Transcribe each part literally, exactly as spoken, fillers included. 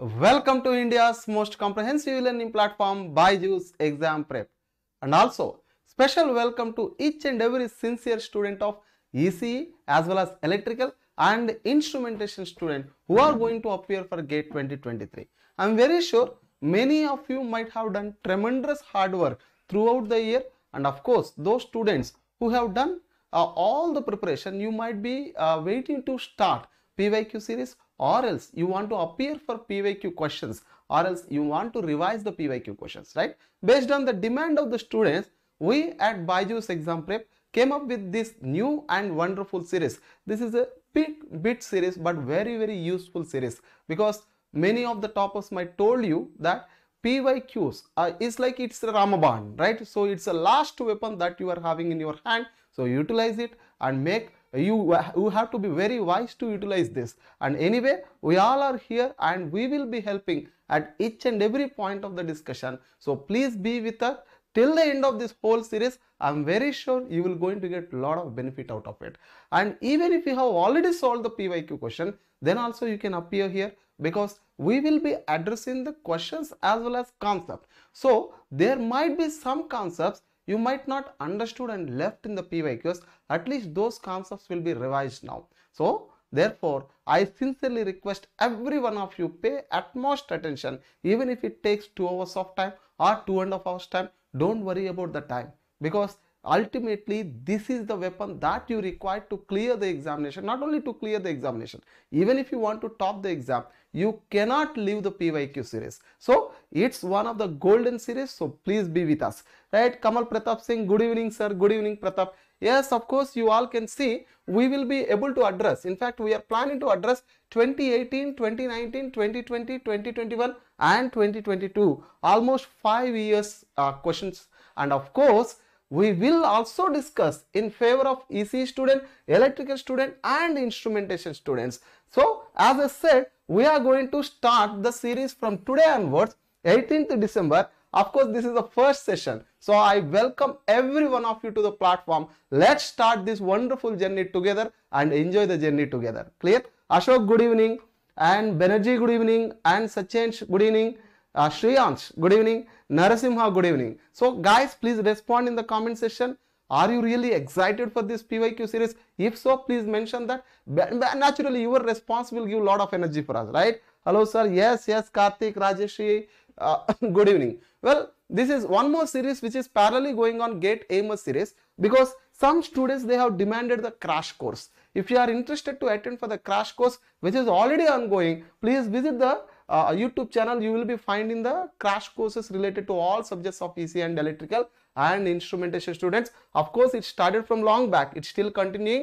Welcome to India's most comprehensive learning platform, Byju's Exam Prep. And also, special welcome to each and every sincere student of E C E as well as Electrical and Instrumentation student who are going to appear for GATE twenty twenty-three. I am very sure many of you might have done tremendous hard work throughout the year, and of course, those students who have done uh, all the preparation, you might be uh, waiting to start P Y Q series, or else you want to appear for P Y Q questions, or else you want to revise the P Y Q questions, right? Based on the demand of the students, we at Byju's Exam Prep came up with this new and wonderful series. This is a big bit series, but very, very useful series, because many of the toppers might told you that P Y Qs uh, is like it's a Ramaban, right? So it's a last weapon that you are having in your hand. So utilize it and make You, you have to be very wise to utilize this. And anyway, we all are here and we will be helping at each and every point of the discussion. So please be with us till the end of this whole series. I'm very sure you will going to get a lot of benefit out of it. And even if you have already solved the P Y Q question, then also you can appear here, because we will be addressing the questions as well as concept. So there might be some concepts you might not understood and left in the P Y Qs. At least those concepts will be revised now. So therefore, I sincerely request every one of you pay utmost attention, even if it takes two hours of time or two and a half hours time. Don't worry about the time, because ultimately this is the weapon that you require to clear the examination. Not only to clear the examination, even if you want to top the exam, you cannot leave the P Y Q series. So it's one of the golden series. So please be with us, right? Kamal Pratap Singh, good evening sir. Good evening Pratap. Yes, of course, you all can see we will be able to address, in fact we are planning to address twenty eighteen, twenty nineteen, twenty twenty, twenty twenty-one and twenty twenty-two, almost five years uh, questions. And of course, we will also discuss in favor of E C E student, Electrical student and Instrumentation students. So as I said, we are going to start the series from today onwards, eighteenth December. Of course, this is the first session. So I welcome every one of you to the platform. Let's start this wonderful journey together and enjoy the journey together. Clear? Ashok, good evening. And Banerjee, good evening. And Sachin, good evening. Uh, Shriyansh, good evening. Narasimha, good evening. So guys, please respond in the comment section. Are you really excited for this P Y Q series? If so, please mention that. Naturally, your response will give a lot of energy for us, right? Hello sir. Yes, yes. Karthik, Rajeshri, uh, good evening. Well, this is one more series which is parallelly going on GATE A M S series, because some students, they have demanded the crash course. If you are interested to attend for the crash course, which is already ongoing, please visit the Uh, YouTube channel. You will be finding the crash courses related to all subjects of E C E and Electrical and Instrumentation students. Of course, it started from long back, it's still continuing,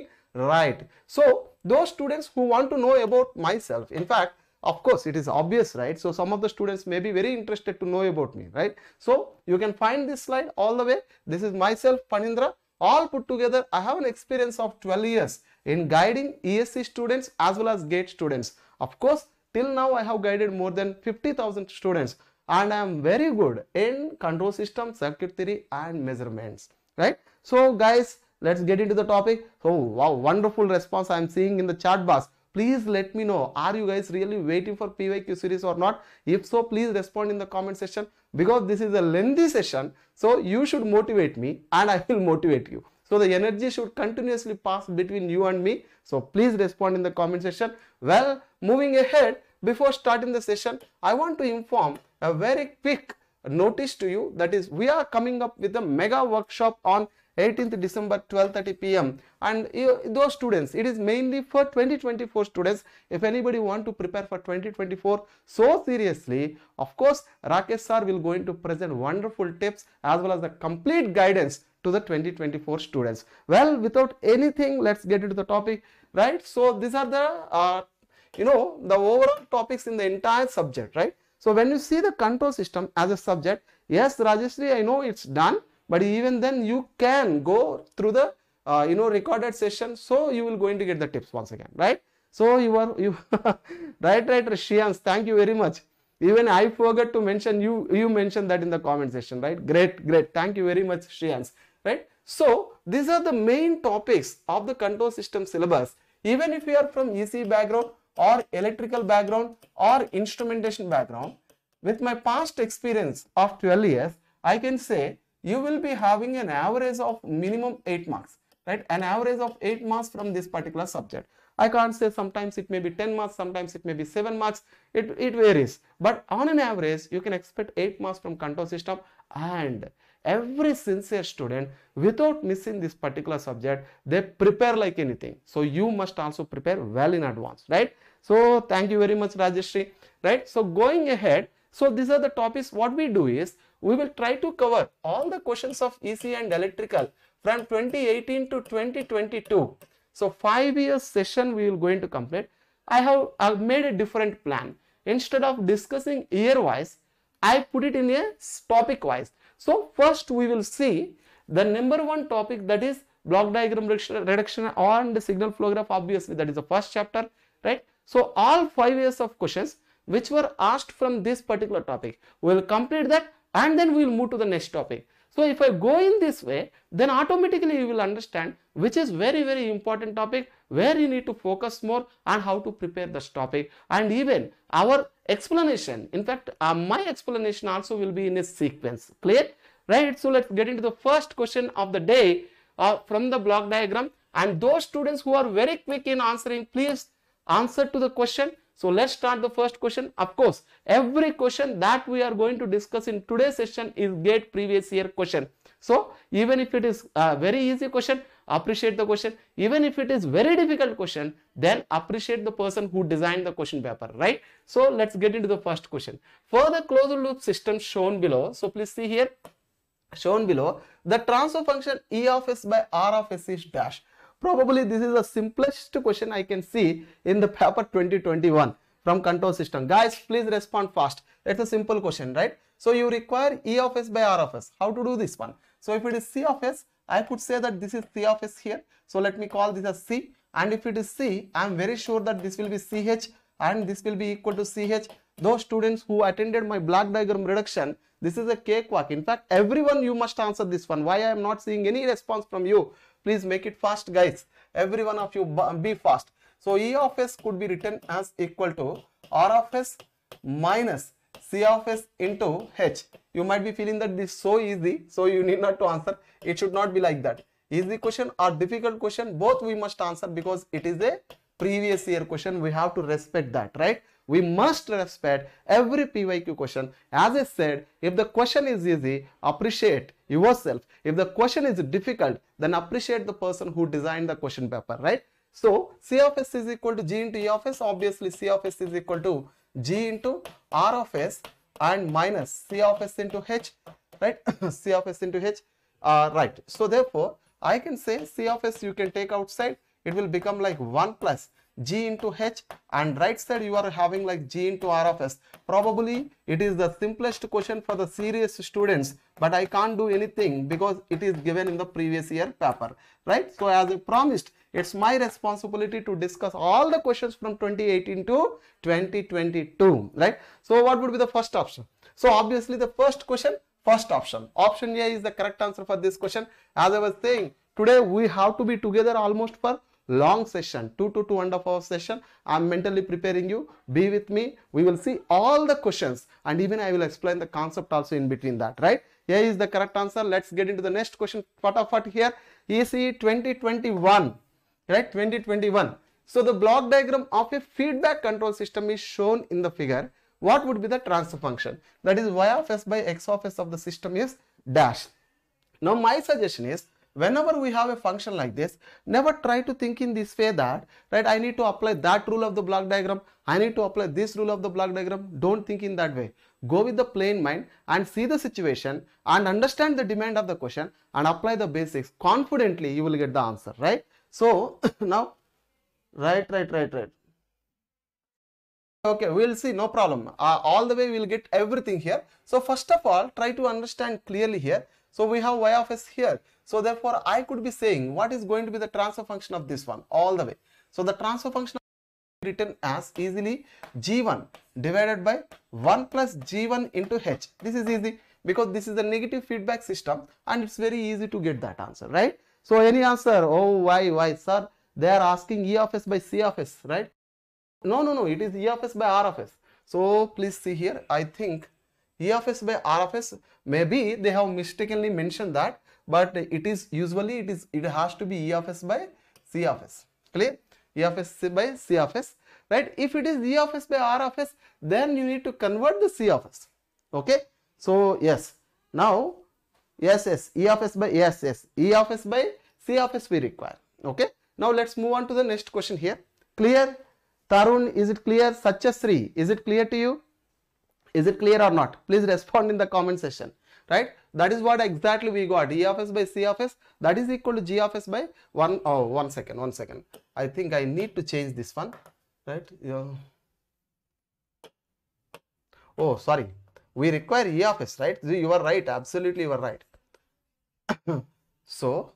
right? So those students who want to know about myself, in fact, of course, it is obvious, right? So some of the students may be very interested to know about me, right? So you can find this slide all the way. This is myself, Panindra. All put together, I have an experience of twelve years in guiding E S E students as well as GATE students. Of course, till now, I have guided more than fifty thousand students, and I am very good in control system, circuit theory and measurements, right? So guys, let's get into the topic. So wow, wonderful response I am seeing in the chat box. Please let me know, are you guys really waiting for P Y Q series or not? If so, please respond in the comment section, because this is a lengthy session. So you should motivate me and I will motivate you. So the energy should continuously pass between you and me. So please respond in the comment section. Well, moving ahead, before starting the session, I want to inform a very quick notice to you, that is, we are coming up with a mega workshop on eighteenth December, twelve thirty p m and you, those students, it is mainly for twenty twenty-four students. If anybody want to prepare for twenty twenty-four so seriously, of course, Rakesh sir will going to present wonderful tips as well as the complete guidance to the twenty twenty-four students. Well, without anything, let's get into the topic, right? So these are the uh, you know, the overall topics in the entire subject, right? So when you see the control system as a subject, yes Rajeshri, I know it's done, but even then you can go through the uh, you know, recorded session, so you will going to get the tips once again, right? So you are you right right Shriyansh, thank you very much. Even I forgot to mention, you you mentioned that in the comment section, right? Great, great, thank you very much Shriyansh, right? So these are the main topics of the control system syllabus. Even if you are from E C E background, or electrical background or instrumentation background, with my past experience of twelve years, I can say you will be having an average of minimum eight marks, right? An average of eight marks from this particular subject. I can't say sometimes it may be ten marks, sometimes it may be seven marks, it, it varies. But on an average, you can expect eight marks from control system, and every sincere student, without missing this particular subject, they prepare like anything. So you must also prepare well in advance, right? So thank you very much, Rajeshri, right? So going ahead, so these are the topics. What we do is, we will try to cover all the questions of E C E and electrical from twenty eighteen to twenty twenty-two. So five years session we will going to complete. I have I've made a different plan. Instead of discussing year wise, I put it in a topic wise. So first we will see the number one topic, that is block diagram reduction on the signal flow graph. Obviously that is the first chapter, right? So all five years of questions which were asked from this particular topic, we will complete that, and then we will move to the next topic. So if I go in this way, then automatically you will understand which is very very important topic, where you need to focus more and how to prepare this topic, and even our explanation. In fact, uh, my explanation also will be in a sequence. Clear? Right? So let's get into the first question of the day uh, from the block diagram. And those students who are very quick in answering, please answer to the question. So let's start the first question. Of course, every question that we are going to discuss in today's session is GATE previous year question. So even if it is a very easy question, appreciate the question. Even if it is very difficult question, then appreciate the person who designed the question paper, right? So let's get into the first question. For the closed loop system shown below, so please see here, shown below, the transfer function E of S by R of S is dash. Probably this is the simplest question I can see in the paper twenty twenty-one from control system. Guys, please respond fast. It's a simple question, right? So you require E of S by R of S. How to do this one? So if it is C of S, I could say that this is C of S here. So let me call this as C. And if it is C, I am very sure that this will be C H and this will be equal to C H. Those students who attended my block diagram reduction, this is a cakewalk. In fact, everyone, you must answer this one. Why I am not seeing any response from you? Please make it fast, guys. Every one of you, be fast. So E of S could be written as equal to R of S minus C of S into H. You might be feeling that this is so easy, so you need not to answer. It should not be like that. Easy question or difficult question, both we must answer because it is a previous year question. We have to respect that, right? We must respect every P Y Q question. As I said, if the question is easy, appreciate yourself. If the question is difficult, then appreciate the person who designed the question paper, right? So C of S is equal to G into E of S. Obviously C of S is equal to G into R of S and minus C of S into H, right? C of S into H, uh, right? So therefore, I can say C of S you can take outside. It will become like one plus G into H, and right side you are having like G into R of S. Probably it is the simplest question for the serious students, but I can't do anything because it is given in the previous year paper, right? So as I promised, it's my responsibility to discuss all the questions from twenty eighteen to twenty twenty-two, right? So what would be the first option? So obviously the first question, first option, option A is the correct answer for this question. As I was saying, today we have to be together almost for long session, two to two and a half hour session. I'm mentally preparing you. Be with me. We will see all the questions, and even I will explain the concept also in between that, right? Here is the correct answer. Let's get into the next question. Fatafat here. E C E twenty twenty-one, right? twenty twenty-one. So the block diagram of a feedback control system is shown in the figure. What would be the transfer function? That is Y of S by X of S of the system is dash. Now my suggestion is, whenever we have a function like this, never try to think in this way that, right, I need to apply that rule of the block diagram, I need to apply this rule of the block diagram. Don't think in that way. Go with the plain mind and see the situation and understand the demand of the question and apply the basics. Confidently, you will get the answer, right? So, now, right, right, right, right. Okay, we'll see, no problem. Uh, all the way we'll get everything here. So, first of all, try to understand clearly here. So, we have Y of S here. So therefore, I could be saying what is going to be the transfer function of this one all the way. So the transfer function is written as easily G one divided by one plus G one into H. This is easy because this is a negative feedback system and it's very easy to get that answer, right? So any answer? Oh, why, why, sir? They are asking E of S by C of S, right? No, no, no. It is E of S by R of S. So please see here. I think E of S by R of S. Maybe they have mistakenly mentioned that, but it is usually it is it has to be E of S by C of S. Clear? E of S by C of S. Right? If it is E of S by R of S, then you need to convert the C of S. Okay? So yes. Now yes, yes. E of S by yes, yes. E of S by C of S we require. Okay? Now let's move on to the next question here. Clear? Tarun, is it clear? Suchasri, is it clear to you? Is it clear or not? Please respond in the comment section. Right? That is what exactly we got. E of S by C of S, that is equal to G of S by one. Oh, one second, one second. I think I need to change this one. Right? Yeah. Oh, sorry. We require E of S, right? You are right. Absolutely, you are right. So,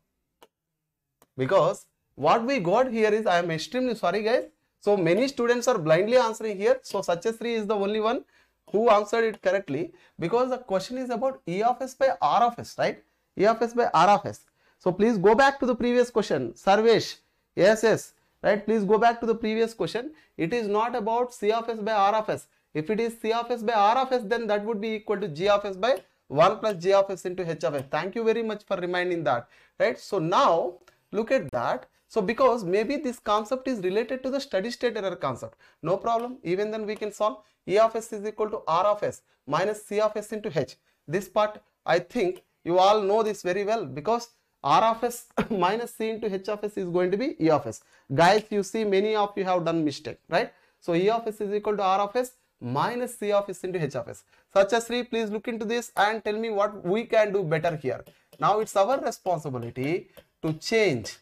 because what we got here is, I am extremely sorry, guys. So many students are blindly answering here. So Suchasri is the only one who answered it correctly, because the question is about E of S by R of S, right? E of S by R of S. So please go back to the previous question. Sarvesh, yes, yes, right? Please go back to the previous question. It is not about C of S by R of S. If it is C of S by R of S, then that would be equal to G of S by one plus G of S into H of S. Thank you very much for reminding that, right? So now look at that. So because maybe this concept is related to the steady state error concept, no problem. Even then we can solve E of S is equal to R of S minus C of S into H. This part, I think you all know this very well, because R of S minus C into H of S is going to be E of S. Guys, you see many of you have done mistake, right? So E of S is equal to R of S minus C of S into H of S. Suchasri, please look into this and tell me what we can do better here. Now it's our responsibility to change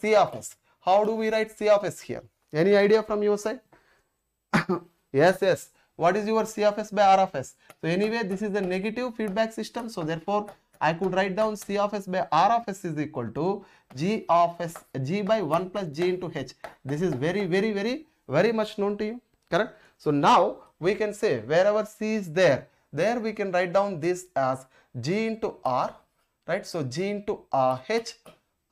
C of S. How do we write C of S here? Any idea from your side? Yes, yes. What is your C of S by R of S? So anyway, this is a negative feedback system. So therefore, I could write down C of S by R of S is equal to G of S, G by one plus G into H. This is very, very, very, very much known to you. Correct? So now we can say wherever C is there, there we can write down this as G into R, right? So G into uh, H,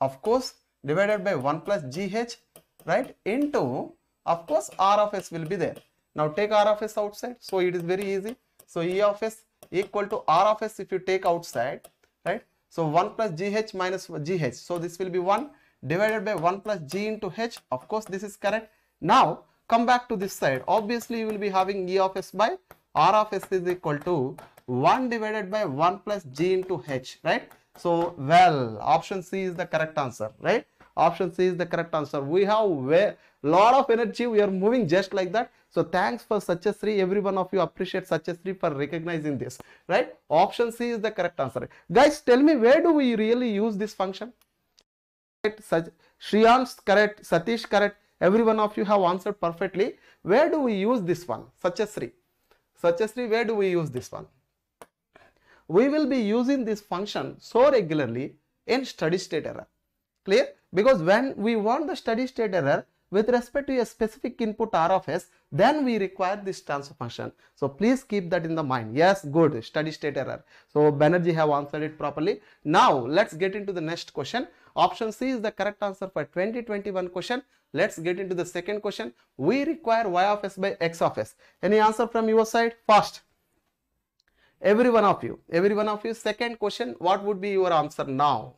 of course, divided by one plus G H, right, into, of course, R of S will be there. Now take R of S outside, so it is very easy. So E of S equal to R of S if you take outside, right, so one plus G H minus G H, so this will be one divided by one plus G into H, of course, this is correct. Now come back to this side, obviously you will be having E of S by R of S is equal to one divided by one plus G into H, right. So, well, option C is the correct answer, right? Option C is the correct answer. We have a lot of energy. We are moving just like that. So, thanks for Suchasri. Every one of you appreciate Suchasri for recognizing this, right? Option C is the correct answer. Guys, tell me, where do we really use this function? Shriyansh, correct. Satish, correct. Every one of you have answered perfectly. Where do we use this one? Suchasri. Suchasri, where do we use this one? We will be using this function so regularly in steady state error. Clear? Because when we want the steady state error with respect to a specific input R of S, then we require this transfer function. So please keep that in the mind. Yes, good. Steady state error. So Banerjee have answered it properly. Now let's get into the next question. Option C is the correct answer for twenty twenty-one question. Let's get into the second question. We require Y of S by X of S. Any answer from your side? First. Every one of you, every one of you, second question, what would be your answer now?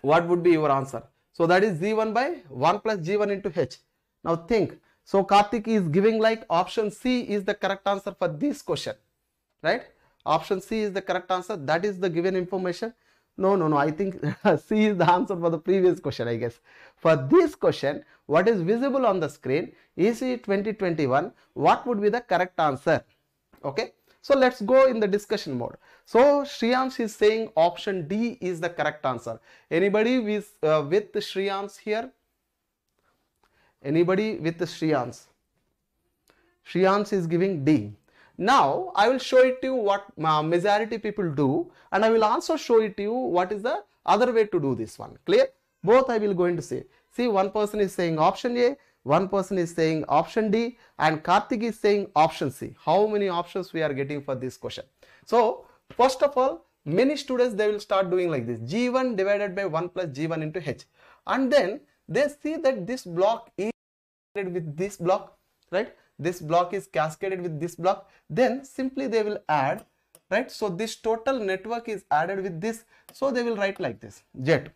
What would be your answer? So that is G one by one plus G one into H. Now think, so Karthik is giving like option C is the correct answer for this question, right? Option C is the correct answer, that is the given information. No, no, no, I think C is the answer for the previous question, I guess. For this question, what is visible on the screen, E C E twenty twenty-one, what would be the correct answer? Okay, so let's go in the discussion mode. So, Shriyansh is saying option D is the correct answer. Anybody with, uh, with Shriyansh here? Anybody with Shriyansh? Shriyansh is giving D. Now, I will show it to you what uh, majority people do, and I will also show it to you what is the other way to do this one. Clear? Both I will going to say. See, one person is saying option A, one person is saying option D, and Karthik is saying option C. How many options we are getting for this question? So, first of all, many students, they will start doing like this. G one divided by one plus G one into H. And then they see that this block is with this block, right? This block is cascaded with this block. Then simply they will add, right? So this total network is added with this. So they will write like this, Z two,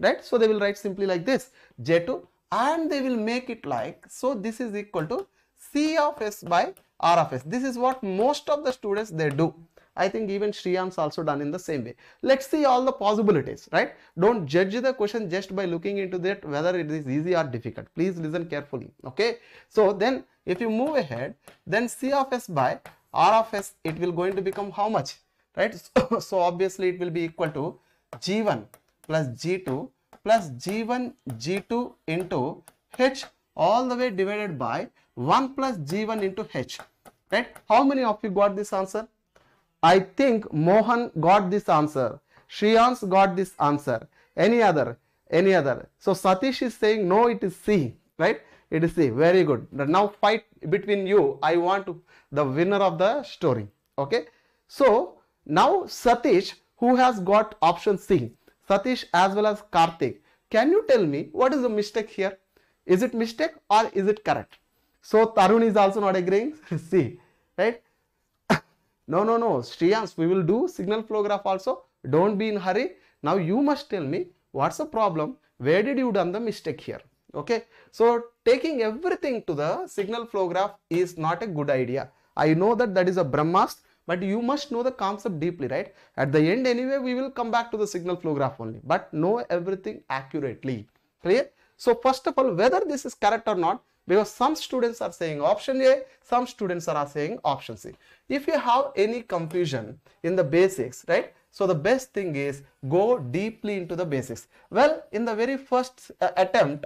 right? So they will write simply like this, Z two, and they will make it like, so this is equal to C of S by R of S. This is what most of the students they do. I think even Shriyansh also done in the same way. Let's see all the possibilities, right? Don't judge the question just by looking into that whether it is easy or difficult. Please listen carefully, okay? So then if you move ahead, then C of S by R of S, it will going to become how much, right? So, so obviously it will be equal to G one plus G two plus G one G two into H all the way divided by one plus G one into H, right? How many of you got this answer? I think Mohan got this answer. Shriyansh got this answer. Any other? Any other? So Satish is saying no, it is C, right? It is C. Very good. Now fight between you. I want to, the winner of the story. Okay. So now Satish, who has got option C, Satish as well as Karthik, can you tell me what is the mistake here? Is it mistake or is it correct? So Tarun is also not agreeing. C, right? No, no, no, Shriyansh, we will do signal flow graph also. Don't be in hurry. Now you must tell me what's the problem. Where did you done the mistake here? Okay. So taking everything to the signal flow graph is not a good idea. I know that that is a Brahmastra, but you must know the concept deeply, right? At the end anyway, we will come back to the signal flow graph only, but know everything accurately. Clear? So first of all, whether this is correct or not, because some students are saying option A, some students are saying option C. If you have any confusion in the basics, right? So the best thing is go deeply into the basics. Well, in the very first uh, attempt,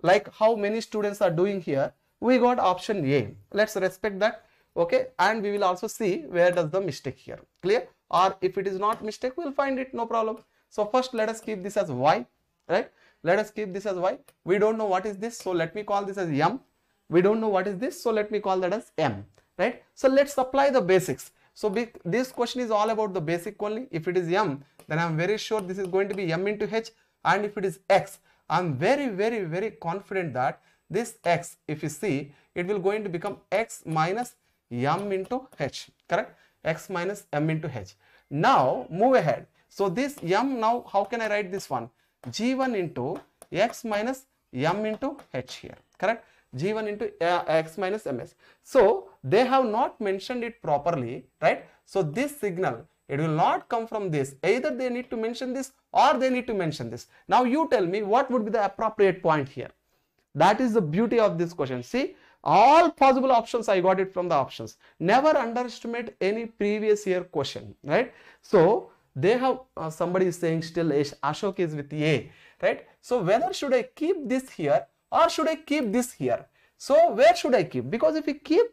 like how many students are doing here, we got option A. Let's respect that, okay? And we will also see where does the mistake here, clear? Or if it is not mistake, we'll find it, no problem. So first let us keep this as Y, right? Let us keep this as Y. We don't know what is this, so let me call this as M. We don't know what is this, so let me call that as M, right? So let's apply the basics. So be, this question is all about the basic only. If it is M, then I'm very sure this is going to be M into H. And if it is X, I'm very, very, very confident that this X, if you see, it will going to become X minus M into H, correct? X minus M into H. Now move ahead. So this M, now how can I write this one? G one into X minus M into H here, correct? G one into uh, X minus M S. So they have not mentioned it properly, right? So this signal, it will not come from this. Either they need to mention this or they need to mention this. Now you tell me what would be the appropriate point here. That is the beauty of this question. See, all possible options, I got it from the options. Never underestimate any previous year question, right? So they have, uh, somebody is saying still Ashok is with A, right? So whether should I keep this here or should I keep this here? So where should I keep? Because if you keep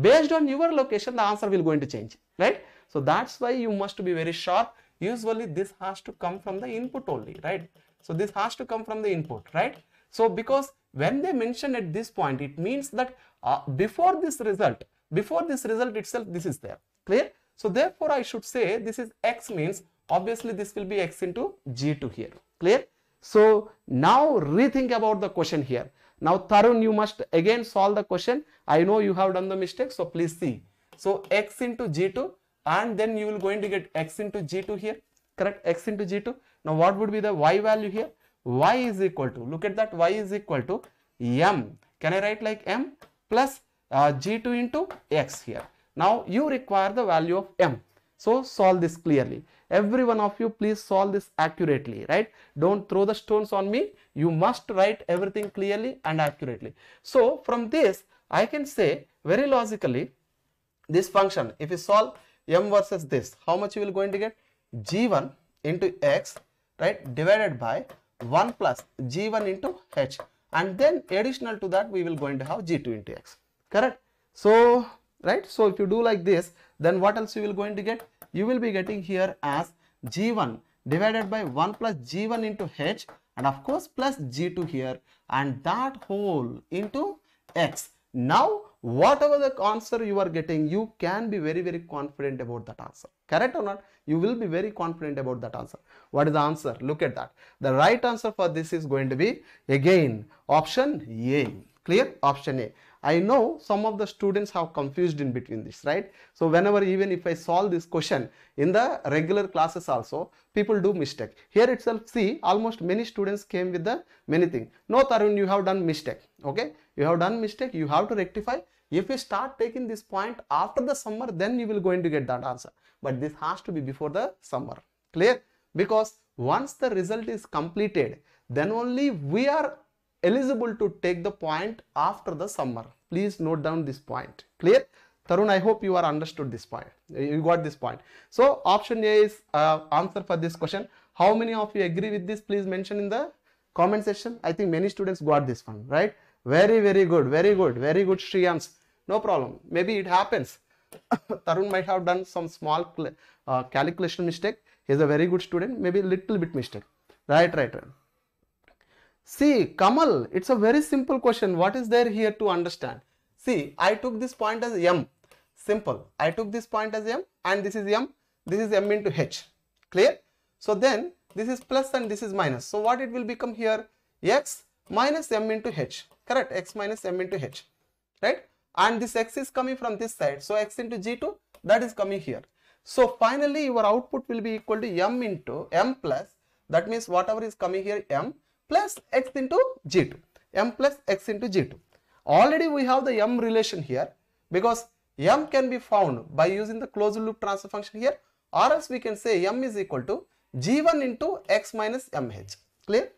based on your location, the answer will going to change, right? So that's why you must be very sharp. Usually this has to come from the input only, right? So this has to come from the input, right? So because when they mention at this point, it means that uh, before this result, before this result itself, this is there, clear? So therefore, I should say this is X means obviously this will be X into G two here, clear? So now rethink about the question here. Now Tarun, you must again solve the question. I know you have done the mistake, so please see. So X into G two and then you will going to get X into G two here, correct? X into G two. Now what would be the Y value here? Y is equal to, look at that, Y is equal to M. Can I write like M plus uh, G two into X here? Now you require the value of M. So solve this clearly. Every one of you, please solve this accurately, right? Don't throw the stones on me. You must write everything clearly and accurately. So from this, I can say very logically, this function, if you solve M versus this, how much you will going to get? G one into X, right? Divided by one plus G one into H. And then additional to that, we will going to have G two into X, correct? So, right? So if you do like this, then what else you will going to get? You will be getting here as G one divided by one plus G one into H and of course plus G two here and that whole into X. Now whatever the answer you are getting, you can be very, very confident about that answer. Correct or not? You will be very confident about that answer. What is the answer? Look at that. The right answer for this is going to be again option A. Clear? Option A. I know some of the students have confused in between this, right? So whenever, even if I solve this question in the regular classes also, people do mistake. Here itself, see, almost many students came with the many things. No, Tarun, you have done mistake. Okay, you have done mistake, you have to rectify. If you start taking this point after the summer, then you will going to get that answer. But this has to be before the summer. Clear? Because once the result is completed, then only we are eligible to take the point after the summer. Please note down this point. Clear? Tarun, I hope you are understood this point. You got this point. So option A is uh, answer for this question. How many of you agree with this? Please mention in the comment section. I think many students got this one, right? Very, very good. Very good. Very good, Shriyansh. No problem. Maybe it happens. Tarun might have done some small uh, calculation mistake. He is a very good student. Maybe little bit mistake. Right, right, right. See, Kamal, it's a very simple question. What is there here to understand? See, I took this point as M. Simple. I took this point as M and this is M. This is M into H. Clear? So then this is plus and this is minus. So what it will become here? X minus M into H. Correct? X minus M into H. Right? And this X is coming from this side. So X into G two, that is coming here. So finally your output will be equal to M into M plus. That means whatever is coming here, M. Plus x into g two, m plus x into g two. Already we have the m relation here because m can be found by using the closed loop transfer function here, or else we can say m is equal to g one into x minus mh. Clear?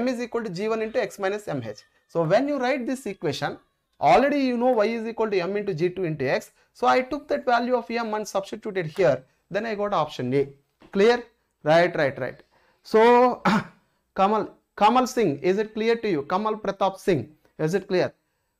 M is equal to g one into x minus mh. So when you write this equation, already you know y is equal to m into g two into x. So I took that value of m and substituted here. Then I got option A. Clear? Right, right, right. So Kamal. Kamal Singh, is it clear to you? Kamal Pratap Singh, is it clear?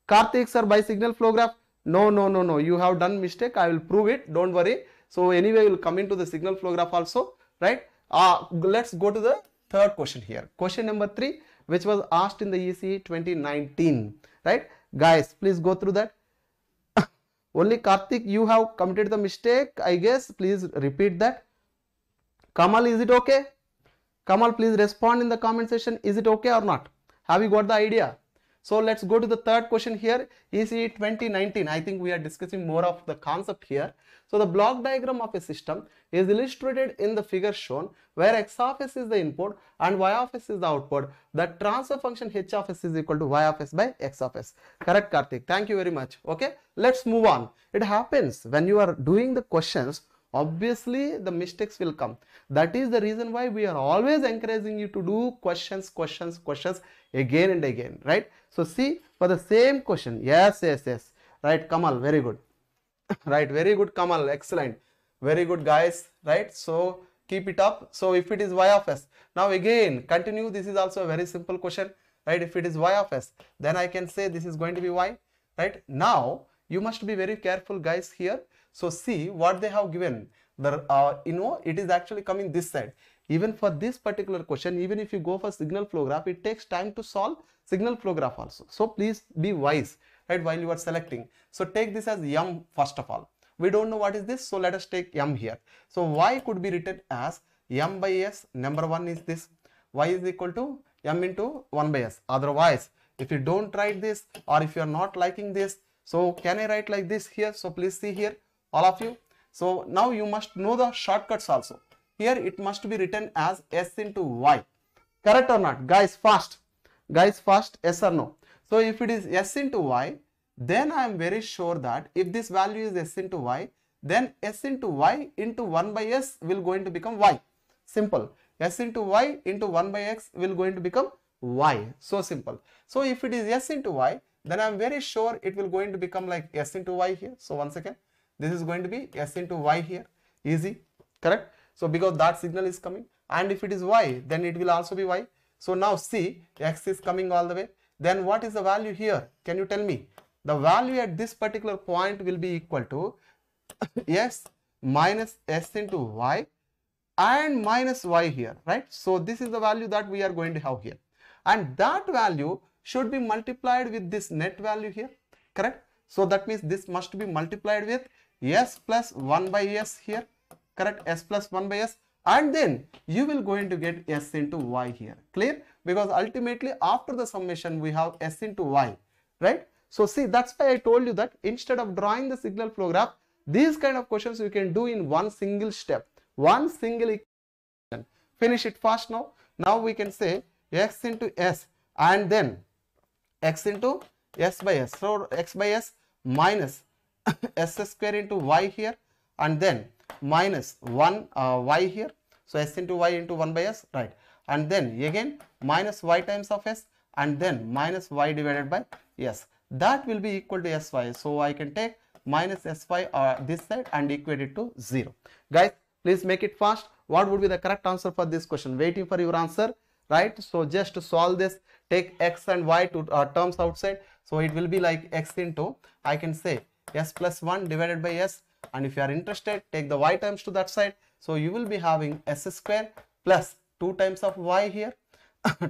Karthik sir, by signal flow graph? No, no, no, no. You have done mistake. I will prove it. Don't worry. So anyway, you will come into the signal flow graph also, right? Uh, let's go to the third question here. Question number three, which was asked in the E C E twenty nineteen, right? Guys, please go through that. Only Karthik, you have committed the mistake, I guess. Please repeat that. Kamal, is it okay? Kamal, please respond in the comment section. Is it okay or not? Have you got the idea? So let's go to the third question here. E C E twenty nineteen. I think we are discussing more of the concept here. So the block diagram of a system is illustrated in the figure shown, where x of s is the input and y of s is the output. The transfer function h of s is equal to y of s by x of s. Correct, Karthik. Thank you very much. Okay, let's move on. It happens when you are doing the questions. Obviously the mistakes will come. That is the reason why we are always encouraging you to do questions, questions, questions again and again, right? So see, for the same question, yes, yes, yes, right, Kamal, very good. Right, very good, Kamal, excellent, very good, guys, right? So keep it up. So if it is y of s, now again continue, this is also a very simple question, right? If it is y of s, then I can say this is going to be y, right? Now you must be very careful, guys, here. So see what they have given. The uh, you know, it is actually coming this side. Even for this particular question, even if you go for signal flow graph, it takes time to solve signal flow graph also. So please be wise, right, while you are selecting. So take this as m first of all. We don't know what is this, so let us take m here. So y could be written as m by s. Number one is this. Y is equal to m into one by s. Otherwise, if you don't write this, or if you are not liking this, so can I write like this here? So please see here, all of you. So now you must know the shortcuts also. Here it must be written as s into y. Correct or not? Guys, fast. Guys, fast. Yes or no? So if it is s into y, then I am very sure that if this value is s into y, then s into y into one by s will going to become y. Simple. S into y into one by x will going to become y. So simple. So if it is s into y, then I am very sure it will going to become like s into y here. So once again, this is going to be s into y here. Easy. Correct? So because that signal is coming, and if it is y, then it will also be y. So now see, x is coming all the way. Then what is the value here? Can you tell me? The value at this particular point will be equal to s minus s into y and minus y here, right? So this is the value that we are going to have here. And that value should be multiplied with this net value here. Correct? So that means this must be multiplied with s plus one by s here. correct? S plus one by S, and then you will going to get S into Y here, clear? Because ultimately after the summation we have S into Y, right? So see, that's why I told you that instead of drawing the signal flow graph, these kind of questions you can do in one single step, one single equation. Finish it fast now. Now we can say X into S and then X into S by S. So X by S minus S square into Y here and then minus one uh, Y here. So S into Y into one by S, right? And then again minus Y times of S and then minus Y divided by S. That will be equal to Sy. So I can take minus Sy or uh, this side and equate it to zero. Guys, please make it fast. What would be the correct answer for this question? Waiting for your answer, right? So just to solve this, take X and Y to uh, terms outside. So it will be like X into, I can say S plus one divided by S. And if you are interested, take the Y times to that side. So you will be having S square plus two times of Y here,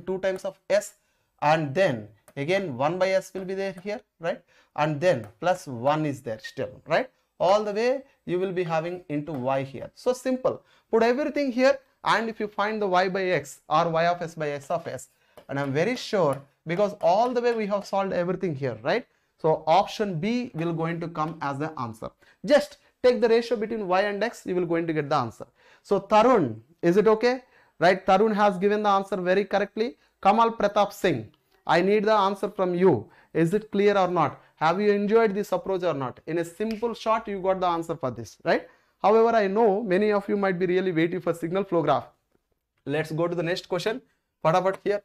two times of S, and then again one by S will be there here, right? And then plus one is there still, right? All the way you will be having into Y here. So simple, put everything here, and if you find the Y by X or Y of S by X of S, and I'm very sure because all the way we have solved everything here, right? So option B will going to come as the answer. Just take the ratio between Y and X, you will going to get the answer. So Tarun, is it okay? Right, Tarun has given the answer very correctly. Kamal Pratap Singh, I need the answer from you. Is it clear or not? Have you enjoyed this approach or not? In a simple shot, you got the answer for this, right? However, I know many of you might be really waiting for signal flow graph. Let's go to the next question. What about here?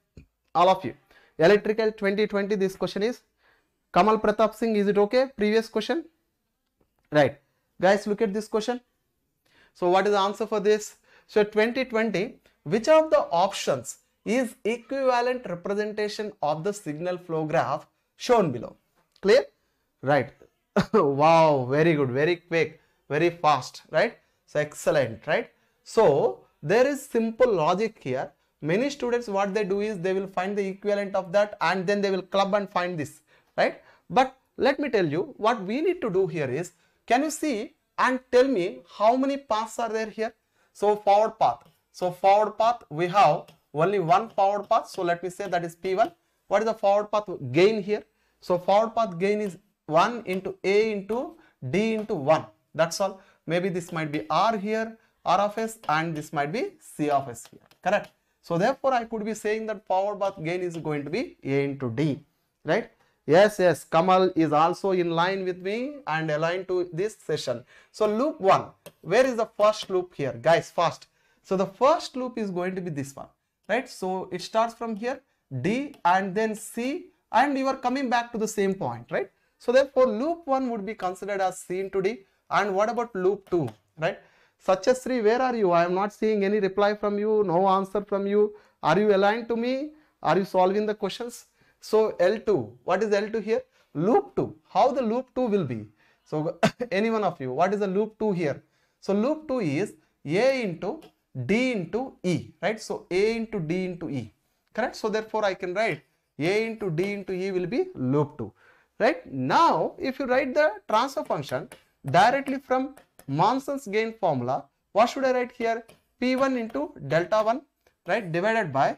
All of you. Electrical twenty twenty, this question is. Kamal Pratap Singh, is it okay? Previous question. Right. Guys, look at this question. So what is the answer for this? So twenty twenty, which of the options is equivalent representation of the signal flow graph shown below? Clear? Right. Wow, very good, very quick, very fast, right? So excellent, right? So there is simple logic here. Many students, what they do is they will find the equivalent of that and then they will club and find this, right? But let me tell you what we need to do here is, can you see and tell me how many paths are there here? So forward path. So forward path, we have only one forward path. So let me say that is P one. What is the forward path gain here? So forward path gain is one into A into D into one. That's all. Maybe this might be R here, R of S, and this might be C of S here. Correct. So therefore, I could be saying that forward path gain is going to be A into D. Right? Yes, yes. Kamal is also in line with me and aligned to this session. So loop one. Where is the first loop here? Guys, fast. So the first loop is going to be this one. Right, so it starts from here D and then C and you are coming back to the same point, right? So therefore loop one would be considered as C into D. And what about loop two, right? Suchasri, where are you? I am not seeing any reply from you, no answer from you. Are you aligned to me? Are you solving the questions? So L two, what is L two here? Loop two, how the loop two will be? So any one of you, what is the loop two here? So loop two is A into D into E, right? So A into D into E, correct? So therefore I can write A into D into E will be loop two, right? Now if you write the transfer function directly from Monson's gain formula, what should I write here? P one into delta one, right, divided by,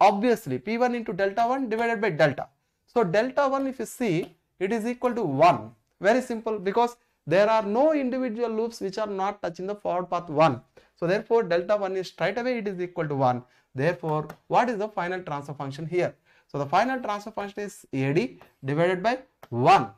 obviously P one into delta one divided by delta. So delta one, if you see, it is equal to one. Very simple, because there are no individual loops which are not touching the forward path one. So therefore delta one is straight away, it is equal to one. Therefore, what is the final transfer function here? So the final transfer function is A D divided by one.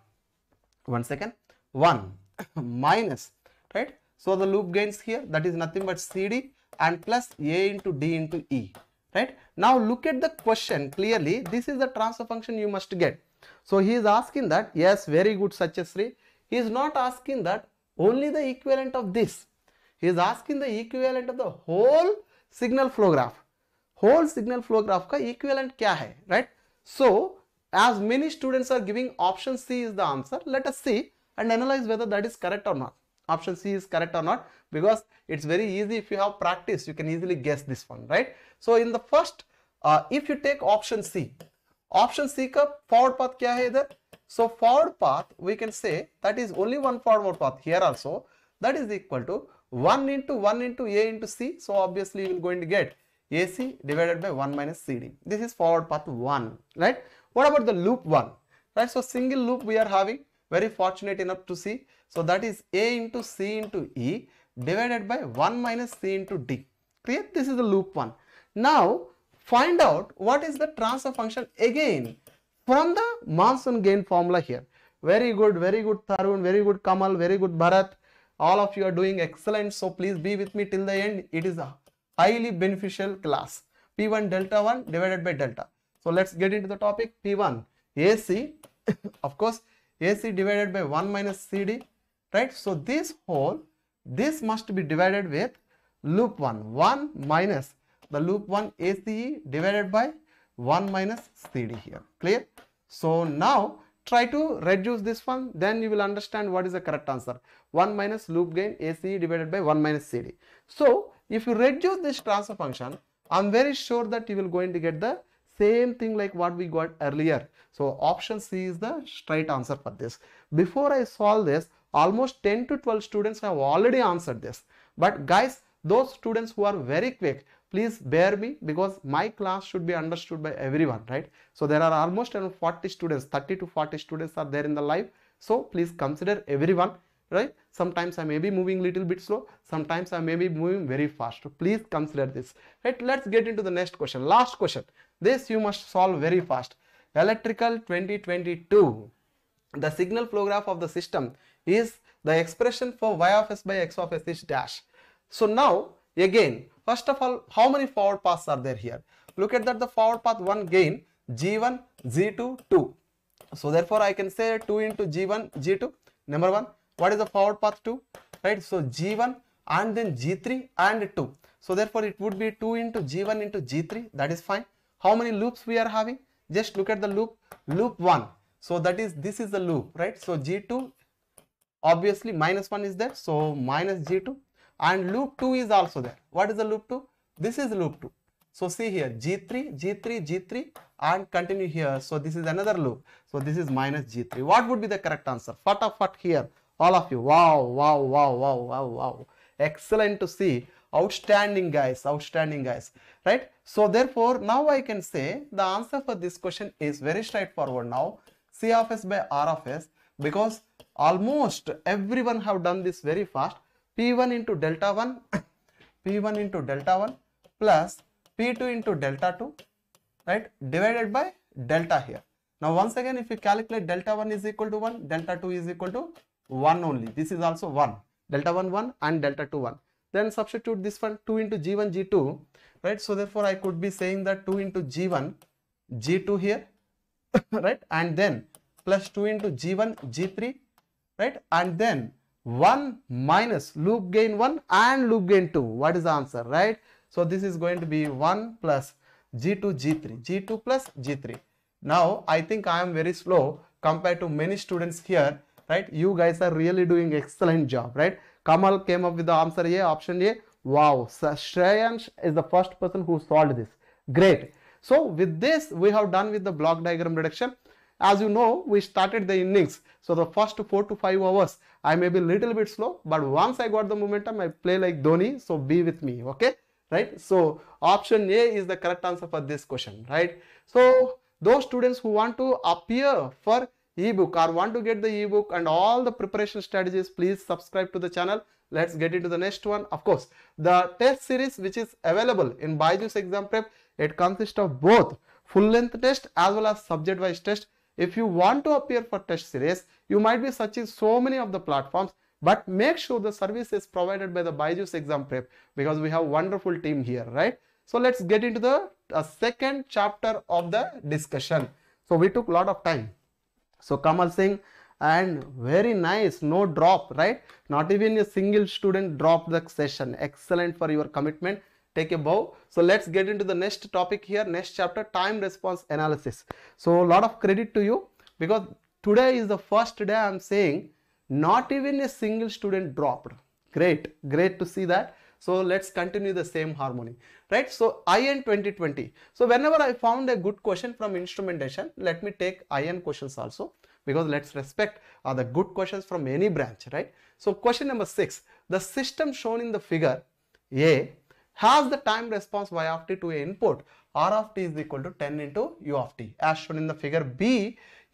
One second, one minus, right? So the loop gains here, that is nothing but C D and plus A into D into E, right? Now look at the question clearly. This is the transfer function you must get. So he is asking that, yes, very good Suchasri. He is not asking that only the equivalent of this. He is asking the equivalent of the whole signal flow graph. Whole signal flow graph ka equivalent kya hai, right? So, as many students are giving option C is the answer, let us see and analyze whether that is correct or not. Option C is correct or not, because it's very easy. If you have practice, you can easily guess this one, right? So, in the first, uh, if you take option C, option C ka forward path kya hai idhar? So, forward path, we can say that is only one forward path here also, that is equal to one into one into A into C. So obviously you will going to get A C divided by one minus C D. This is forward path one, right? What about the loop one, right? So single loop we are having, very fortunate enough to see. So that is A into C into E divided by one minus C into D. Clear? This is the loop one. Now find out what is the transfer function again from the monsoon gain formula here. Very good, very good Tarun, very good Kamal, very good Bharat. All of you are doing excellent. So please be with me till the end. It is a highly beneficial class. P one delta one divided by delta. So let's get into the topic. P one A C, of course, A C divided by one minus C D, right? So this whole, this must be divided with loop one, one minus the loop one A C E divided by one minus C D here. Clear? So now try to reduce this one, then you will understand what is the correct answer. one minus loop gain A C E divided by one minus C D. So if you reduce this transfer function, I am very sure that you will going to get the same thing like what we got earlier. So option C is the straight answer for this. Before I solve this, almost ten to twelve students have already answered this. But guys, those students who are very quick, please bear me, because my class should be understood by everyone, right? So there are almost around forty students, thirty to forty students are there in the live. So please consider everyone, right? Sometimes I may be moving little bit slow, sometimes I may be moving very fast. So please consider this, right? Let's get into the next question. Last question. This you must solve very fast. Electrical twenty twenty-two. The signal flow graph of the system is the expression for y of s by x of s is dash. So now again, first of all, how many forward paths are there here? Look at that, the forward path one gain G one, G two, two. So therefore I can say two into G one, G two. Number one, what is the forward path two? Right, so G one and then G three and two. So therefore it would be two into G one into G three. That is fine. How many loops we are having? Just look at the loop, loop one. So that is, this is the loop, right? So G two, obviously minus one is there. So minus G two. And loop two is also there. What is the loop two? This is loop two. So see here, G three, G three, G three and continue here. So this is another loop. So this is minus G three. What would be the correct answer? Fatafat here, all of you. Wow, wow, wow, wow, wow, wow. Excellent to see. Outstanding guys, outstanding guys, right? So therefore, now I can say the answer for this question is very straightforward now. C of S by R of S, because almost everyone have done this very fast. P one into delta one, P one into delta one plus P two into delta two, right, divided by delta here. Now once again, if you calculate delta one is equal to one, delta two is equal to one only. This is also one, delta one, one and delta two, one. Then substitute this one, two into G one, G two, right? So therefore I could be saying that two into G one, G two here, right? And then plus two into G one, G three, right? And then one minus loop gain one and loop gain two. What is the answer, right? So this is going to be one plus G two, G three, G two plus G three. Now I think I am very slow compared to many students here, right? You guys are really doing excellent job, right? Kamal came up with the answer A, option A. Wow, Shriyansh is the first person who solved this. Great. So with this, we have done with the block diagram reduction. As you know, we started the innings. So the first four to five hours, I may be little bit slow, but once I got the momentum, I play like Dhoni. So be with me, okay? Right? So option A is the correct answer for this question, right? So those students who want to appear for ebook or want to get the ebook and all the preparation strategies, please subscribe to the channel. Let's get into the next one. Of course, the test series which is available in Byju's Exam Prep, it consists of both full length test as well as subject wise test. If you want to appear for test series, you might be searching so many of the platforms, but make sure the service is provided by the Byju's Exam Prep, because we have wonderful team here, right? So let's get into the uh, second chapter of the discussion. So we took a lot of time. So Kamal Singh, and very nice, no drop, right? Not even a single student dropped the session. Excellent for your commitment. Take a bow. So let's get into the next topic here, next chapter, time response analysis. So a lot of credit to you, because today is the first day I'm saying not even a single student dropped. Great, great to see that. So let's continue the same harmony, right? So I N twenty twenty. So whenever I found a good question from instrumentation, let me take I N questions also, because let's respect uh, the good questions from any branch, right? So question number six, the system shown in the figure A has the time response y of t to a input, r of t is equal to ten into u of t, as shown in the figure B,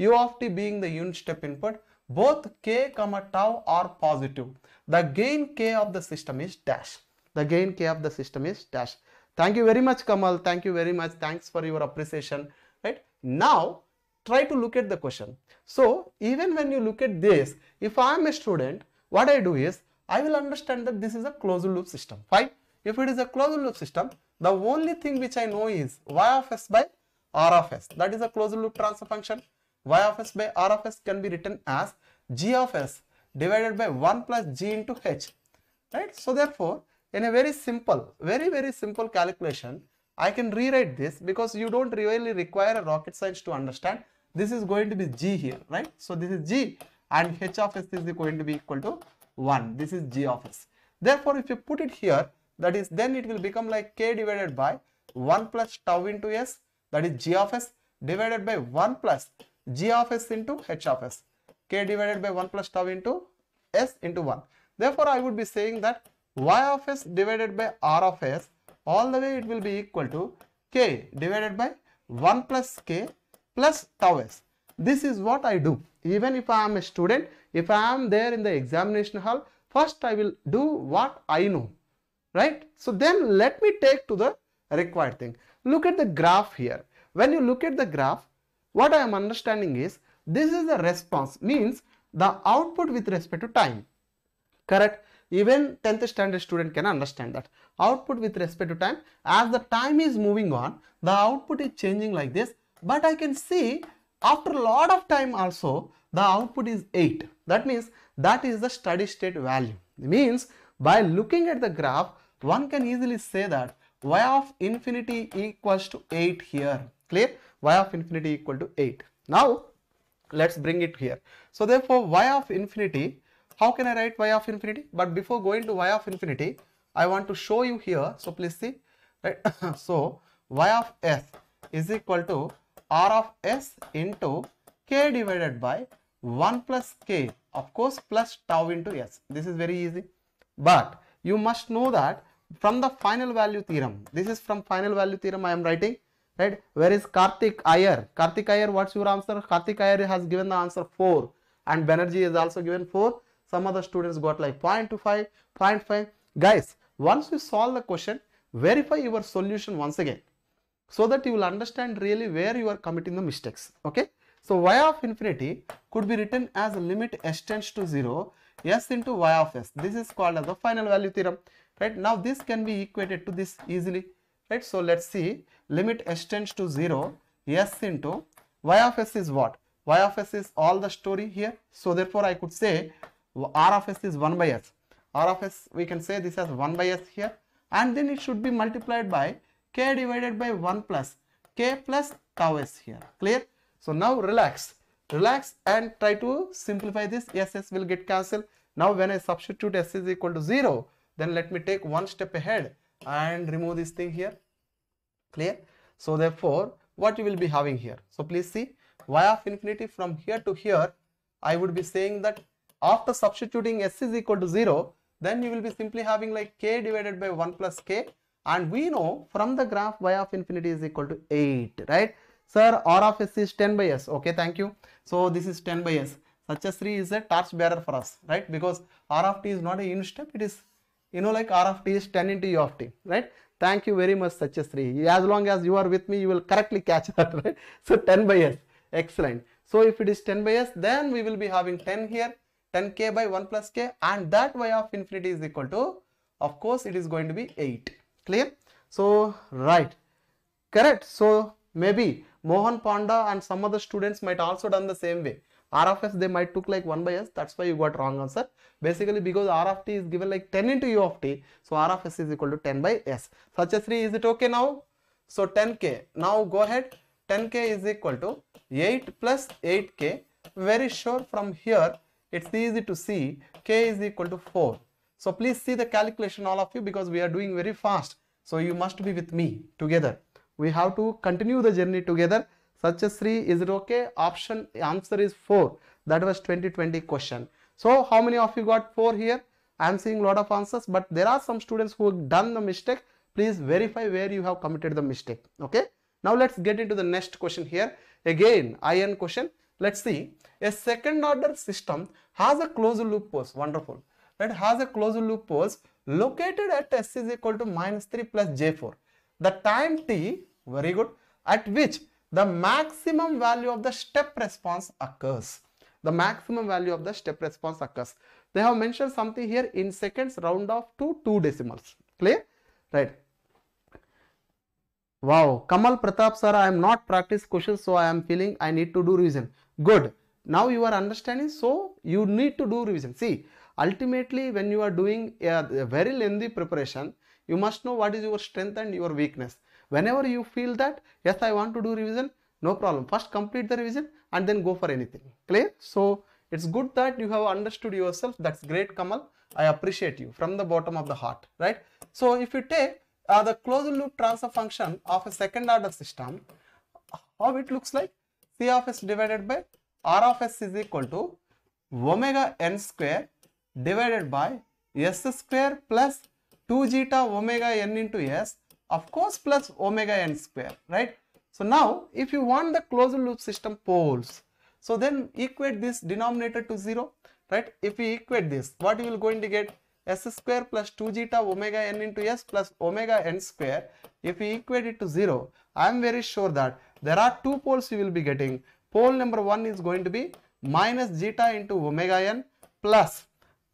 u of t being the unit step input, both k comma tau are positive. The gain k of the system is dash. The gain k of the system is dash. Thank you very much, Kamal. Thank you very much. Thanks for your appreciation. Right now, try to look at the question. So even when you look at this, if I am a student, what I do is I will understand that this is a closed loop system. Fine. If it is a closed loop system, the only thing which I know is y of s by r of s. That is a closed loop transfer function. Y of s by r of s can be written as g of s divided by one plus g into h, right? So therefore, in a very simple, very, very simple calculation, I can rewrite this because you don't really require a rocket science to understand. This is going to be g here, right? So this is g and h of s is going to be equal to one. This is g of s. Therefore, if you put it here, that is, then it will become like k divided by one plus tau into s, that is g of s divided by one plus g of s into h of s, k divided by one plus tau into s into one. Therefore, I would be saying that y of s divided by r of s, all the way it will be equal to k divided by one plus k plus tau s. This is what I do. Even if I am a student, if I am there in the examination hall, first I will do what I know, right? So then let me take to the required thing. Look at the graph here. When you look at the graph, what I am understanding is this is the response, means the output with respect to time. Correct? Even tenth standard student can understand that. Output with respect to time, as the time is moving on, the output is changing like this. But I can see after a lot of time also, the output is eight. That means that is the steady state value. It means by looking at the graph, one can easily say that y of infinity equals to eight here. Clear? Y of infinity equal to eight. Now, let's bring it here. So therefore, y of infinity, how can I write y of infinity? But before going to y of infinity, I want to show you here. So please see, right? So y of s is equal to r of s into k divided by one plus k, of course, plus tau into s. This is very easy. But you must know that from the final value theorem, this is from final value theorem I am writing. Right? Where is Karthik Iyer? Karthik Iyer, what's your answer? Karthik Iyer has given the answer four and Banerjee is also given four. Some other students got like zero point two five, zero point five. Guys, once you solve the question, verify your solution once again so that you will understand really where you are committing the mistakes. Okay? So y of infinity could be written as limit s tends to zero, s into y of s. This is called as the final value theorem. Right? Now this can be equated to this easily. Right? So let's see, limit s tends to zero, s into y of s is what? Y of s is all the story here. So therefore, I could say r of s is one by s. R of s, we can say this as one by s here. And then it should be multiplied by k divided by one plus k plus tau s here. Clear? So now relax. Relax and try to simplify this. S, s will get cancelled. Now when I substitute s is equal to zero, then let me take one step ahead and remove this thing here. Clear? So therefore, what you will be having here, so please see, y of infinity from here to here, I would be saying that after substituting s is equal to zero, then you will be simply having like k divided by one plus k, and we know from the graph y of infinity is equal to eight, right? Sir, r of s is ten by s. Okay, thank you. So this is ten by s. Suchasri is a torch bearer for us, right? Because r of t is not a unit step, it is, you know, like r of t is ten into u of t, right? Thank you very much, Suchasri. As long as you are with me, you will correctly catch that, right? So ten by s. Excellent. So if it is ten by s, then we will be having ten here, ten k by one plus k, and that y of infinity is equal to, of course, it is going to be eight. Clear? So, right. Correct. So maybe Mohan, Panda and some other students might also done the same way. R of s, they might took like one by s. That's why you got wrong answer. Basically, because r of t is given like ten into u of t. So r of s is equal to ten by s. Suchasri, is it okay now? So ten k. Now go ahead. ten k is equal to eight plus eight k. Very sure from here, it's easy to see k is equal to four. So please see the calculation, all of you, because we are doing very fast. So you must be with me together. We have to continue the journey together. Suchasri, is it okay? Option answer is four. That was twenty twenty question. So how many of you got four here? I am seeing a lot of answers, but there are some students who have done the mistake. Please verify where you have committed the mistake. Okay. Now let's get into the next question here. Again, I N question. Let's see. A second order system has a closed loop pose. Wonderful. That has a closed loop pose located at S is equal to minus three plus j four. The time t, very good, at which the maximum value of the step response occurs. The maximum value of the step response occurs. They have mentioned something here in seconds, round off to two decimals. Clear? Right. Wow. Kamal Pratap sir, I am not practiced questions, so I am feeling I need to do revision. Good. Now you are understanding, so you need to do revision. See, ultimately when you are doing a very lengthy preparation, you must know what is your strength and your weakness. Whenever you feel that, yes, I want to do revision, no problem. First complete the revision and then go for anything. Clear? So it's good that you have understood yourself. That's great, Kamal. I appreciate you from the bottom of the heart, right? So if you take uh, the closed loop transfer function of a second order system, how it looks like? C of s divided by R of s is equal to omega n square divided by s square plus two zeta omega n into s, of course, plus omega n square, right? So now if you want the closed loop system poles, so then equate this denominator to zero, right? If we equate this, what you will going to get? S square plus two zeta omega n into s plus omega n square. If we equate it to zero, I am very sure that there are two poles you will be getting. Pole number one is going to be minus zeta into omega n plus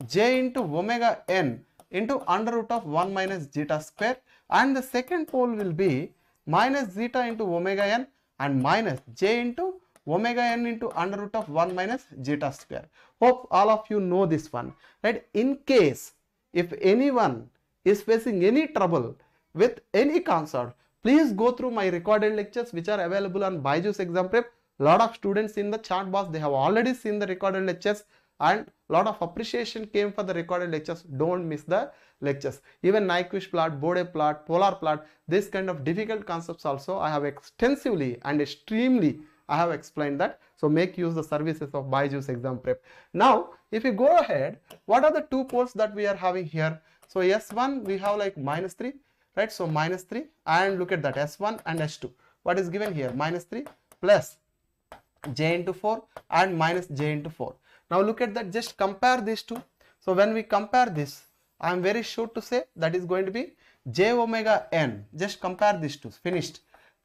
j into omega n into under root of one minus zeta square, and the second pole will be minus zeta into omega n and minus j into omega n into under root of one minus zeta square. Hope all of you know this one, right? In case if anyone is facing any trouble with any concept, please go through my recorded lectures which are available on Byju's Exam Prep. Lot of students in the chat box, they have already seen the recorded lectures, and lot of appreciation came for the recorded lectures. Don't miss the lectures. Even Nyquist plot, Bode plot, polar plot, this kind of difficult concepts also I have extensively and extremely I have explained that. So make use the services of Byju's Exam Prep. Now, if you go ahead, what are the two poles that we are having here? So S one we have like minus three, right? So minus three, and look at that, S one and S two. What is given here? Minus three plus j into four and minus j into four. Now look at that, just compare these two. So when we compare this, I am very sure to say that is going to be j omega n. Just compare these two, finished.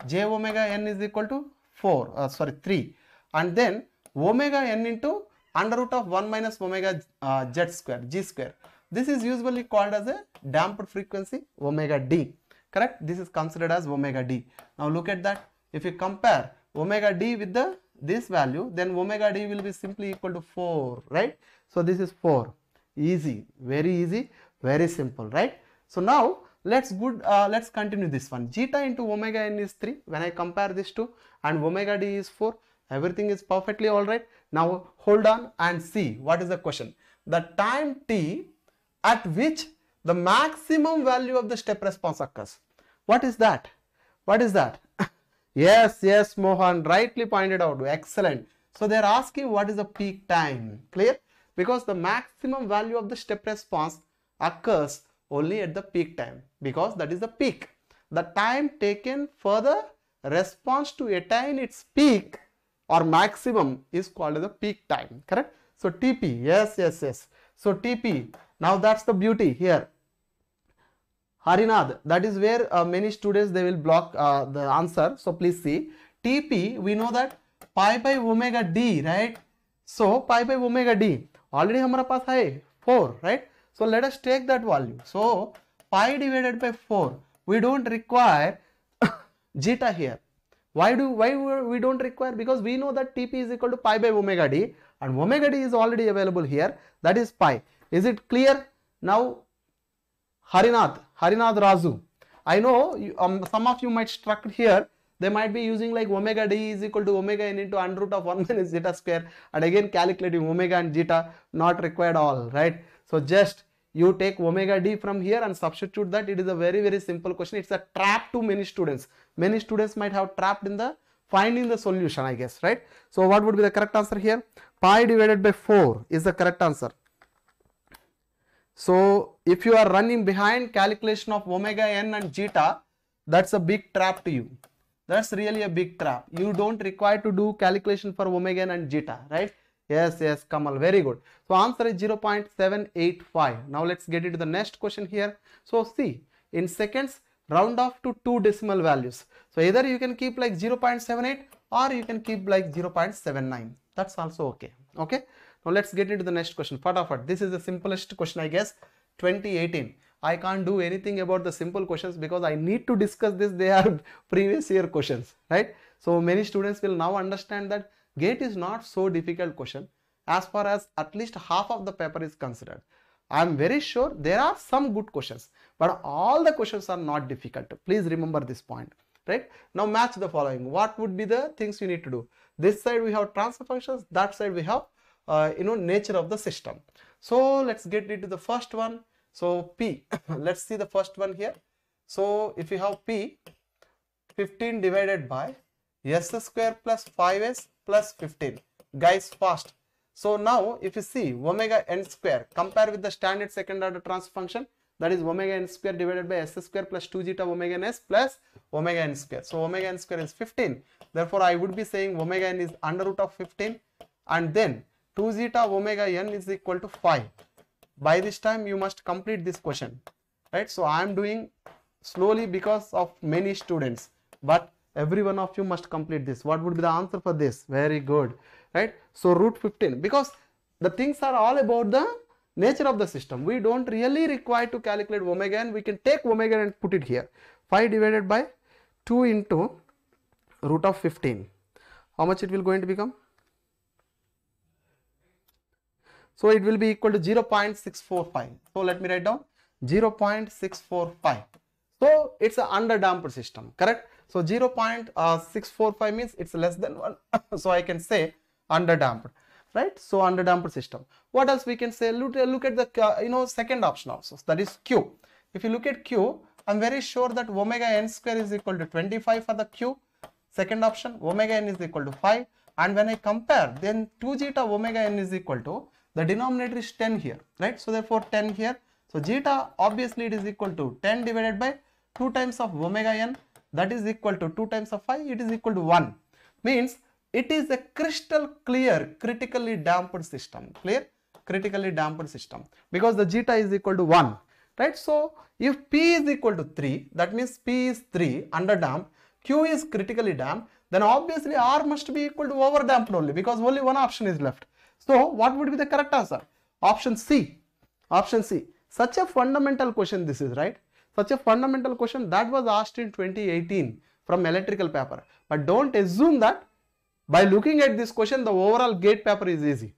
J omega n is equal to four, uh, sorry three, and then omega n into under root of one minus omega uh, z square, g square. This is usually called as a damped frequency, omega d, correct? This is considered as omega d. Now look at that, if you compare omega d with the this value, then omega d will be simply equal to four, right? So this is four. Easy, very easy, very simple, right? So now let's good uh, let's continue this one. Zeta into omega n is three when I compare this two, and omega d is four. Everything is perfectly all right. Now hold on and see what is the question. The time t at which the maximum value of the step response occurs. What is that? What is that? Yes, yes, Mohan rightly pointed out. Excellent. So they are asking what is the peak time. Clear? Because the maximum value of the step response occurs only at the peak time, because that is the peak. The time taken for the response to attain its peak or maximum is called as the peak time. Correct? So T P. Yes, yes, yes. So T P. Now that's the beauty here. Harinath, that is where uh, many students, they will block uh, the answer. So please see, T P, we know that pi by omega d, right? So pi by omega d, already hamara paas hai four, right? So let us take that value. So pi divided by four, we don't require zeta here. Why do why we don't require? Because we know that T P is equal to pi by omega d, and omega d is already available here. That is pi. Is it clear? Now, Harinath, Harinath Raju, I know you, um, some of you might struck here, they might be using like omega d is equal to omega n into under root of one minus zeta square, and again calculating omega and zeta, not required all, right? So just you take omega d from here and substitute that. It is a very very simple question. It's a trap to many students. Many students might have trapped in the finding the solution, I guess, right? So what would be the correct answer here? Pi divided by four is the correct answer. So if you are running behind calculation of omega n and zeta, that's a big trap to you. That's really a big trap. You don't require to do calculation for omega n and zeta, right? Yes, yes, Kamal, very good. So answer is zero point seven eight five. Now let's get into the next question here. So see, in seconds, round off to two decimal values. So either you can keep like zero point seven eight or you can keep like zero point seven nine. That's also okay. Okay. Now let's get into the next question. Fatafat. This is the simplest question, I guess. twenty eighteen. I can't do anything about the simple questions because I need to discuss this. They are previous year questions, right? So many students will now understand that GATE is not so difficult question as far as at least half of the paper is considered. I am very sure there are some good questions, but all the questions are not difficult. Please remember this point, right? Now match the following. What would be the things you need to do? This side we have transfer functions, that side we have, uh, you know, nature of the system. So let's get into the first one. So P, let's see the first one here. So if you have P, fifteen divided by S square plus five S plus fifteen. Guys, fast. So now if you see omega n square, compare with the standard second order transfer function, that is omega n square divided by s square plus two zeta omega n s plus omega n square. So omega n square is fifteen. Therefore, I would be saying omega n is under root of fifteen, and then two zeta omega n is equal to five. By this time, you must complete this question, right? So I am doing slowly because of many students, but every one of you must complete this. What would be the answer for this? Very good, right? So root fifteen, because the things are all about the nature of the system. We don't really require to calculate omega n. We can take omega and put it here. five divided by two into root of fifteen. How much it will going to become? So it will be equal to zero point six four five. So let me write down zero point six four five. So it's an underdamped system, correct? So zero point six four five means it's less than one. So I can say underdamped, right? So underdamped system. What else we can say? Look, look at the uh, you know second option also. So that is Q. If you look at Q, I'm very sure that omega n square is equal to twenty-five for the Q. Second option, omega n is equal to five. And when I compare, then two zeta omega n is equal to, the denominator is ten here, right? So therefore ten here. So zeta, obviously it is equal to ten divided by two times of omega n. That is equal to two times of five, it is equal to one. Means it is a crystal clear, critically damped system. Clear? Critically damped system. Because the zeta is equal to one. Right? So if P is equal to three, that means P is three, under damped, Q is critically damped, then obviously R must be equal to over damped only, because only one option is left. So what would be the correct answer? Option C. Option C. Such a fundamental question this is, right? Such a fundamental question that was asked in twenty eighteen from electrical paper. But don't assume that by looking at this question, the overall GATE paper is easy,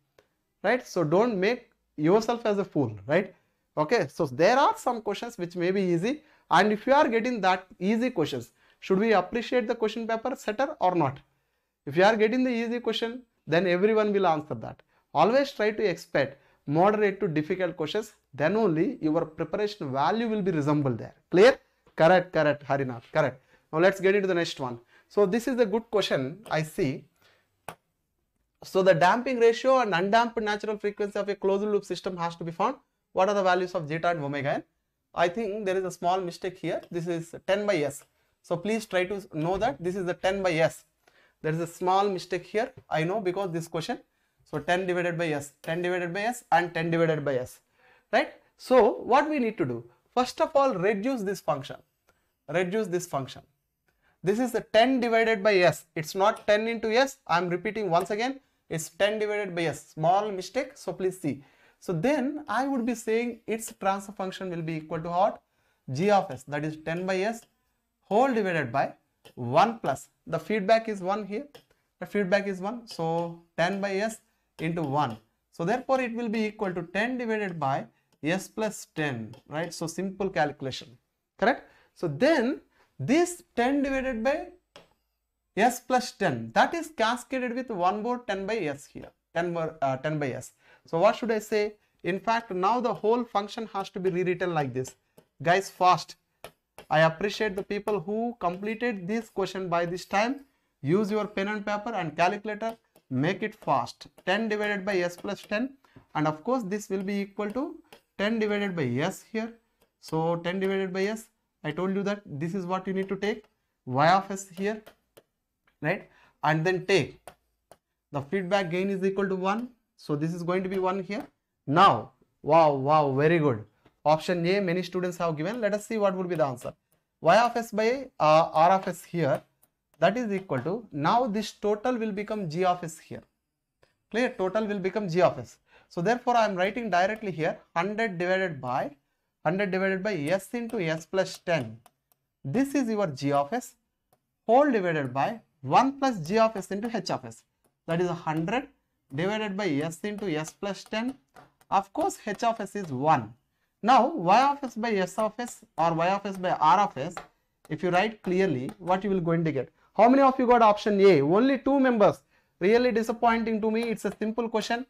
right? So don't make yourself as a fool, right? Okay, so there are some questions which may be easy. And if you are getting that easy questions, should we appreciate the question paper setter or not? If you are getting the easy question, then everyone will answer that. Always try to expect moderate to difficult questions, then only your preparation value will be resemble there. Clear? Correct, correct, Harinath, correct. Now let's get into the next one. So this is a good question, I see. So the damping ratio and undamped natural frequency of a closed loop system has to be found. What are the values of zeta and omega n? I think there is a small mistake here. This is ten by S. So please try to know that this is the ten by S. There is a small mistake here. I know because this question. So ten divided by S, ten divided by S and ten divided by S, right? So what we need to do? First of all, reduce this function. Reduce this function. This is the ten divided by S. It's not ten into S. I'm repeating once again. It's ten divided by S. Small mistake. So please see. So then I would be saying its transfer function will be equal to what? G of S. That is ten by S whole divided by one plus. The feedback is one here. The feedback is one. So ten by S into one. So therefore it will be equal to ten divided by S plus ten, right? So simple calculation, correct? So then this ten divided by S plus ten, that is cascaded with one more ten by S here, ten, more, uh, ten by S. So what should I say? In fact, now the whole function has to be rewritten like this. Guys, fast. I appreciate the people who completed this question by this time. Use your pen and paper and calculator. Make it fast. ten divided by s plus ten. And of course, this will be equal to ten divided by s here. So, ten divided by s. I told you that this is what you need to take. Y of s here. Right? And then take. The feedback gain is equal to one. So, this is going to be one here. Now, wow, wow, very good. Option A, many students have given. Let us see what would be the answer. Y of s by uh, R of s here. That is equal to, now this total will become G of s here. Clear? Total will become G of s. So therefore, I am writing directly here one hundred divided by one hundred divided by s into s plus ten. This is your G of s whole divided by one plus G of s into H of s. That is one hundred divided by s into s plus ten. Of course, H of s is one. Now, Y of s by s of s or Y of s by R of s, if you write clearly, what you will going to get. How many of you got option A? Only two members. Really disappointing to me. It's a simple question.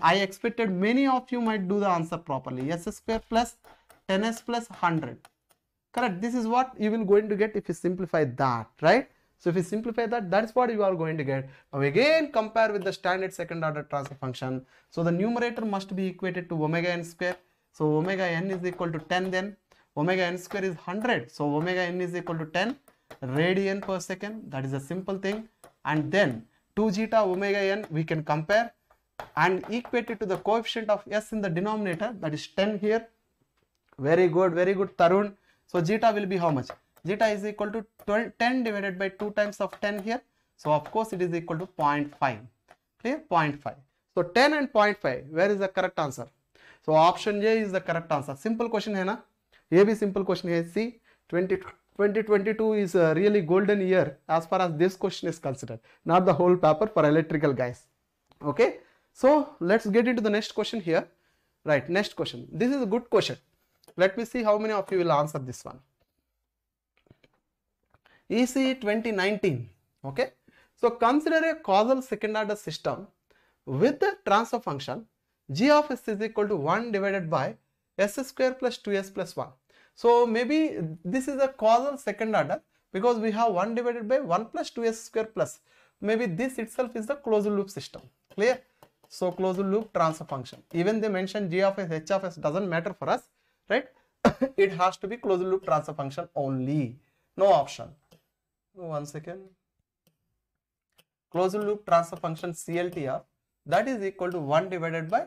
I expected many of you might do the answer properly. S square plus ten s plus one hundred. Correct. This is what you will going to get if you simplify that, right? So if you simplify that, that's what you are going to get. Now again, compare with the standard second order transfer function. So the numerator must be equated to omega n square. So omega n is equal to ten then. Omega n square is one hundred. So omega n is equal to ten. Radian per second, that is a simple thing, and then two zeta omega n we can compare and equate it to the coefficient of s in the denominator, that is ten here. Very good, very good, Tarun. So zeta will be how much? Zeta is equal to twelve, ten divided by two times of ten here. So of course it is equal to zero point five. Clear? zero point five. So ten and zero point five, where is the correct answer? So option A is the correct answer. Simple question hai na? A bhi simple question hai. See, twenty twenty-two is a really golden year as far as this question is considered. Not the whole paper, for electrical guys. Okay. So let's get into the next question here. Right. Next question. This is a good question. Let me see how many of you will answer this one. E C E twenty nineteen. Okay. So consider a causal second order system with the transfer function G of s is equal to one divided by s square plus two s plus one. So maybe this is a causal second order because we have one divided by one plus two s square plus. Maybe this itself is the closed loop system. Clear? So closed loop transfer function. Even they mentioned G of s, H of s doesn't matter for us, right? It has to be closed loop transfer function only. No option. One second. Closed loop transfer function C L T R, that is equal to one divided by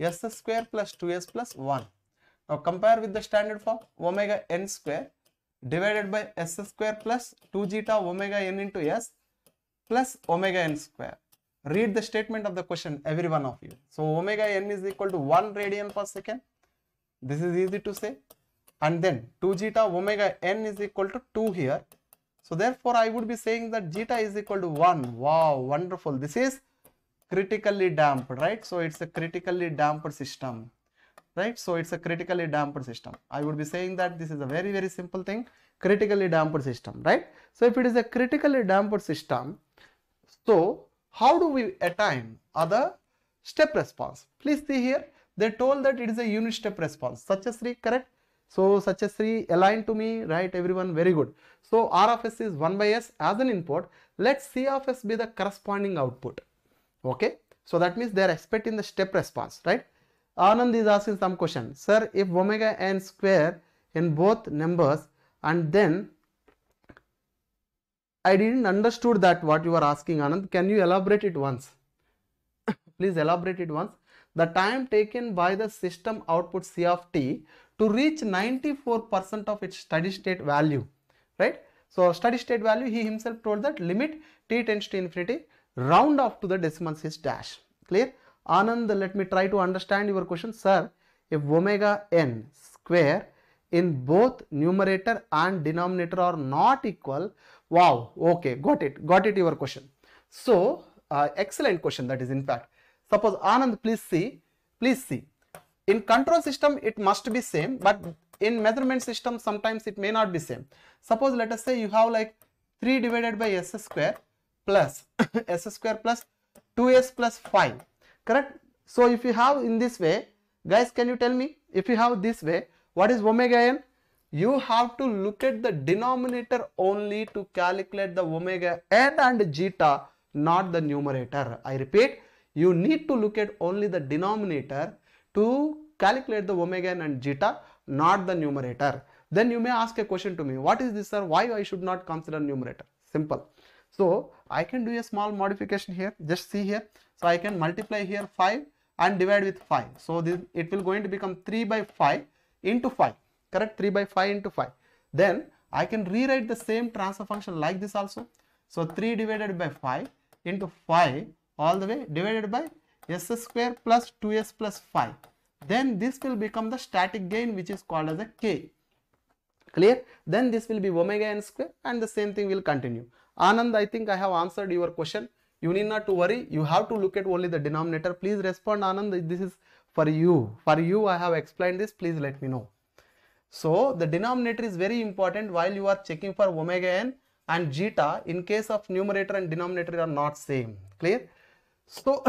s square plus two s plus one. Now compare with the standard form omega n square divided by s square plus two zeta omega n into s plus omega n square. Read the statement of the question, every one of you. So omega n is equal to one radian per second. This is easy to say. And then two zeta omega n is equal to two here. So therefore I would be saying that zeta is equal to one. Wow, wonderful. This is critically damped, right? So it's a critically damped system. Right? So it's a critically damped system. I would be saying that this is a very, very simple thing. Critically damped system, right? So if it is a critically damped system, so how do we attain other step response? Please see here. They told that it is a unit step response. Suchasri, correct? So Suchasri aligned to me, right? Everyone, very good. So R of s is one by s as an input. Let C of s be the corresponding output. Okay. So that means they are expecting the step response, right? Anand is asking some question. Sir, if omega n square in both numbers, and then I didn't understood that what you are asking, Anand. Can you elaborate it once? Please elaborate it once. The time taken by the system output C of t to reach ninety-four percent of its steady state value, right? So steady state value, he himself told that limit t tends to infinity, round off to the decimals is dash. Clear? Anand, let me try to understand your question. Sir, if omega n square in both numerator and denominator are not equal. Wow, okay, got it, got it your question. So, uh, excellent question that is in fact. Suppose Anand, please see, please see. In control system, it must be same, but in measurement system, sometimes it may not be same. Suppose let us say you have like three divided by s square plus s square plus two s plus five. Correct? So if you have in this way, guys, can you tell me if you have this way, what is omega n? you have to look at the denominator only to calculate the omega n and zeta, not the numerator. I repeat, you need to look at only the denominator to calculate the omega n and zeta, not the numerator. Then you may ask a question to me, what is this sir, why I should not consider numerator? Simple. So I can do a small modification here, just see here. So I can multiply here five and divide with five. So this, it will going to become three by five into five, correct? three by five into five. Then I can rewrite the same transfer function like this also. So three divided by five into five all the way divided by s square plus two s plus five. Then this will become the static gain, which is called as a K. Clear? Then this will be omega n square and the same thing will continue. Anand, I think I have answered your question. You need not to worry. You have to look at only the denominator. Please respond, Anand. This is for you. For you, I have explained this. Please let me know. So the denominator is very important while you are checking for omega n and zeta. In case of numerator and denominator are not same. Clear? So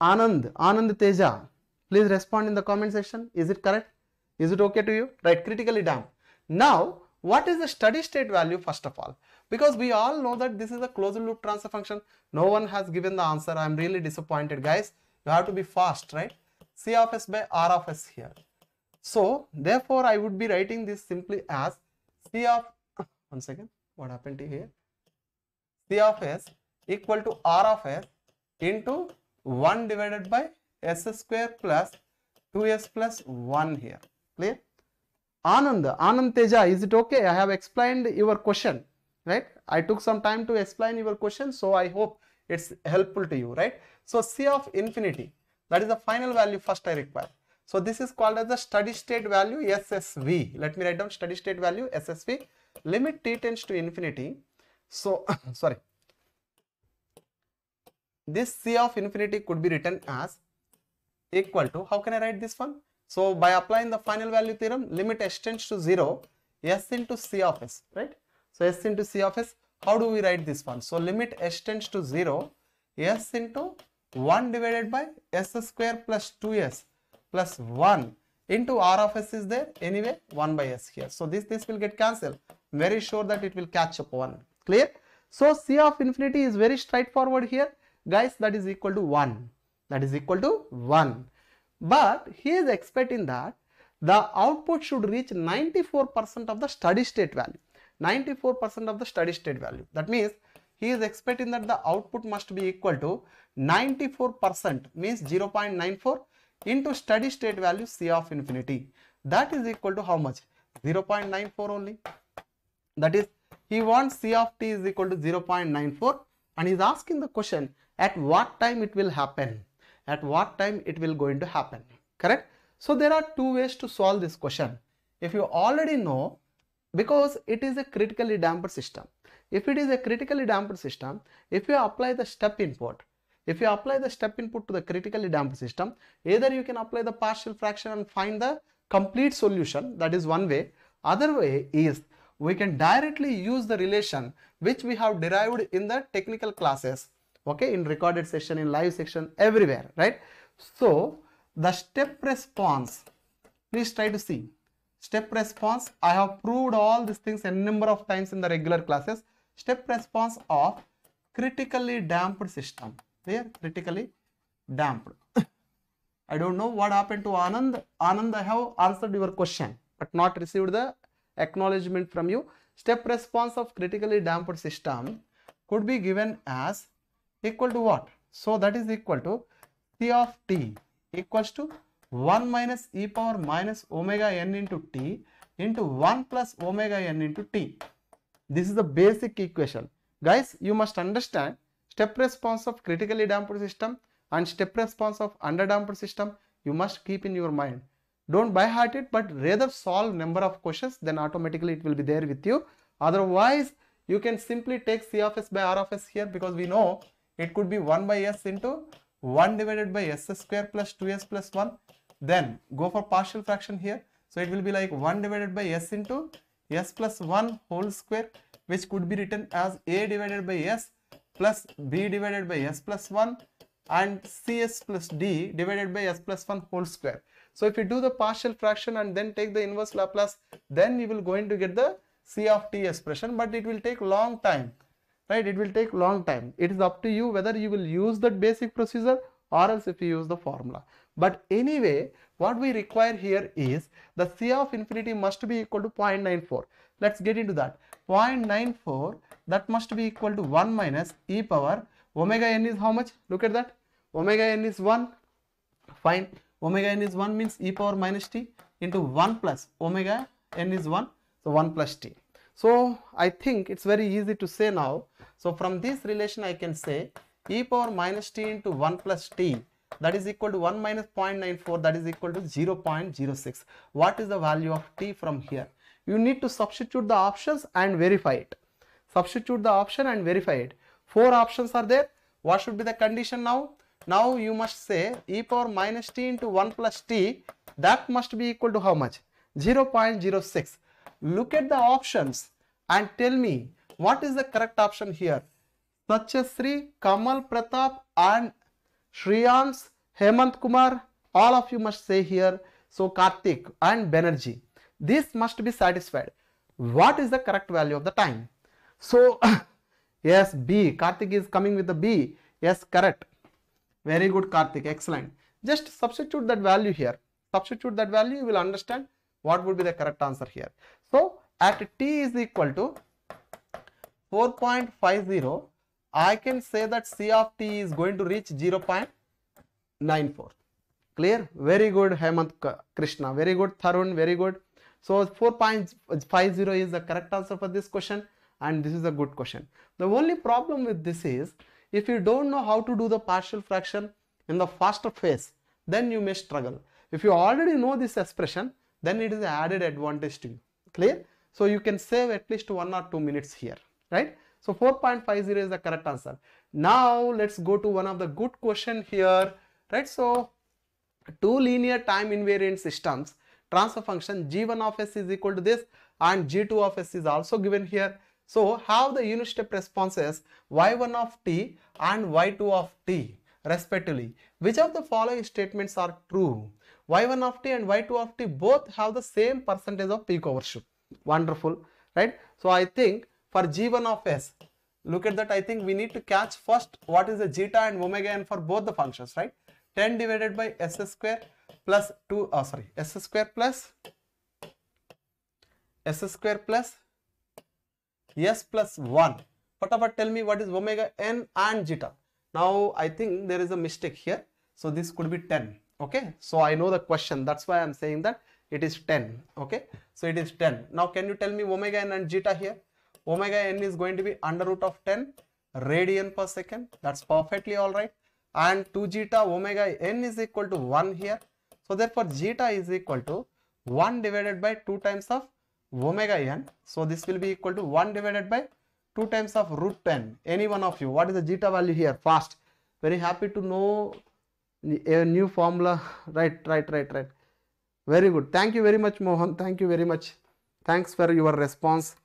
Anand, Anand Teja, please respond in the comment section. Is it correct? Is it okay to you? Right, critically done. Now, what is the steady state value first of all? Because we all know that this is a closed loop transfer function. No one has given the answer. I am really disappointed, guys. You have to be fast, right? C of s by R of s here. So, therefore, I would be writing this simply as C of, one second, what happened here? C of s equal to R of s into one divided by s square plus two s plus one here. Clear? Anand, Anand Teja, is it okay? I have explained your question, right? I took some time to explain your question, so I hope it's helpful to you, right? So C of infinity, that is the final value first I require. So this is called as the steady state value S S V. Let me write down steady state value S S V, limit t tends to infinity. So, sorry, this C of infinity could be written as equal to, how can I write this one? So by applying the final value theorem, limit s tends to zero, s into c of s, right? So s into c of s, how do we write this one? So limit s tends to zero, s into one divided by s square plus two s plus one into r of s is there, anyway one by s here. So this, this will get cancelled. Very sure that it will catch up one. Clear? So c of infinity is very straightforward here. Guys, that is equal to one. That is equal to one. But he is expecting that the output should reach ninety-four percent of the steady state value. ninety-four percent of the steady state value. That means he is expecting that the output must be equal to ninety-four percent, means zero point nine four into steady state value C of infinity. That is equal to how much? zero point nine four only. That is, he wants C of t is equal to zero point nine four and he is asking the question at what time it will happen. At what time it will going to happen, correct? So there are two ways to solve this question. If you already know, because it is a critically damped system. If it is a critically damped system, if you apply the step input, if you apply the step input to the critically damped system, either you can apply the partial fraction and find the complete solution. That is one way. Other way is we can directly use the relation which we have derived in the technical classes. Okay, in recorded session, in live section, everywhere, right? So the step response, please try to see. Step response, I have proved all these things a number of times in the regular classes. Step response of critically damped system. Here, critically damped. I don't know what happened to Anand. Anand, I have answered your question, but not received the acknowledgement from you. Step response of critically damped system could be given as equal to what? So that is equal to C of t equals to one minus e power minus omega n into t into one plus omega n into t. This is the basic equation. Guys, you must understand step response of critically damped system and step response of underdamped system. You must keep in your mind. Don't by heart it, but rather solve number of questions, then automatically it will be there with you. Otherwise, you can simply take C of s by R of s here, because we know it could be one by s into one divided by s square plus two s plus one. Then go for partial fraction here. So it will be like one divided by s into s plus one whole square, which could be written as a divided by s plus b divided by s plus one and cs plus d divided by s plus one whole square. So if you do the partial fraction and then take the inverse Laplace, then you will going to get the c of t expression, but it will take long time, right? It will take long time. It is up to you whether you will use that basic procedure or else if you use the formula. But anyway, what we require here is the c of infinity must be equal to zero point nine four. Let's get into that. zero point nine four, that must be equal to one minus e power omega n is how much? Look at that. Omega n is one. Fine. Omega n is one means e power minus t into one plus omega n is one. So one plus t. So I think it's very easy to say now. So from this relation I can say e power minus t into one plus t, that is equal to one minus zero point nine four, that is equal to zero point zero six. What is the value of t from here? You need to substitute the options and verify it. Substitute the option and verify it. Four options are there. What should be the condition now? Now you must say e power minus t into one plus t, that must be equal to how much? zero point zero six. Look at the options and tell me what is the correct option here. Suchasri, Kamal Pratap and Shriyansh, Hemant Kumar, all of you must say here. So Karthik and Banerjee, this must be satisfied. What is the correct value of the time? So yes, B. Karthik is coming with the B. Yes, correct. Very good, Karthik. Excellent. Just substitute that value here. Substitute that value, you will understand what would be the correct answer here. So at t is equal to four point five zero, I can say that c of t is going to reach zero point nine four. Clear? Very good, Hemant Krishna. Very good, Tarun. Very good. So four point five zero is the correct answer for this question, and this is a good question. The only problem with this is, if you don't know how to do the partial fraction in the faster phase, then you may struggle. If you already know this expression, then it is an added advantage to you. Clear? So you can save at least one or two minutes here, right? So four point five zero is the correct answer. Now let's go to one of the good question here, right? So two linear time invariant systems transfer function g one of s is equal to this and g two of s is also given here. So have the unit step responses y one of t and y two of t respectively. Which of the following statements are true? y one of t and y two of t both have the same percentage of peak overshoot. Wonderful, right? So I think for g one of s, look at that, I think we need to catch first what is the zeta and omega n for both the functions, right? ten divided by s square plus two, oh sorry, s square plus, s square plus, s plus one. Whatever, tell me what is omega n and zeta. Now I think there is a mistake here. So this could be ten, okay? So I know the question, that's why I am saying that it is ten, okay? So it is ten. Now can you tell me omega n and zeta here? Omega n is going to be under root of ten radian per second. That's perfectly all right. And two zeta omega n is equal to one here. So therefore zeta is equal to one divided by two times of omega n. So this will be equal to one divided by two times of root ten. Any one of you, what is the zeta value here? Fast. Very happy to know a new formula. Right, right, right, right. Very good. Thank you very much, Mohan. Thank you very much. Thanks for your response.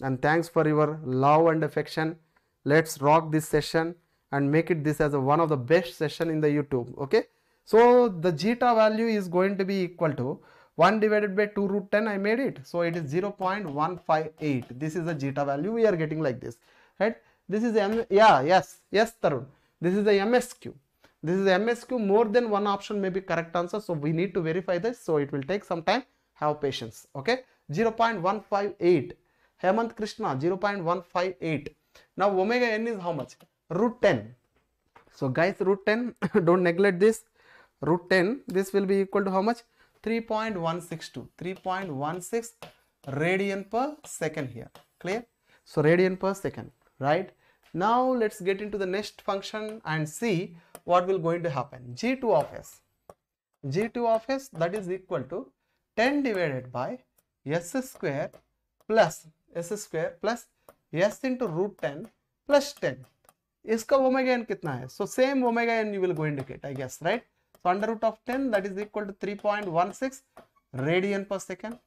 And thanks for your love and affection. Let's rock this session and make it this as a, one of the best session in the YouTube. Okay. So the zeta value is going to be equal to one divided by two root ten. I made it. So it is zero point one five eight. This is the zeta value we are getting like this. Right. This is M. Yeah. Yes. Yes, Tarun. This is the M S Q. This is the M S Q. More than one option may be correct answer. So we need to verify this. So it will take some time. Have patience. Okay. zero point one five eight. Hemant Krishna, zero point one five eight. Now omega n is how much? Root ten. So guys, root ten, don't neglect this. Root ten, this will be equal to how much? three point one six two. three point one six radian per second here. Clear? So radian per second, right? Now let's get into the next function and see what will going to happen. g two of s. g two of s, that is equal to ten divided by s square plus s square plus s into root ten plus ten. Iska omega n kitna hai? So same omega n you will go into it, I guess, right? So under root of ten, that is equal to three point one six radian per second.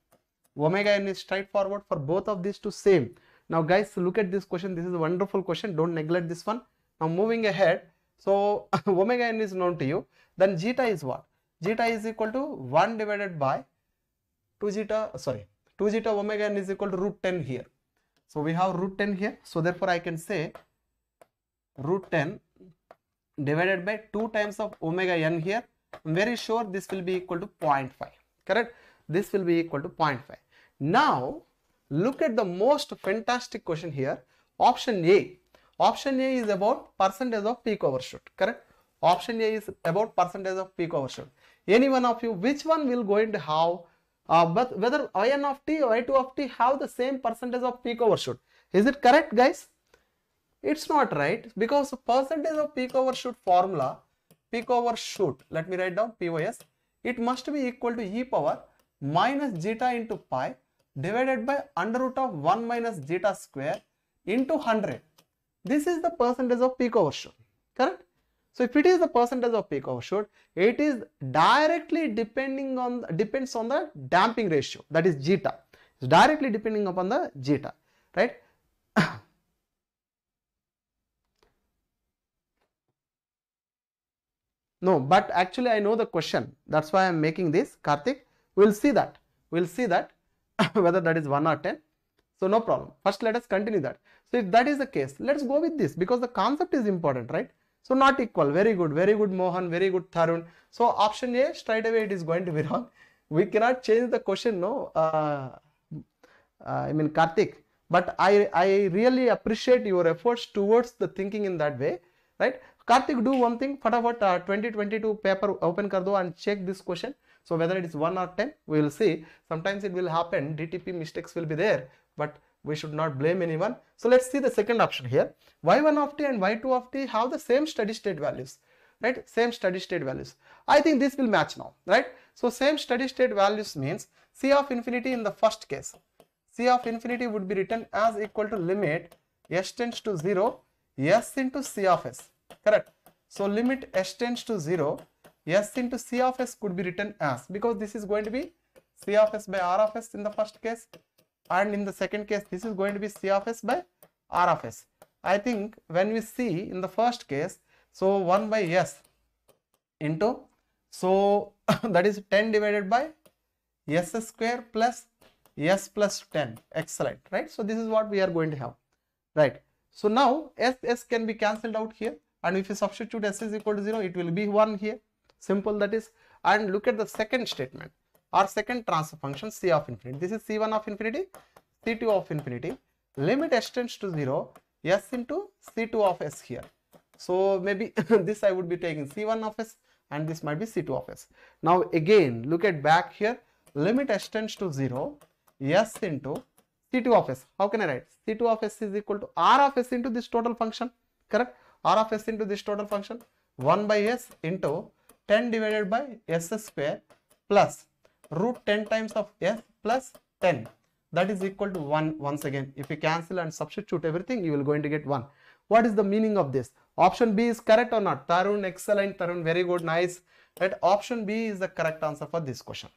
Omega n is straightforward for both of these two same. Now guys, look at this question. This is a wonderful question. Don't neglect this one. Now moving ahead, So omega n is known to you. Then zeta is what? Zeta is equal to one divided by two zeta, sorry, two zeta omega n is equal to root ten here. So we have root ten here. So therefore I can say root ten divided by two times of omega n here. I'm very sure this will be equal to zero point five, correct? This will be equal to zero point five. Now look at the most fantastic question here. Option A. Option A is about percentage of peak overshoot, correct? Option A is about percentage of peak overshoot. Any one of you, which one will going to have, uh, but whether I one of t or I two of t have the same percentage of peak overshoot. Is it correct, guys? It's not right, because percentage of peak overshoot formula, peak overshoot, let me write down P O S, it must be equal to e power minus zeta into pi divided by under root of one minus zeta square into one hundred. This is the percentage of peak overshoot, correct? So if it is the percentage of peak overshoot, it is directly depending on, depends on the damping ratio, that is zeta. It's directly depending upon the zeta, right? No, but actually I know the question. That's why I am making this, Karthik. We will see that. We will see that whether that is one or ten. So no problem. First let us continue that. So if that is the case, let's go with this because the concept is important, right? So not equal. Very good. Very good, Mohan. Very good, Tarun. So option A, straight away it is going to be wrong. We cannot change the question, no. Uh, I mean, Karthik. But I, I really appreciate your efforts towards the thinking in that way, right? Karthik, do one thing. Fatafat uh, twenty twenty-two paper open kar do and check this question. So whether it is one or ten, we will see. Sometimes it will happen. D T P mistakes will be there. But we should not blame anyone. So let's see the second option here. y one of t and y two of t have the same steady state values, right? Same steady state values. I think this will match now, right? So same steady state values means C of infinity in the first case. C of infinity would be written as equal to limit s tends to zero, s into C of s, correct? So limit s tends to zero, s into C of s could be written as, because this is going to be C of s by R of s in the first case. And in the second case, this is going to be C of s by R of s. I think when we see in the first case, so one by s into, so that is ten divided by s square plus s plus ten. Excellent, right? So this is what we are going to have, right? So now s, s can be cancelled out here. And if you substitute s is equal to zero, it will be one here. Simple, that is. And look at the second statement. Our second transfer function C of infinity. This is C one of infinity, C two of infinity. Limit s tends to zero, s into C two of s here. So maybe this I would be taking C one of s and this might be C two of s. Now again, look at back here. Limit s tends to zero, s into C two of s. How can I write? C two of s is equal to R of s into this total function. Correct? R of s into this total function. one by s into ten divided by s square plus root ten times of s plus ten, that is equal to one. Once again, if you cancel and substitute everything, you will going to get one. What is the meaning of this? Option B is correct or not? Tarun, excellent. Tarun, very good, nice. Right? Option B is the correct answer for this question.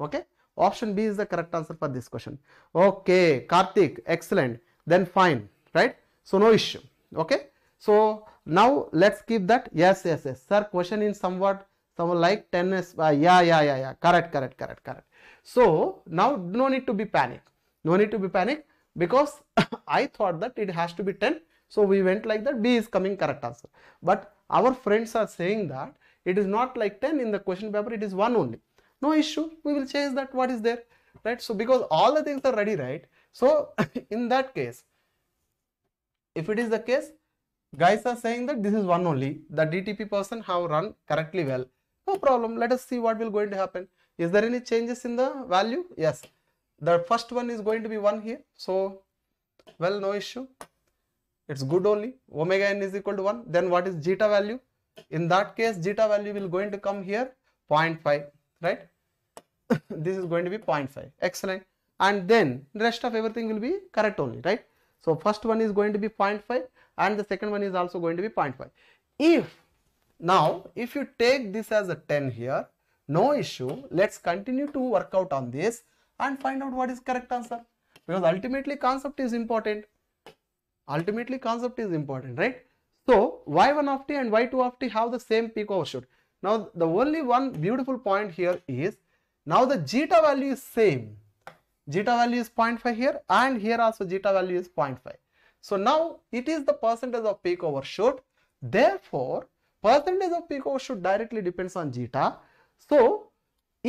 Okay, option B is the correct answer for this question. Okay, Karthik, excellent. Then fine, right? So no issue. Okay, so now let's keep that. Yes, yes, yes. Sir, question in somewhat. Someone like ten S, uh, yeah, yeah, yeah, yeah, correct, correct, correct, correct. So now no need to be panic, no need to be panic because I thought that it has to be ten. So we went like that, B is coming correct answer. But our friends are saying that it is not like ten in the question paper, it is one only. No issue, we will change that what is there, right? So because all the things are ready, right? So in that case, if it is the case, guys are saying that this is one only, the D T P person have run correctly well. No problem. Let us see what will going to happen. Is there any changes in the value? Yes. The first one is going to be one here. So, well, no issue. It's good only. Omega n is equal to one. Then what is zeta value? In that case, zeta value will going to come here. zero point five, right? This is going to be zero point five. Excellent. And then rest of everything will be correct only, right? So, first one is going to be zero point five and the second one is also going to be zero point five. If Now, if you take this as a ten here, no issue. Let's continue to work out on this and find out what is correct answer. Because ultimately concept is important. Ultimately concept is important, right? So y one of t and y two of t have the same peak overshoot. Now the only one beautiful point here is, now the zeta value is same. Zeta value is zero point five here, and here also zeta value is zero point five. So now it is the percentage of peak overshoot. Therefore, percentage of peak overshoot directly depends on zeta. So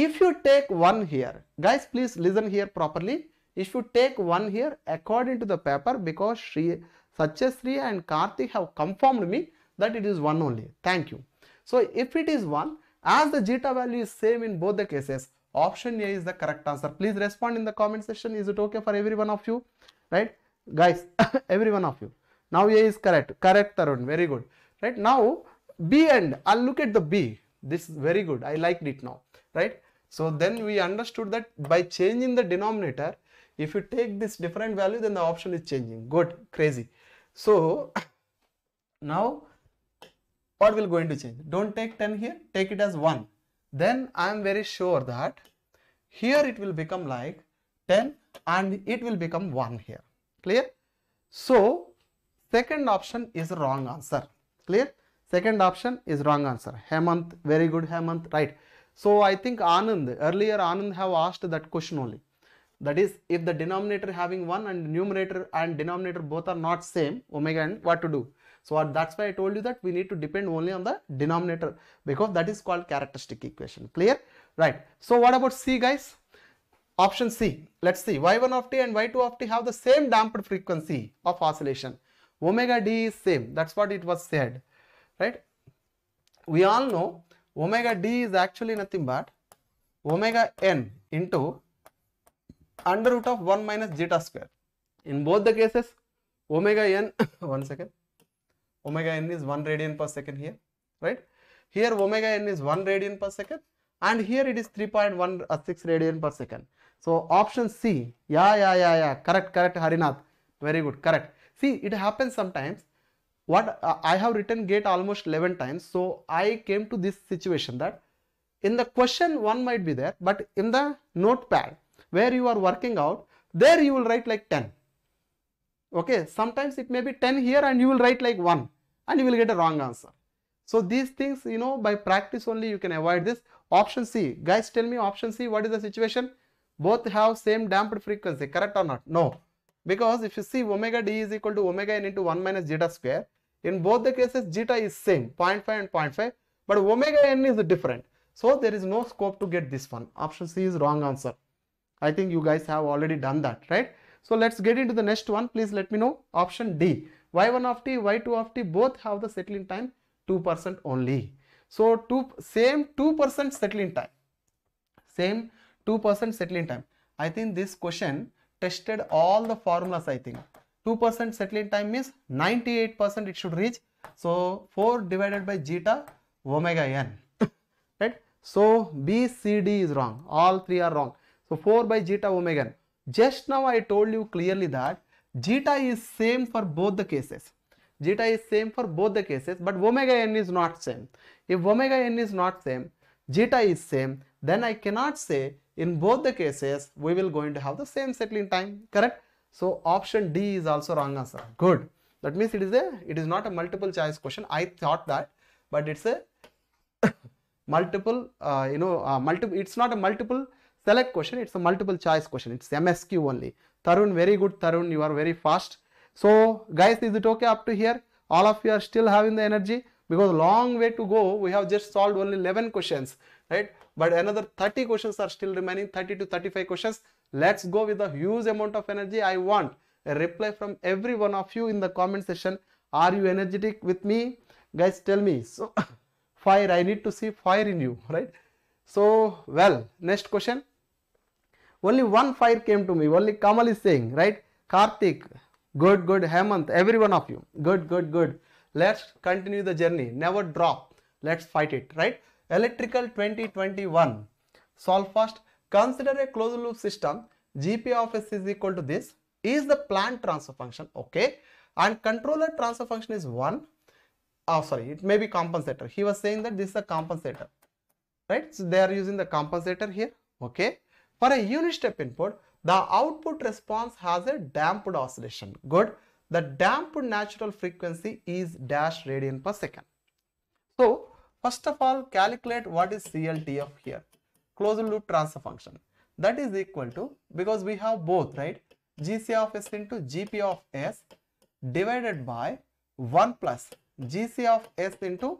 if you take one here, guys, please listen here properly. If you take one here, according to the paper, because Shri, Suchasri and Karthik have confirmed me that it is one only. Thank you. So if it is one, as the zeta value is same in both the cases, option A is the correct answer. Please respond in the comment section. Is it okay for every one of you? Right, guys, every one of you. Now A is correct. Correct, Tarun. Very good. Right, now B, and I'll look at the B. This is very good. I liked it now. Right. So then we understood that by changing the denominator, if you take this different value, then the option is changing. Good. Crazy. So now what will going to change? Don't take ten here. Take it as one. Then I am very sure that here it will become like ten and it will become one here. Clear? So second option is wrong answer. Clear? Second option is wrong answer. Hemant, very good Hemant, right. So I think Anand, earlier Anand have asked that question only. That is, if the denominator having one and numerator and denominator both are not same, omega and what to do. So that's why I told you that we need to depend only on the denominator, because that is called characteristic equation. Clear? Right. So what about C, guys? Option C. Let's see. y one of t and y two of t have the same damped frequency of oscillation. Omega d is same. That's what it was said. Right? We all know omega d is actually nothing but omega n into under root of one minus zeta square. In both the cases, omega n, one second, omega n is one radian per second here, right? Here omega n is one radian per second, and here it is three point one six radian per second. So option C, yeah, yeah, yeah, yeah, correct, correct, Harinath, very good, correct. See, it happens sometimes. What uh, I have written GATE almost eleven times, so I came to this situation that in the question one might be there, but in the notepad where you are working out, there you will write like ten. Okay, sometimes it may be ten here and you will write like one and you will get a wrong answer. So these things, you know, by practice only you can avoid this. Option C, guys, tell me option C, what is the situation? Both have same damped frequency, correct or not? No, because if you see omega d is equal to omega n into one minus zeta square, in both the cases zeta is same, zero point five and zero point five, but omega n is different. So there is no scope to get this one. Option C is wrong answer. I think you guys have already done that, right? So let's get into the next one. Please let me know. Option D. y one of t, y two of t both have the settling time two percent only. So two, same two percent settling time. Same two percent settling time. I think this question tested all the formulas, I think. two percent settling time means ninety-eight percent it should reach. So four divided by zeta omega n. Right? So B, C, D is wrong. All three are wrong. So four by zeta omega n. Just now I told you clearly that zeta is same for both the cases. Zeta is same for both the cases, but omega n is not same. If omega n is not same, zeta is same, then I cannot say in both the cases we will going to have the same settling time, correct? So option D is also wrong answer. Good. That means it is a, it is not a multiple choice question. I thought that, but it's a multiple, uh, you know, uh, multiple, it's not a multiple select question, it's a multiple choice question, it's M S Q only. Tarun, very good Tarun, you are very fast. So guys, is it okay up to here? All of you are still having the energy, because long way to go, we have just solved only eleven questions, right? But another thirty questions are still remaining, thirty to thirty-five questions. Let's go with a huge amount of energy. I want a reply from every one of you in the comment section. Are you energetic with me? Guys, tell me. So fire, I need to see fire in you, right? So well, next question. Only one fire came to me, only Kamal is saying, right? Karthik, good, good, Hemant, every one of you, good, good, good. Let's continue the journey, never drop, let's fight it, right? Electrical twenty twenty-one, solve first. Consider a closed loop system, G P of S is equal to this, is the planned transfer function, okay? And controller transfer function is one, oh sorry, it may be compensator. He was saying that this is a compensator, right? So they are using the compensator here, okay? For a unit step input, the output response has a damped oscillation. Good. the damped natural frequency is dash radian per second. So first of all, calculate what is C L T F here, closed loop transfer function. That is equal to, because we have both, right, G C of S into G P of S divided by one plus G C of S into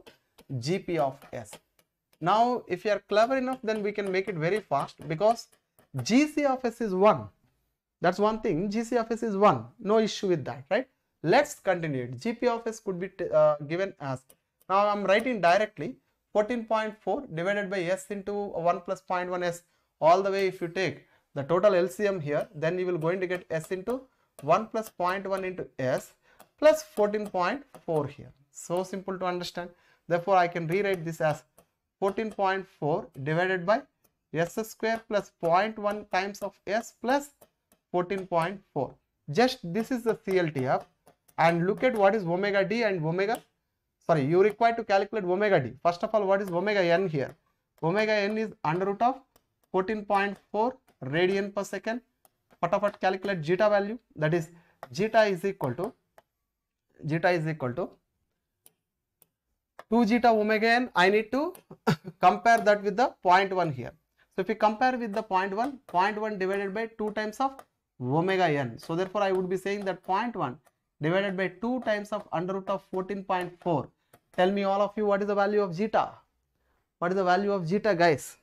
G P of S. Now, if you are clever enough, then we can make it very fast, because G C of S is one. That's one thing, G C of S is one. No issue with that, right? Let's continue it. G P of S could be uh, given as, now I'm writing directly, fourteen point four divided by S into one plus zero point one S. All the way, if you take the total L C M here, then you will going to get S into one plus zero point one into S plus fourteen point four here. So simple to understand. Therefore, I can rewrite this as fourteen point four divided by S square plus zero point one times of S plus fourteen point four. Just this is the C L T F, and look at what is omega D and omega. Sorry, you require to calculate omega D. First of all, what is omega N here? Omega N is under root of fourteen point four radian per second. Patafat calculate zeta value. That is, zeta is equal to zeta is equal to two zeta omega N. I need to compare that with the zero point one here. So if we compare with the zero point one, zero point one divided by two times of omega N. So therefore, I would be saying that zero point one divided by two times of under root of fourteen point four. Tell me, all of you, what is the value of zeta? What is the value of zeta, guys?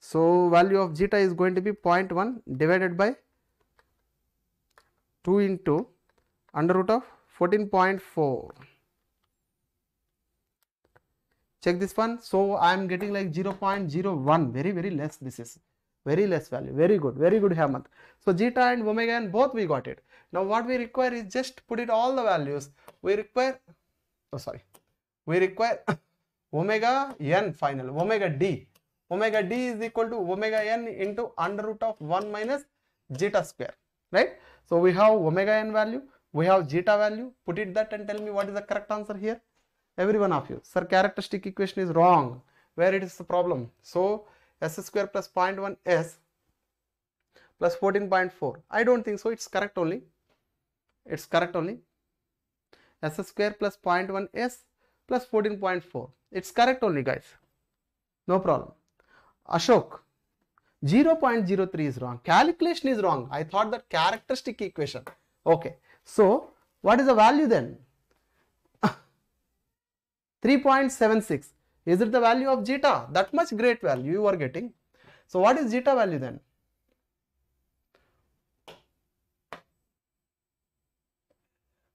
So value of zeta is going to be zero point one divided by two into under root of fourteen point four. Check this one. So I am getting like zero point zero one. Very, very less. This is very less value. Very good. Very good, Hemant. So zeta and omega and both we got it. Now what we require is just put it all the values. We require, oh sorry, we require omega N final, omega D. Omega D is equal to omega N into under root of one minus zeta square, right? So we have omega N value, we have zeta value. Put it that and tell me what is the correct answer here. Every one of you, sir, characteristic equation is wrong. Where it is the problem? So S square plus zero point one S plus fourteen point four. I don't think so. It's correct only. It's correct only. S square plus zero point one S plus fourteen point four. It's correct only, guys. No problem. Ashok, zero point zero three is wrong. Calculation is wrong. I thought that characteristic equation. Okay. So what is the value then? three point seven six. Is it the value of zeta? That much great value you are getting. So what is zeta value then?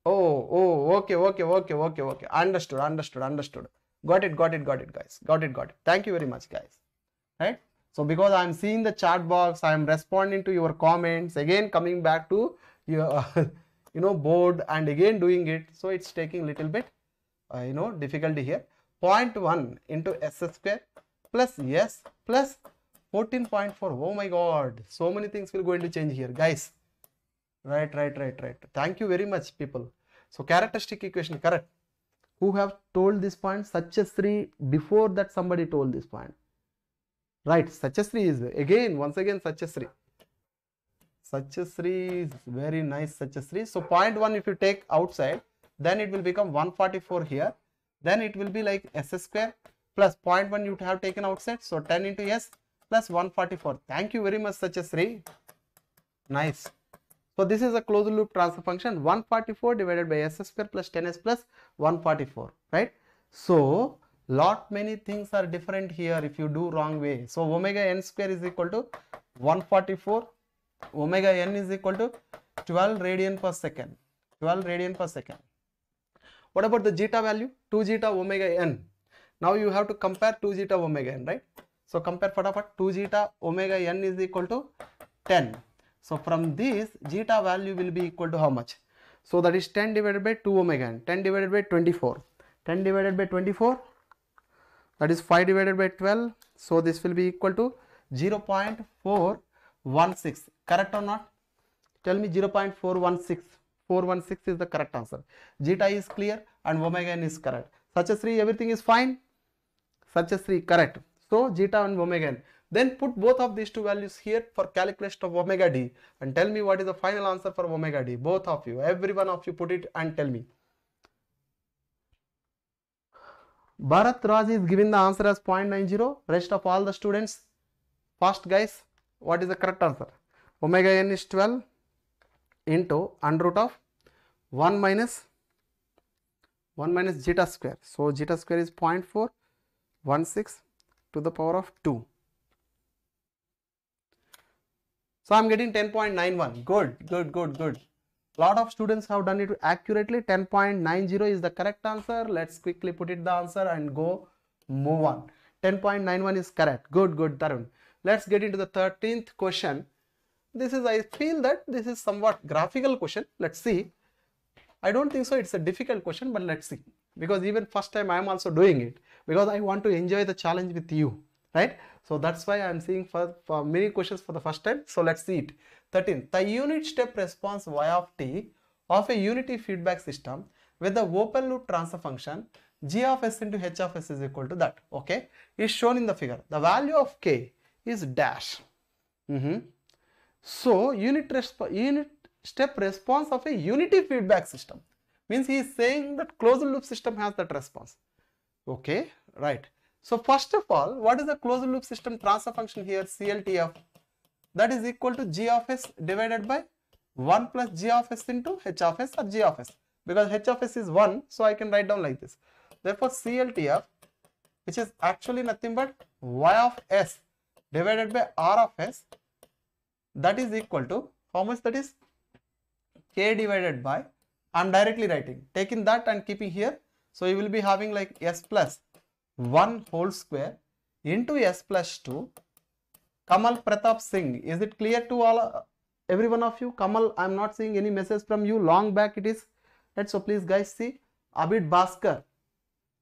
Oh, oh, okay, okay, okay, okay, okay. Understood, understood, understood. Got it, got it, got it, guys. Got it, got it. Thank you very much, guys. Right? So because I am seeing the chat box, I am responding to your comments, again coming back to your uh, you know board and again doing it. So it's taking little bit uh, you know difficulty here. zero point one into S square plus S plus fourteen point four. Oh my God, so many things will go into change here, guys. Right, right, right, right. Thank you very much, people. So characteristic equation correct. Who have told this point? Suchasri. Before that, somebody told this point. Right, Suchasri is again, once again, Suchasri. Suchasri is very nice, Suchasri. So zero point one if you take outside, then it will become one forty-four here. Then it will be like S square plus zero point one you have taken outside. So ten into S plus one forty-four. Thank you very much, Suchasri. Nice. So this is a closed loop transfer function. one forty-four divided by S square plus ten S plus one forty-four. Right. So lot many things are different here if you do wrong way. So omega N square is equal to one forty-four, omega N is equal to twelve radian per second, twelve radian per second. What about the zeta value? two zeta omega N. Now you have to compare two zeta omega N, right? So compare fatafat. two zeta omega N is equal to ten. So from this, zeta value will be equal to how much? So that is ten divided by two omega N, ten divided by twenty-four, ten divided by twenty-four. That is five divided by twelve. So this will be equal to zero point four one six. Correct or not? Tell me. Zero point four one six. four one six is the correct answer. Zeta is clear and omega N is correct. Suchasri, everything is fine. Suchasri, correct. So zeta and omega N. Then put both of these two values here for calculation of omega d and tell me what is the final answer for omega d. Both of you, every one of you, put it and tell me. Bharat Raj is given the answer as zero point nine zero. Rest of all the students, first guys, what is the correct answer? Omega n is twelve into under root of one minus zeta square. So zeta square is zero point four one six to the power of two. So I am getting ten point nine one. Good, good, good, good. Lot of students have done it accurately. ten point nine zero is the correct answer. Let's quickly put it the answer and go move on. ten point nine one is correct. Good, good, Tarun. Let's get into the thirteenth question. This is, I feel that this is somewhat graphical question. Let's see. I don't think so. It's a difficult question, but let's see. Because even first time I am also doing it. Because I want to enjoy the challenge with you. Right? So that's why I am seeing for, for many questions for the first time. So let's see it. thirteen. The unit step response y of t of a unity feedback system with the open loop transfer function g of s into h of s is equal to that. Okay. Is shown in the figure. The value of k is dash. Mm-hmm. So unit, unit step response of a unity feedback system means he is saying that closed loop system has that response. Okay. Right. So first of all, what is the closed loop system transfer function here? C L T F, that is equal to g of s divided by one plus g of s into h of s or g of s, because h of s is one, so I can write down like this. Therefore C L T F, which is actually nothing but y of s divided by r of s, that is equal to how much? That is k divided by, I am directly writing, taking that and keeping here, so you will be having like s plus one whole square into s plus two. Kamal Pratap Singh, is it clear to all, every one of you? Kamal, I am not seeing any message from you, long back it is. Let's, so please guys see, Abid Baskar,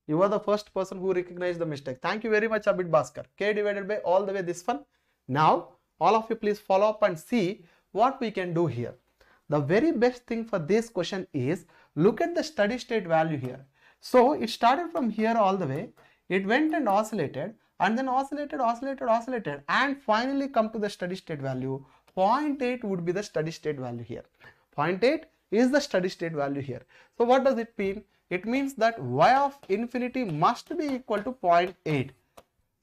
you are the first person who recognized the mistake. Thank you very much, Abid Baskar. K divided by all the way this one. Now all of you please follow up and see what we can do here. The very best thing for this question is look at the steady state value here. So it started from here all the way. It went and oscillated and then oscillated, oscillated, oscillated and finally come to the steady state value. zero point eight would be the steady state value here. zero point eight is the steady state value here. So what does it mean? It means that y of infinity must be equal to zero point eight.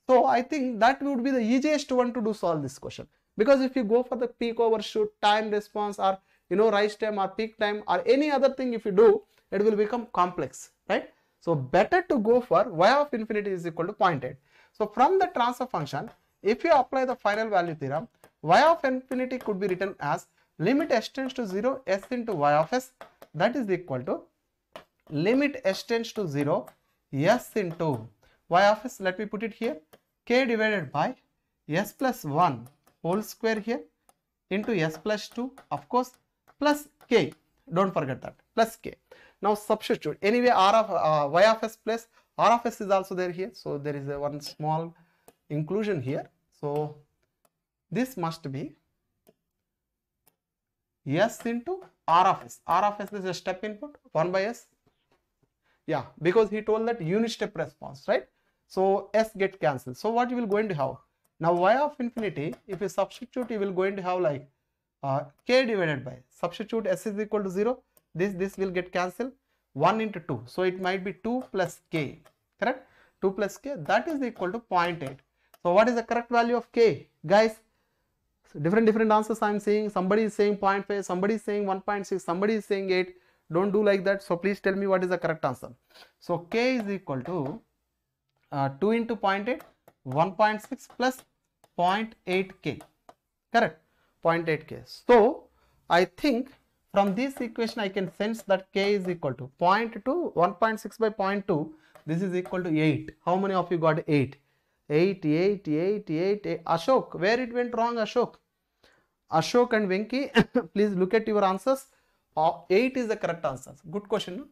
So I think that would be the easiest one to do solve this question. Because if you go for the peak overshoot, time response or you know rise time or peak time or any other thing if you do, it will become complex, right? So better to go for y of infinity is equal to zero point eight. So from the transfer function, if you apply the final value theorem, y of infinity could be written as limit s tends to zero s into y of s, that is equal to limit s tends to zero s into y of s, let me put it here, k divided by s plus one whole square here into s plus two, of course, plus k, don't forget that, plus k. Now substitute, anyway r of uh, y of s plus r of s is also there here, so there is a one small inclusion here, so this must be s into r of s. R of s is a step input, one by s, yeah, because he told that unit step response, right? So s get cancelled. So what you will going to have now, y of infinity, if you substitute, you will going to have like uh, k divided by, substitute s is equal to zero, this this will get cancelled, one into two, so it might be two plus k, correct? two plus k, that is equal to zero point eight. So what is the correct value of k, guys? Different different answers I am seeing. Somebody is saying zero point five, somebody is saying one point six, somebody is saying eight. Don't do like that. So please tell me what is the correct answer. So k is equal to uh, two into zero point eight, one point six plus zero point eight k, correct? zero point eight k. So I think from this equation I can sense that k is equal to zero point two, one point six by zero point two, this is equal to eight. How many of you got eight? eight, eight, eight, eight, eight. Ashok, where it went wrong, Ashok? Ashok and Venki, please look at your answers. Oh, eight is the correct answer. Good question.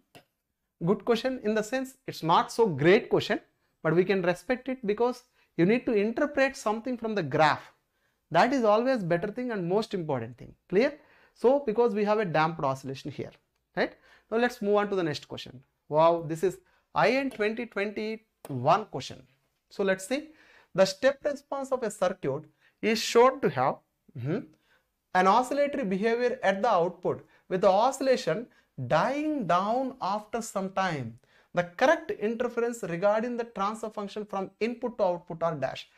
Good question in the sense it's not so great question, but we can respect it because you need to interpret something from the graph. That is always better thing and most important thing. Clear? So, because we have a damped oscillation here, right? Now, let's move on to the next question. Wow, this is I N twenty twenty-one question. So, let's see. The step response of a circuit is shown to have mm-hmm, an oscillatory behavior at the output, with the oscillation dying down after some time. The correct interference regarding the transfer function from input to output are dash.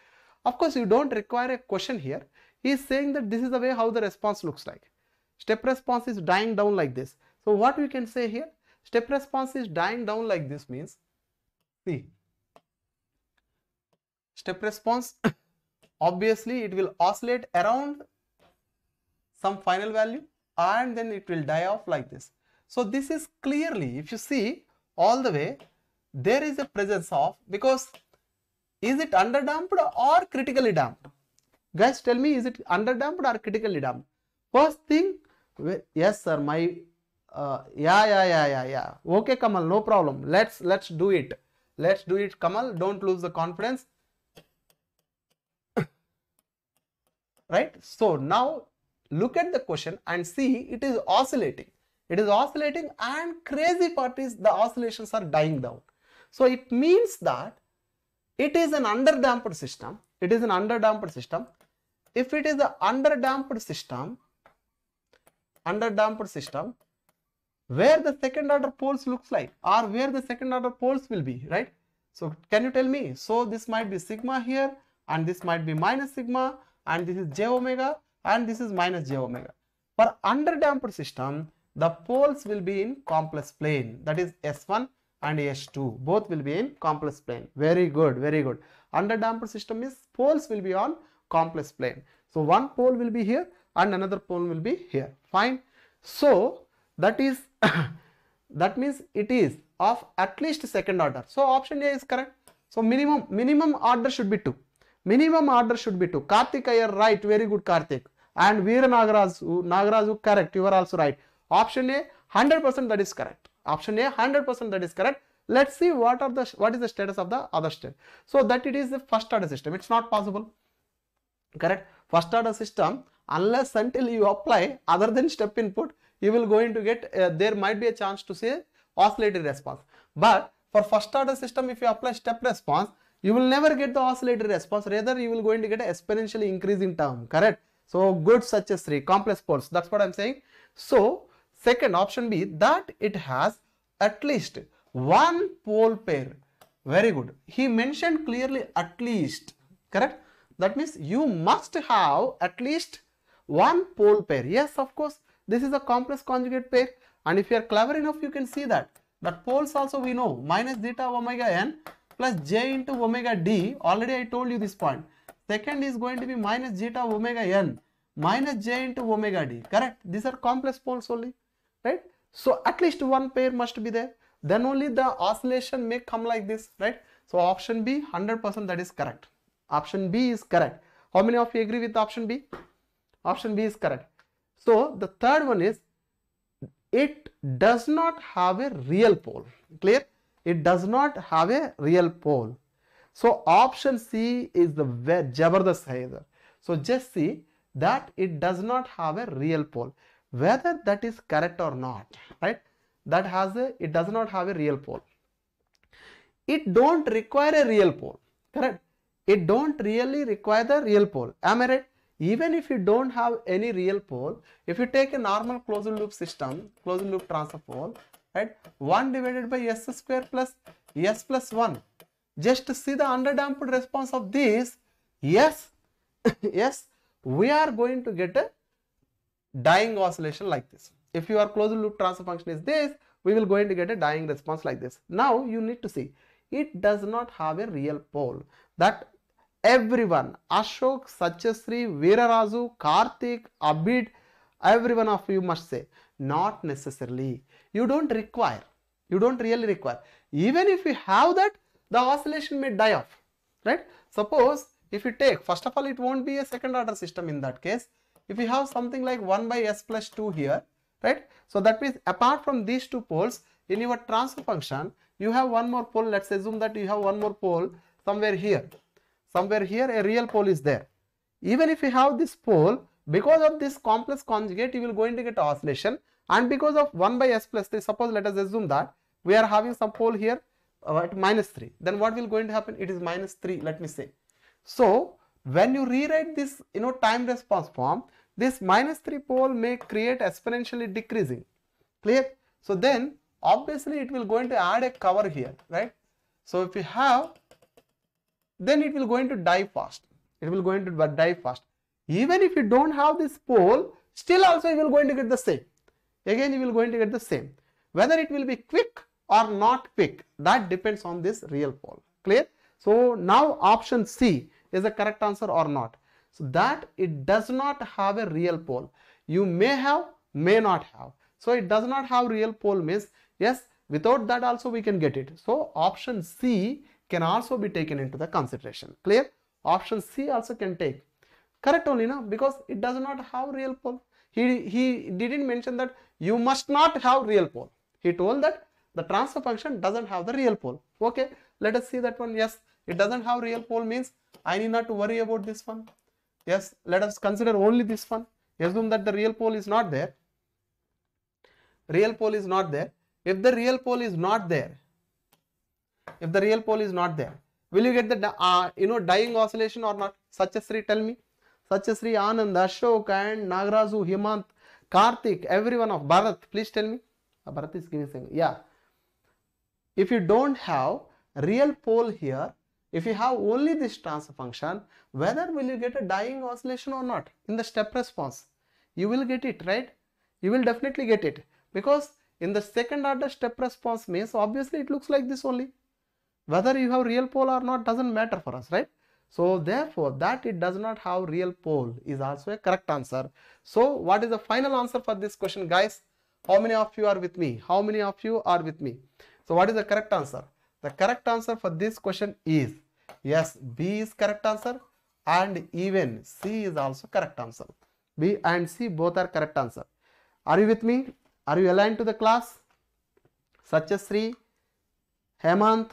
Of course, you don't require a question here. He is saying that this is the way how the response looks like. Step response is dying down like this. So what we can say here, step response is dying down like this means, see, step response, obviously it will oscillate around some final value and then it will die off like this. So this is clearly, if you see all the way, there is a presence of, because is it underdamped or critically damped? Guys, tell me, is it underdamped or critically damped? First thing, yes sir, my, uh, yeah, yeah, yeah, yeah, yeah. Okay, Kamal, no problem. Let's, let's do it. Let's do it, Kamal. Don't lose the confidence. Right? So now look at the question and see, it is oscillating. It is oscillating, and crazy part is the oscillations are dying down. So it means that it is an underdamped system. It is an underdamped system. If it is an underdamped system, underdamped system, where the second order poles looks like, or where the second order poles will be, right? So can you tell me? So this might be sigma here, and this might be minus sigma, and this is j omega, and this is minus j omega. For underdamped system, the poles will be in complex plane, that is S one and S two, both will be in complex plane. Very good, very good. Underdamped system is poles will be on complex plane. So one pole will be here and another pole will be here. Fine. So that is that means it is of at least second order. So option A is correct. So minimum minimum order should be two. Minimum order should be two. Karthik, you are right. Very good, Karthik. And Veera Nagarazu, Nagarazu, correct. You are also right. Option A, one hundred percent that is correct. Option A, one hundred percent that is correct. Let's see what are the what is the status of the other step. So that it is the first order system. It's not possible. Correct. First order system, unless until you apply other than step input, you will going to get, uh, there might be a chance to say oscillatory response. But for first order system, if you apply step response, you will never get the oscillatory response. Rather, you will going to get an exponentially increasing term. Correct. So good, Suchasri, complex poles. That's what I'm saying. So second option B, that it has at least one pole pair. Very good. He mentioned clearly at least, correct? That means you must have at least one pole pair. Yes, of course, this is a complex conjugate pair. And if you are clever enough, you can see that. But poles also we know, minus zeta omega n plus j into omega d. Already I told you this point. Second is going to be minus zeta omega n minus j into omega d. Correct? These are complex poles only. Right? So at least one pair must be there. Then only the oscillation may come like this, right? So option B, one hundred percent that is correct. Option B is correct. How many of you agree with option B? Option B is correct. So the third one is, it does not have a real pole. Clear? It does not have a real pole. So option C is the Jabardast hai idhar. So just see that it does not have a real pole. Whether that is correct or not, right? That has a, it does not have a real pole. It don't require a real pole, correct? It don't really require the real pole. Am I right? Even if you don't have any real pole, if you take a normal closed loop system, closed loop transfer pole, right? one divided by S square plus S plus one. Just see the underdamped response of this. Yes, yes, we are going to get a dying oscillation like this. If your closed loop transfer function is this, we will going to get a dying response like this. Now you need to see, it does not have a real pole. That everyone, Ashok, Suchasri, Veera Raju, Karthik, Abid, every one of you must say, not necessarily. You don't require, you don't really require. Even if you have that, the oscillation may die off, right? Suppose if you take, first of all, it won't be a second order system in that case. If you have something like one by s plus two here, right? So that means apart from these two poles, in your transfer function, you have one more pole. Let's assume that you have one more pole somewhere here. Somewhere here, a real pole is there. Even if you have this pole, because of this complex conjugate, you will going to get oscillation. And because of one by s plus three, suppose let us assume that we are having some pole here at minus three. Then what will going to happen? It is minus three, let me say. So when you rewrite this, you know, time response form, this minus three pole may create exponentially decreasing. Clear? So then obviously it will going to add a cover here, right? So if you have, then it will going to die fast. It will going to die fast. Even if you don't have this pole, still also you will going to get the same. Again you will going to get the same. Whether it will be quick or not quick, that depends on this real pole. Clear? So now option C is the correct answer or not. So that it does not have a real pole. You may have, may not have. So it does not have real pole means, yes, without that also we can get it. So option C can also be taken into the consideration. Clear? Option C also can take. Correct only, no? Because it does not have real pole. He, he didn't mention that you must not have real pole. He told that the transfer function doesn't have the real pole. Okay, let us see that one. Yes, it doesn't have real pole means I need not to worry about this one. Yes, let us consider only this one. Assume that the real pole is not there. Real pole is not there. If the real pole is not there, if the real pole is not there, will you get the uh, you know dying oscillation or not? Suchasri, tell me. Suchasri, Anand, Ashok, and Nagaraju, Hemant, Karthik, everyone of Bharat, please tell me. Uh, Bharat is giving something. Yeah. If you don't have real pole here, if you have only this transfer function, whether will you get a dying oscillation or not in the step response? You will get it, right? You will definitely get it because in the second order step response means obviously it looks like this only. Whether you have real pole or not doesn't matter for us, right? So therefore that it does not have real pole is also a correct answer. So what is the final answer for this question, guys? How many of you are with me? How many of you are with me? So what is the correct answer? The correct answer for this question is, yes, B is correct answer and even C is also correct answer. B and C both are correct answer. Are you with me? Are you aligned to the class? Suchasri, Hemant,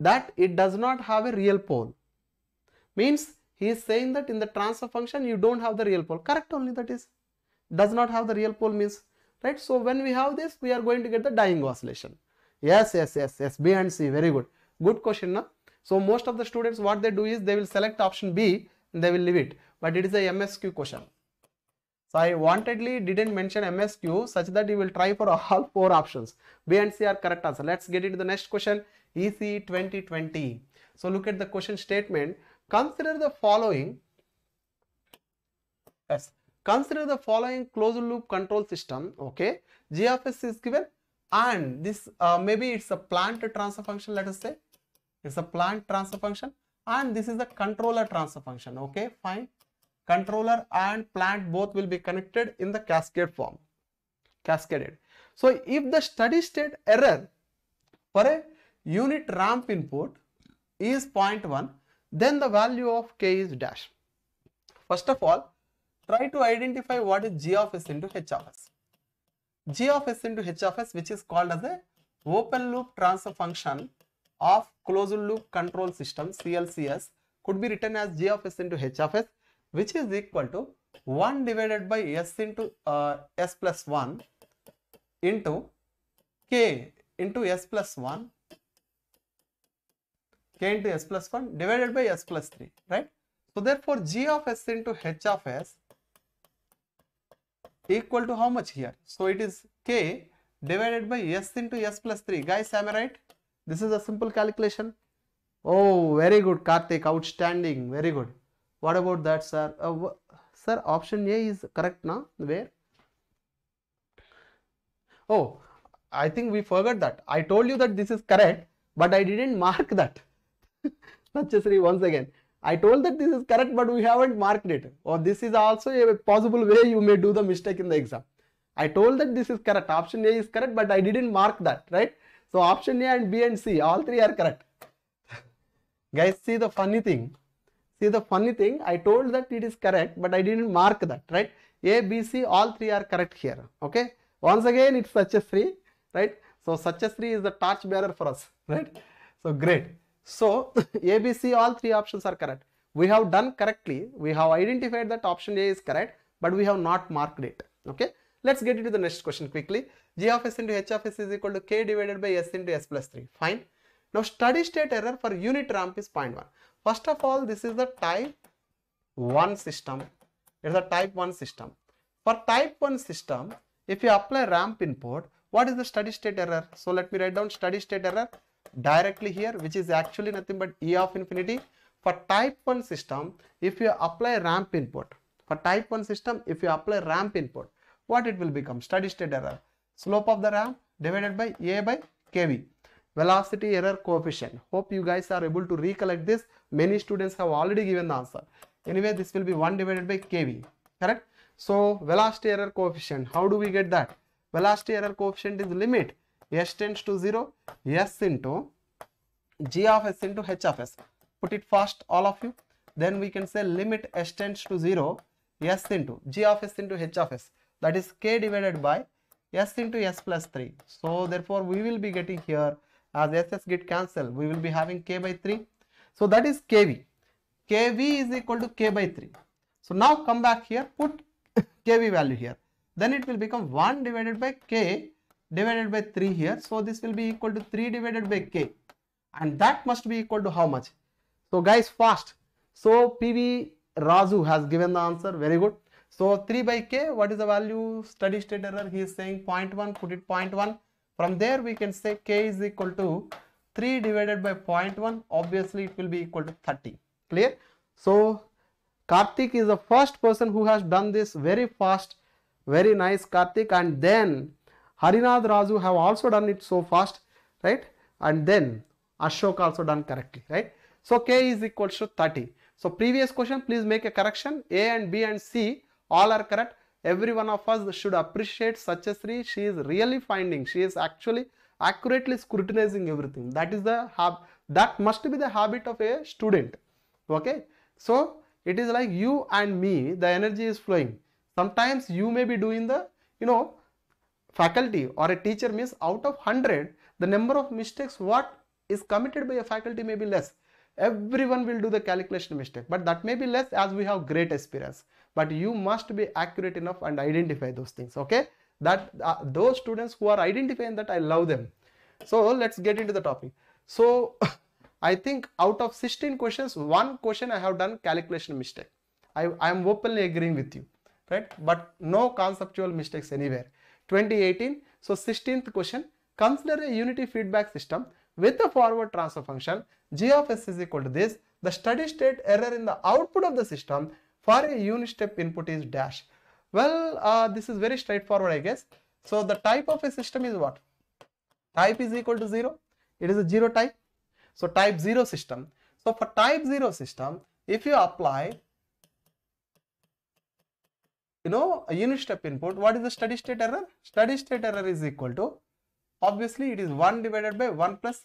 that it does not have a real pole. Means he is saying that in the transfer function you don't have the real pole. Correct only, that is. Does not have the real pole means, right? So when we have this, we are going to get the dying oscillation. Yes, yes, yes, yes. B and C. Very good. Good question, no? So most of the students, what they do is they will select option B and they will leave it. But it is a M S Q question. So I wantedly didn't mention M S Q such that you will try for all four options. B and C are correct answer. Let's get into the next question. E C E twenty twenty. So look at the question statement. Consider the following. Yes. Consider the following closed loop control system. Okay, G of S is given and this uh, maybe it's a plant transfer function, let us say. It's a plant transfer function and this is the controller transfer function. Okay, fine. Controller and plant both will be connected in the cascade form. Cascaded. So if the steady state error for a unit ramp input is zero point one, then the value of K is dash. First of all, try to identify what is G of S into H of S. G of S into H of S, which is called as a open loop transfer function of closed loop control system, C L C S, could be written as G of S into H of S, which is equal to one divided by S into uh, S plus one into K into S plus one, K into S plus one divided by S plus three, right? So therefore G of S into H of S equal to how much here? So it is K divided by S into S plus three. Guys, am I right? This is a simple calculation. Oh, very good, Karthik. Outstanding. Very good. What about that, sir? Uh, sir, option A is correct, na? Where? Oh, I think we forgot that. I told you that this is correct, but I didn't mark that. Suchasri, once again. I told that this is correct, but we haven't marked it. Or this is also a possible way you may do the mistake in the exam. I told that this is correct. Option A is correct, but I didn't mark that, right? So option A and B and C, all three are correct. Guys, see the funny thing. See the funny thing. I told that it is correct, but I didn't mark that, right? A, B, C, all three are correct here. Okay. Once again, it's Suchasri, right? So Suchasri is the torch bearer for us, right? So great. So A, B, C, all three options are correct. We have done correctly. We have identified that option A is correct, but we have not marked it. Okay. Let's get into the next question quickly. G of S into H of S is equal to K divided by S into S plus three. Fine. Now steady state error for unit ramp is zero point one. First of all, this is the type one system. It is a type one system. For type one system, if you apply ramp input, what is the steady state error? So let me write down steady state error directly here, which is actually nothing but E of infinity. For type one system, if you apply ramp input, for type one system, if you apply ramp input, what it will become? Steady state error. Slope of the ramp divided by A by K V. Velocity error coefficient. Hope you guys are able to recollect this. Many students have already given the answer. Anyway, this will be one divided by K V. Correct? So, velocity error coefficient. How do we get that? Velocity error coefficient is limit s tends to zero, s into g of s into h of s. Put it fast, all of you. Then we can say limit s tends to zero, s into g of s into h of s. That is k divided by s into s plus three. So, therefore, we will be getting here, as s s get cancelled, we will be having k by three. So, that is K V. K V is equal to k by three. So, now come back here, put K V value here. Then it will become one divided by k divided by three here. So, this will be equal to three divided by k. And that must be equal to how much? So, guys, fast. So, P V Raju has given the answer. Very good. So, three by k, what is the value? Steady state error, he is saying zero point one, put it zero point one. From there, we can say k is equal to three divided by zero point one. Obviously, it will be equal to thirty. Clear? So, Karthik is the first person who has done this very fast. Very nice, Karthik. And then Harinath Raju have also done it so fast, right? And then Ashok also done correctly, right? So, k is equal to thirty. So, previous question, please make a correction. A and B and C all are correct. Every one of us should appreciate Suchasri. She is really finding. She is actually accurately scrutinizing everything. That is the hab. That must be the habit of a student. Okay. So, it is like you and me. The energy is flowing. Sometimes you may be doing the, you know, faculty or a teacher means out of one hundred, the number of mistakes what is committed by a faculty may be less. Everyone will do the calculation mistake, but that may be less as we have great experience. But you must be accurate enough and identify those things, okay? That uh, those students who are identifying that, I love them. So, let's get into the topic. So, I think out of sixteen questions, one question I have done calculation mistake. I, I am openly agreeing with you. Right? But no conceptual mistakes anywhere. twenty eighteen, so sixteenth question, consider a unity feedback system with a forward transfer function, g of s is equal to this, the steady state error in the output of the system for a unit step input is dash. Well, uh, this is very straightforward, I guess. So, the type of a system is what? Type is equal to zero. It is a zero type. So, type zero system. So, for type zero system, if you apply you know, a unit step input, what is the steady state error? Steady state error is equal to, obviously it is one divided by one plus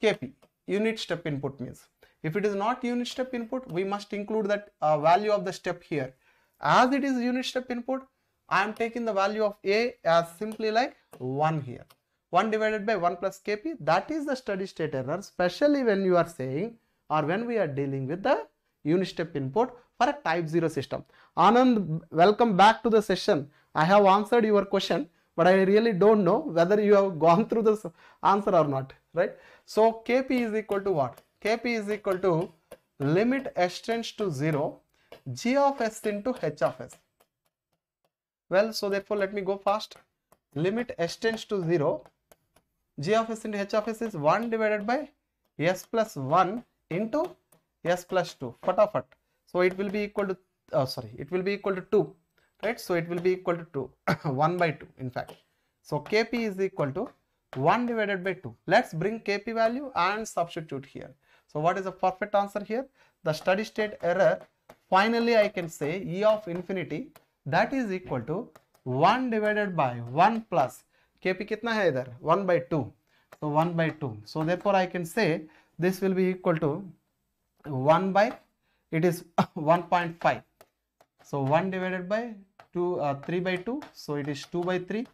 K P, unit step input means. If it is not unit step input, we must include that uh, value of the step here. As it is unit step input, I am taking the value of A as simply like one here. one divided by one plus K P, that is the steady state error, especially when you are saying or when we are dealing with the unit step input for a type zero system. Anand, welcome back to the session. I have answered your question, but I really don't know whether you have gone through this answer or not, right? So, K P is equal to what? K P is equal to limit s tends to zero, g of s into h of s. Well, so therefore, let me go fast. Limit s tends to zero, g of s into h of s is one divided by s plus one into s plus two. Fatafat. So, it will be equal to, oh, sorry, it will be equal to two, right? So, it will be equal to two, one by two, in fact. So, K P is equal to one divided by two. Let's bring K P value and substitute here. So, what is the perfect answer here? The steady state error, finally, I can say E of infinity, that is equal to one divided by one plus, K P kitna hai idhar? one by two. So, one by two. So, therefore, I can say this will be equal to one by it is one point five. So, one divided by two, uh, three by two. So, it is two by three. zero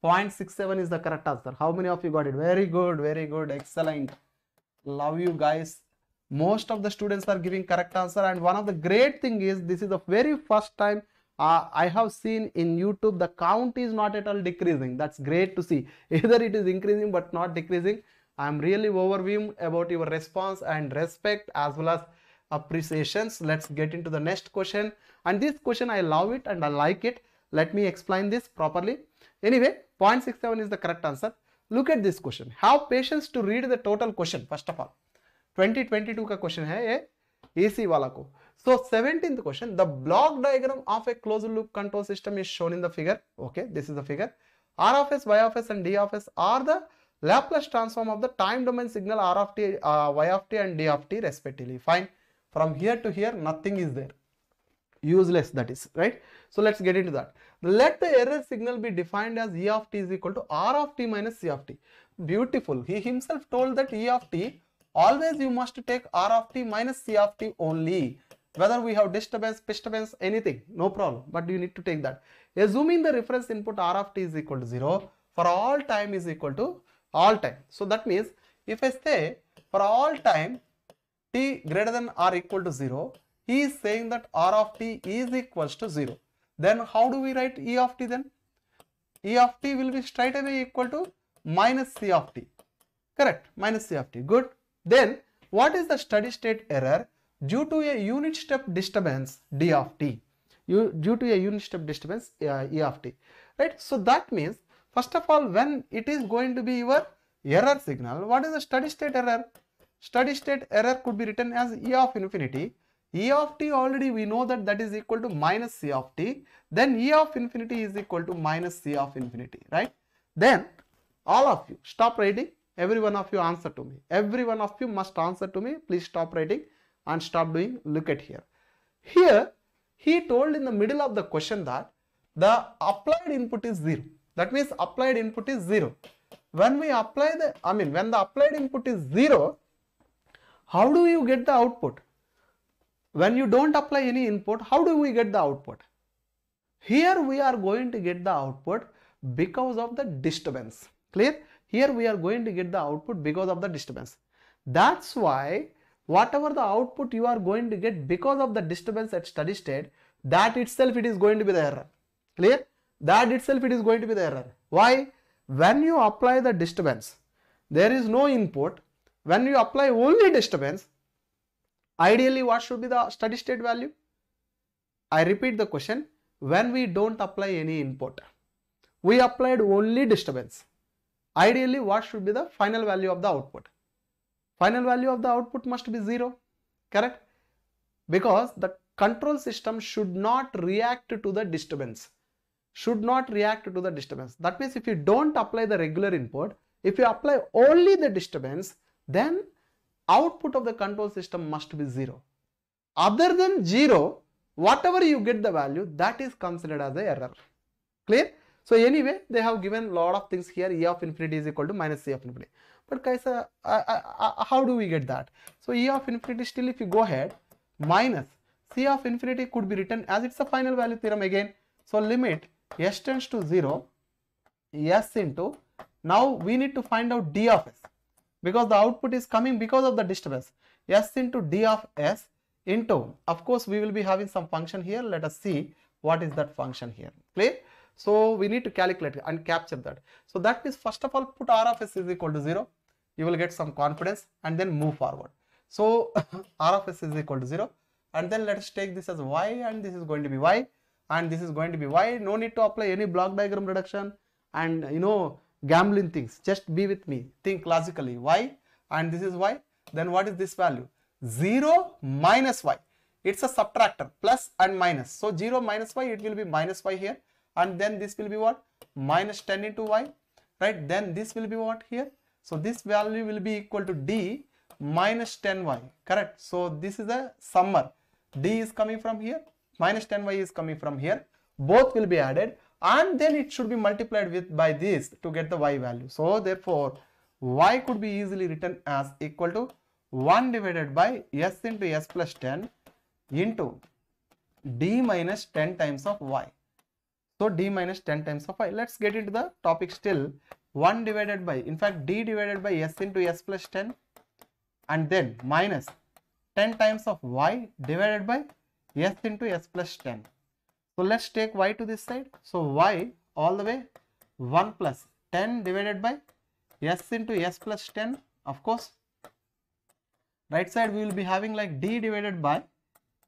point six seven is the correct answer. How many of you got it? Very good. Very good. Excellent. Love you guys. Most of the students are giving correct answer. And one of the great thing is this is the very first time uh, I have seen in YouTube the count is not at all decreasing. That's great to see. Either it is increasing but not decreasing. I am really overwhelmed about your response and respect as well as appreciations. Let's get into the next question. And this question, I love it and I like it. Let me explain this properly. Anyway, point six seven is the correct answer. Look at this question. Have patience to read the total question. First of all, twenty twenty-two ka question hai ye E C E wala ko. So seventeenth question, the block diagram of a closed loop control system is shown in the figure. Okay, this is the figure. R of S, Y of S and D of S are the Laplace transform of the time domain signal R of T, uh, Y of T and D of T respectively. Fine. From here to here, nothing is there. Useless, that is, right? So let's get into that. Let the error signal be defined as E of T is equal to R of T minus C of T. Beautiful. He himself told that E of T, always you must take R of T minus C of T only. Whether we have disturbance, disturbance, anything, no problem. But you need to take that. Assuming the reference input R of T is equal to zero, for all time is equal to all time. So that means if I say for all time t greater than or equal to zero, he is saying that R of t is equals to zero. Then how do we write E of t then? E of t will be straight away equal to minus C of t. Correct. Minus C of t. Good. Then what is the steady state error due to a unit step disturbance D of t? You, due to a unit step disturbance uh, E of t. Right. So that means first of all, when it is going to be your error signal, what is the steady state error? Steady state error could be written as E of infinity. E of t already we know that that is equal to minus C of t. Then E of infinity is equal to minus C of infinity, right? Then all of you stop writing. Every one of you answer to me. Every one of you must answer to me. Please stop writing and stop doing. Look at here. Here, he told in the middle of the question that the applied input is zero. That means applied input is zero. When we apply the, I mean, when the applied input is zero, how do you get the output? When you don't apply any input, how do we get the output? Here we are going to get the output because of the disturbance. Clear? Here we are going to get the output because of the disturbance. That's why whatever the output you are going to get because of the disturbance at steady state, that itself it is going to be the error. Clear? That itself it is going to be the error. Why? When you apply the disturbance, there is no input. When you apply only disturbance, ideally what should be the steady state value? I repeat the question. When we don't apply any input, we applied only disturbance, ideally what should be the final value of the output? Final value of the output must be zero. Correct? Because the control system should not react to the disturbance. Should not react to the disturbance. That means if you don't apply the regular input, if you apply only the disturbance, then output of the control system must be zero. Other than zero, whatever you get the value, that is considered as an error. Clear? So anyway, they have given lot of things here. E of infinity is equal to minus C of infinity. But guys, uh, uh, uh, uh, how do we get that? So E of infinity still, if you go ahead, minus C of infinity could be written as it's a final value theorem again. So limit S tends to zero, S into, now we need to find out D of S because the output is coming because of the disturbance. S into D of S into, of course we will be having some function here. Let us see what is that function here. Clear? So we need to calculate and capture that. So that means first of all put R of S is equal to zero. You will get some confidence and then move forward. So R of S is equal to zero and then let us take this as Y and this is going to be Y. And this is going to be Y. No need to apply any block diagram reduction and you know gambling things. Just be with me. Think logically. Y and this is Y. Then what is this value? zero minus Y. It's a subtractor. Plus and minus. So zero minus Y, it will be minus Y here. And then this will be what? Minus ten into Y. Right. Then this will be what here? So this value will be equal to D minus ten Y. Correct. So this is a summer. D is coming from here. Minus ten Y is coming from here. Both will be added and then it should be multiplied with by this to get the Y value. So therefore, Y could be easily written as equal to one divided by S into S plus ten into D minus ten times of Y. So D minus ten times of Y. Let's get into the topic still. one divided by, in fact, D divided by S into S plus ten and then minus ten times of Y divided by S into S plus ten. So let's take Y to this side. So Y all the way one plus ten divided by S into S plus ten Of course, right side we will be having like D divided by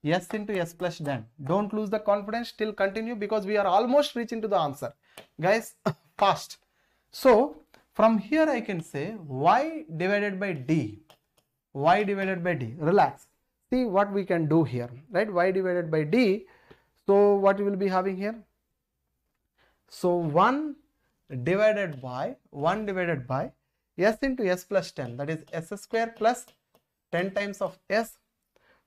S into S plus then. Don't lose the confidence, still continue because we are almost reaching to the answer. Guys, fast. So, from here I can say Y divided by D. Y divided by D. Relax. See what we can do here, right? Y divided by D. So, what we will be having here? So, one divided by, one divided by S into S plus ten. That is S square plus ten times of S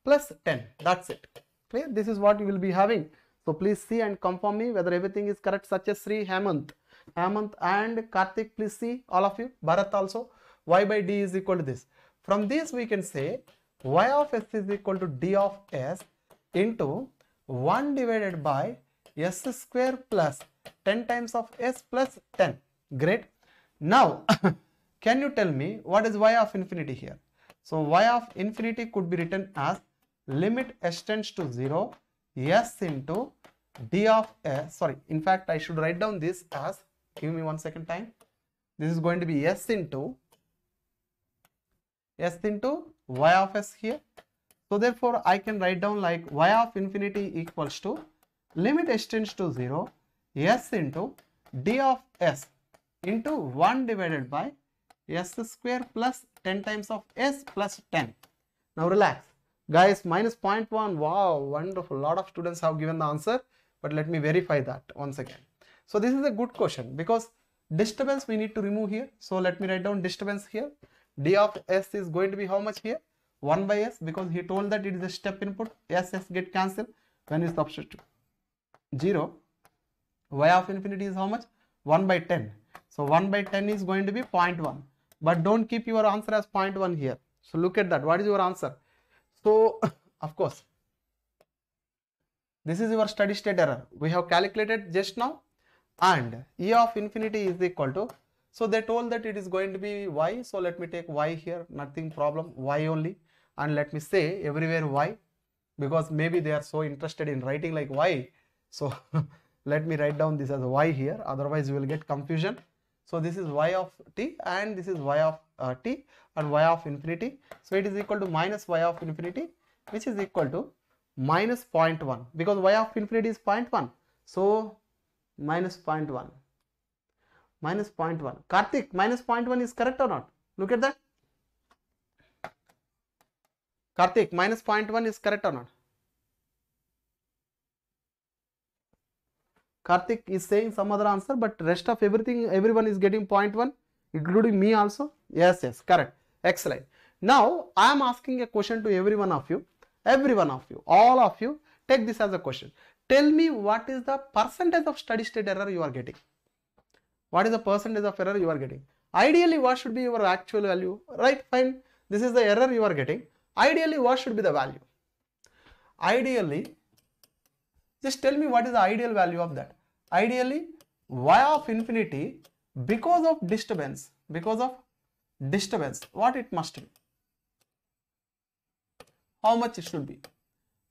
plus ten. That's it. Clear? This is what you will be having. So please see and confirm me whether everything is correct. Suchasri, Hemant, Hemant and Karthik, please see, all of you. Bharat also. Y by D is equal to this. From this we can say Y of S is equal to D of S into one divided by S square plus ten times of S plus ten. Great. Now can you tell me what is Y of infinity here? So Y of infinity could be written as limit S tends to zero S into D of S. Sorry, in fact I should write down this as, give me one second time. This is going to be S into S into Y of S here. So therefore I can write down like Y of infinity equals to limit S tends to zero S into D of S into one divided by S square plus ten times of S plus ten. Now relax. Guys, minus zero point one. Wow, wonderful. Lot of students have given the answer. But let me verify that once again. So this is a good question because disturbance we need to remove here. So let me write down disturbance here. D of S is going to be how much here? one by S, because he told that it is a step input. S, S get cancelled. When you substitute zero, Y of infinity is how much? one by ten. So one by ten is going to be zero point one. But don't keep your answer as zero point one here. So look at that. What is your answer? So, of course, this is your steady state error. We have calculated just now. And E of infinity is equal to. So they told that it is going to be Y. So let me take Y here. Nothing problem. Y only. And let me say everywhere Y. Because maybe they are so interested in writing like Y. So let me write down this as Y here. Otherwise you will get confusion. So this is Y of t and this is Y of uh, t and Y of infinity. So it is equal to minus Y of infinity, which is equal to minus zero point one, because Y of infinity is zero point one. So minus zero point one, minus zero point one. Karthik, minus zero point one is correct or not? Look at that. Karthik, minus zero point one is correct or not? Karthik is saying some other answer, but rest of everything, everyone is getting zero point one, including me also. Yes, yes, correct. Excellent. Now, I am asking a question to every one of you. Every one of you, all of you, take this as a question. Tell me what is the percentage of steady state error you are getting. What is the percentage of error you are getting? Ideally, what should be your actual value? Right, fine. This is the error you are getting. Ideally, what should be the value? Ideally, just tell me what is the ideal value of that. Ideally, Y of infinity, because of disturbance, because of disturbance, what it must be? How much it should be?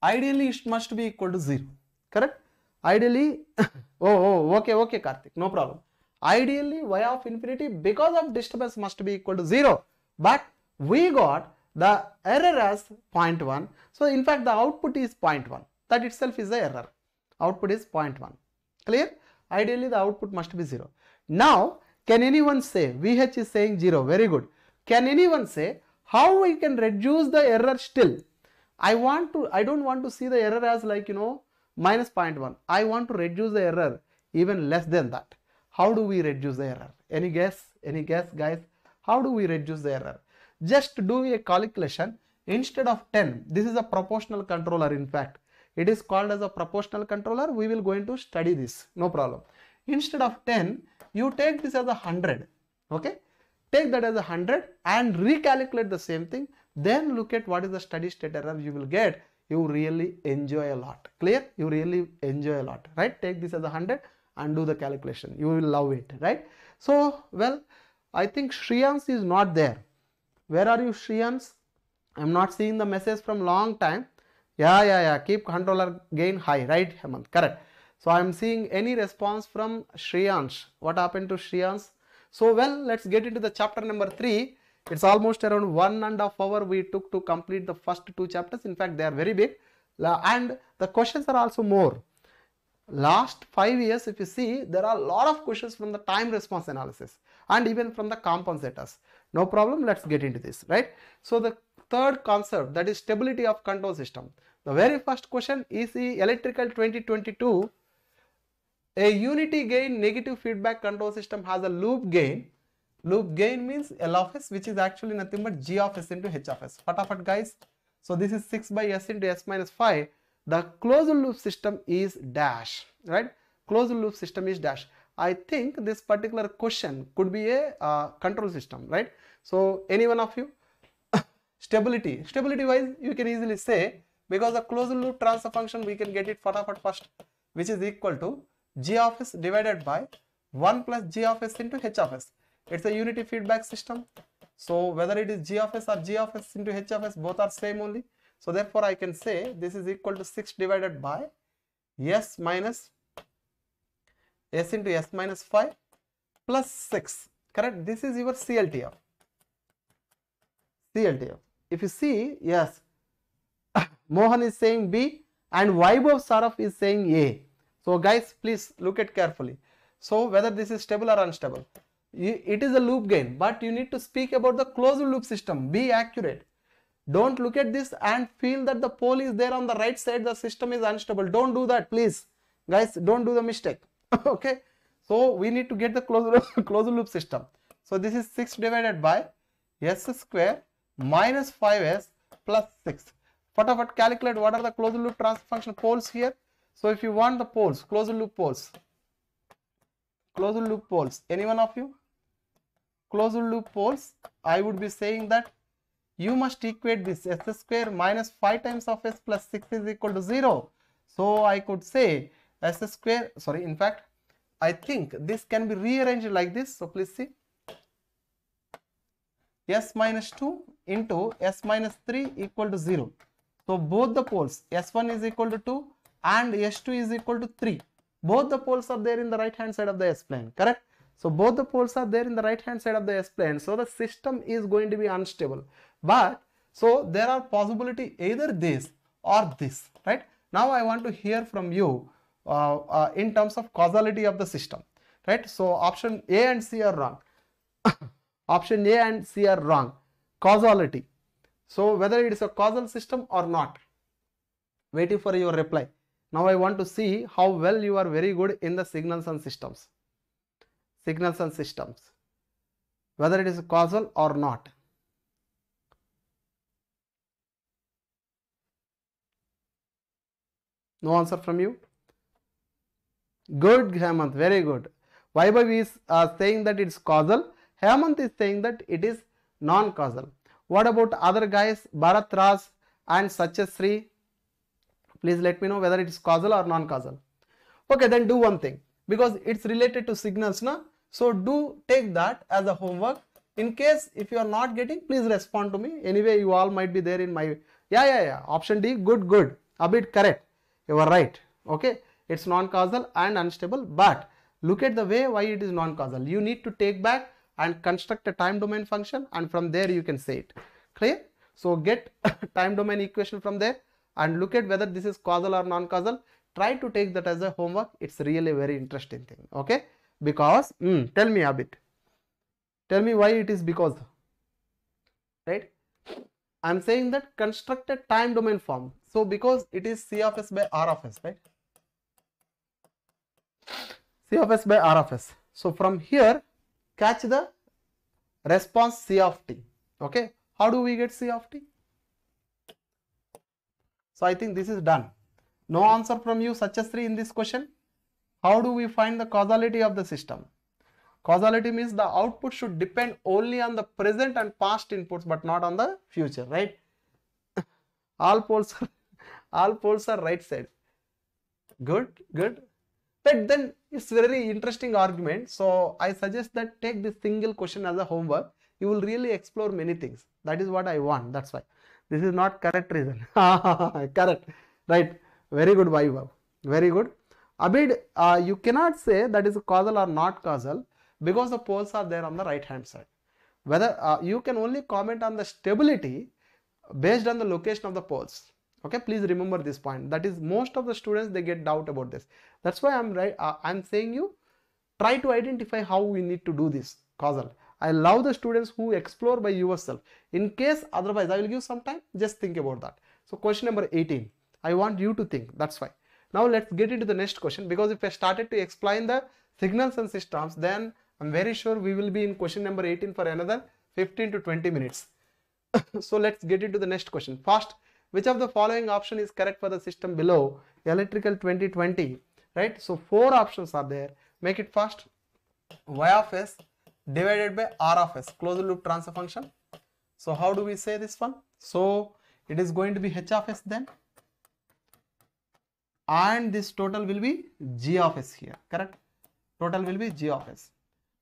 Ideally, it must be equal to zero. Correct? Ideally, oh, oh, okay, okay, Karthik, no problem. Ideally, Y of infinity, because of disturbance, must be equal to zero. But we got the error as zero point one. So, in fact, the output is zero point one. That itself is the error. Output is zero point one. Clear? Ideally the output must be zero. Now can anyone say, V H is saying zero, very good. Can anyone say how we can reduce the error still? I want to, I don't want to see the error as like, you know, minus zero point one. I want to reduce the error even less than that. How do we reduce the error? Any guess? Any guess, guys? How do we reduce the error? Just do a calculation. Instead of ten, this is a proportional controller, in fact. It is called as a proportional controller. We will going to study this. No problem. Instead of ten, you take this as a one hundred. Okay. Take that as a one hundred and recalculate the same thing. Then look at what is the steady state error you will get. You really enjoy a lot. Clear? You really enjoy a lot. Right? Take this as a one hundred and do the calculation. You will love it. Right? So, well, I think Shriyansh is not there. Where are you, Shriyansh? I am not seeing the message from long time. Yeah, yeah, yeah. Keep controller gain high, right, Hemant? Correct. So, I am seeing any response from Shriyansh. What happened to Shriyansh? So, well, let's get into the chapter number three. It's almost around one and a half hour we took to complete the first two chapters. In fact, they are very big and the questions are also more. Last five years, if you see, there are a lot of questions from the time response analysis and even from the compensators. No problem, let's get into this, right? So the third concept, that is stability of control system. The very first question is E C E Electrical twenty twenty-two. A unity gain negative feedback control system has a loop gain. Loop gain means L of S, which is actually nothing but G of S into H of S. Fatafat guys. So this is six by S into S minus five. The closed loop system is dash, right? Closed loop system is dash. I think this particular question could be a uh, control system, right? So any one of you, stability, stability wise, you can easily say, because the closed loop transfer function, we can get it fatafat first, which is equal to G of S divided by one plus G of S into H of S. It's a unity feedback system. So whether it is G of S or G of S into H of S, both are same only. So therefore I can say this is equal to six divided by S minus S into S minus five plus six. Correct? This is your C L T F. C L T F. If you see, yes, Mohan is saying B and Vaibhav Sarraf is saying A. So guys, please look at carefully. So whether this is stable or unstable. It is a loop gain, but you need to speak about the closed loop system. Be accurate. Don't look at this and feel that the pole is there on the right side, the system is unstable. Don't do that, please. Guys, don't do the mistake. Okay. So we need to get the closed loop, closed loop system. So this is six divided by S square minus five S plus six. Fatafat calculate what are the closed loop transfer function poles here. So if you want the poles, closed loop poles, closed loop poles, any one of you, closed loop poles, I would be saying that you must equate this S square minus five times of S plus six is equal to zero. So I could say S square, sorry, in fact, I think this can be rearranged like this. So please see, S minus two into S minus three equal to zero. So both the poles, S one is equal to two. And S two is equal to three. Both the poles are there in the right hand side of the S-plane, correct? So both the poles are there in the right hand side of the S-plane. So the system is going to be unstable. But, so there are possibility either this or this, right? Now I want to hear from you uh, uh, in terms of causality of the system, right? So option A and C are wrong. Option A and C are wrong. Causality. So whether it is a causal system or not. Waiting for your reply. Now I want to see how well you are very good in the signals and systems. Signals and systems. Whether it is causal or not. No answer from you? Good, Hemant. Very good. Vaibhav is uh, saying that it's causal. Hemant is saying that it is non-causal. What about other guys? Bharat Raj and Suchasri. Please let me know whether it is causal or non-causal. Okay, then do one thing, because it's related to signals, na? So do take that as a homework. In case if you are not getting, please respond to me. Anyway, you all might be there in my, yeah, yeah, yeah. Option D, good, good. Abid, correct. You are right. Okay, it's non-causal and unstable, but look at the way why it is non-causal. You need to take back and construct a time domain function, and from there you can say it. Clear? So get time domain equation from there. And look at whether this is causal or non-causal. Try to take that as a homework. It's really very interesting thing. Okay. Because, mm, tell me a bit. Tell me why it is because. Right. I'm saying that constructed time domain form. So because it is C of S by R of S. Right. C of S by R of S. So from here, catch the response C of T. Okay. How do we get C of T? So I think this is done. No answer from you, Suchasri, in this question. How do we find the causality of the system? Causality means the output should depend only on the present and past inputs, but not on the future, right? All poles, all poles are right side. Good, good. But then it's very interesting argument. So I suggest that take this single question as a homework. You will really explore many things. That is what I want. That's why. This is not correct reason. Correct. Right. Very good, Vaibhav. Very good. Abid, uh, you cannot say that is causal or not causal because the poles are there on the right hand side. whether uh, you can only comment on the stability based on the location of the poles. Okay, please remember this point. That is, most of the students, they get doubt about this. That's why I'm right. Uh, I'm saying you try to identify how we need to do this causal. I love the students who explore by yourself. In case otherwise, I will give some time. Just think about that. So question number eighteen. I want you to think. That's why. Now let's get into the next question, because if I started to explain the signals and systems, then I'm very sure we will be in question number eighteen for another fifteen to twenty minutes. So let's get into the next question. First, which of the following option is correct for the system below electrical twenty twenty, right? So four options are there. Make it fast. Y of S divided by R of S, closed loop transfer function. So how do we say this one? So it is going to be H of S then, and this total will be G of S here, correct? Total will be G of S.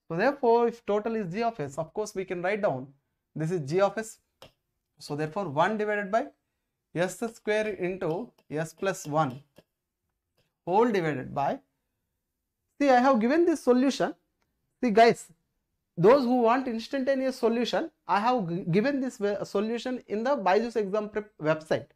So therefore, if total is G of S, of course we can write down this is G of S. So therefore one divided by S square into S plus one whole divided by, see, I have given this solution. See guys, those who want instantaneous solution, I have given this solution in the Byju's exam prep website.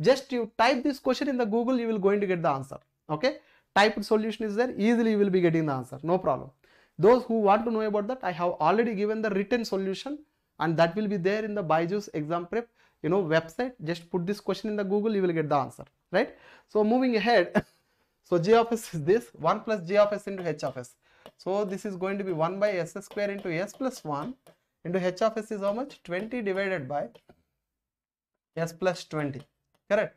Just you type this question in the Google, you will going to get the answer. Okay, typed solution is there, easily you will be getting the answer, no problem. Those who want to know about that, I have already given the written solution, and that will be there in the Byju's exam prep, you know, website. Just put this question in the Google, you will get the answer, right? So moving ahead, so G of S is this one plus G of S into H of S. So this is going to be one by S square into S plus one into H of S is how much? twenty divided by S plus twenty, correct?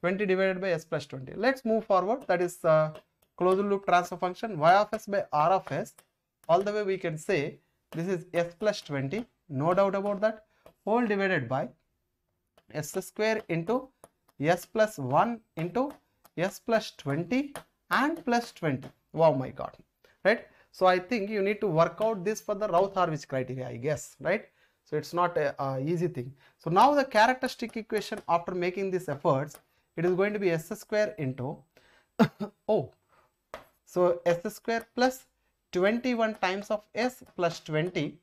twenty divided by S plus twenty. Let's move forward. That is uh, closed loop transfer function. Y of S by R of S, all the way we can say this is S plus twenty, no doubt about that, whole divided by S square into S plus one into S plus twenty and plus twenty. Wow, my God, right? So I think you need to work out this for the Routh-Harwich criteria, I guess, right? So it's not a, a easy thing. So now the characteristic equation, after making these efforts, it is going to be S square into oh, so S square plus twenty-one times of S plus twenty,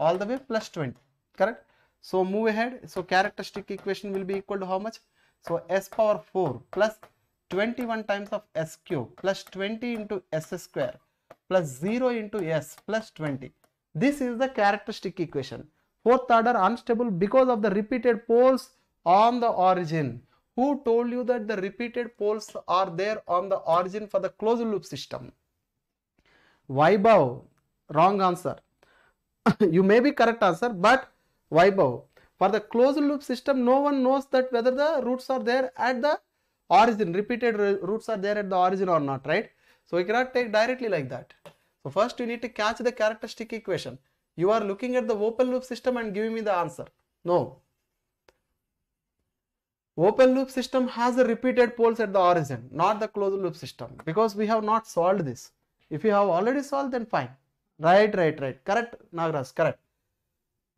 all the way plus twenty, correct? So move ahead. So characteristic equation will be equal to how much? So S power four plus twenty-one times of S cube plus twenty into S square plus zero into S plus twenty. This is the characteristic equation. Fourth order unstable because of the repeated poles on the origin. Who told you that the repeated poles are there on the origin for the closed loop system? Vaibhav, wrong answer. You may be correct answer, but Vaibhav, for the closed loop system, no one knows that whether the roots are there at the origin, repeated roots are there at the origin or not, right? So we cannot take directly like that. So first you need to catch the characteristic equation. You are looking at the open loop system and giving me the answer. No. Open loop system has a repeated poles at the origin, not the closed loop system, because we have not solved this. If you have already solved, then fine. Right, right, right. Correct, Nagaraj, correct.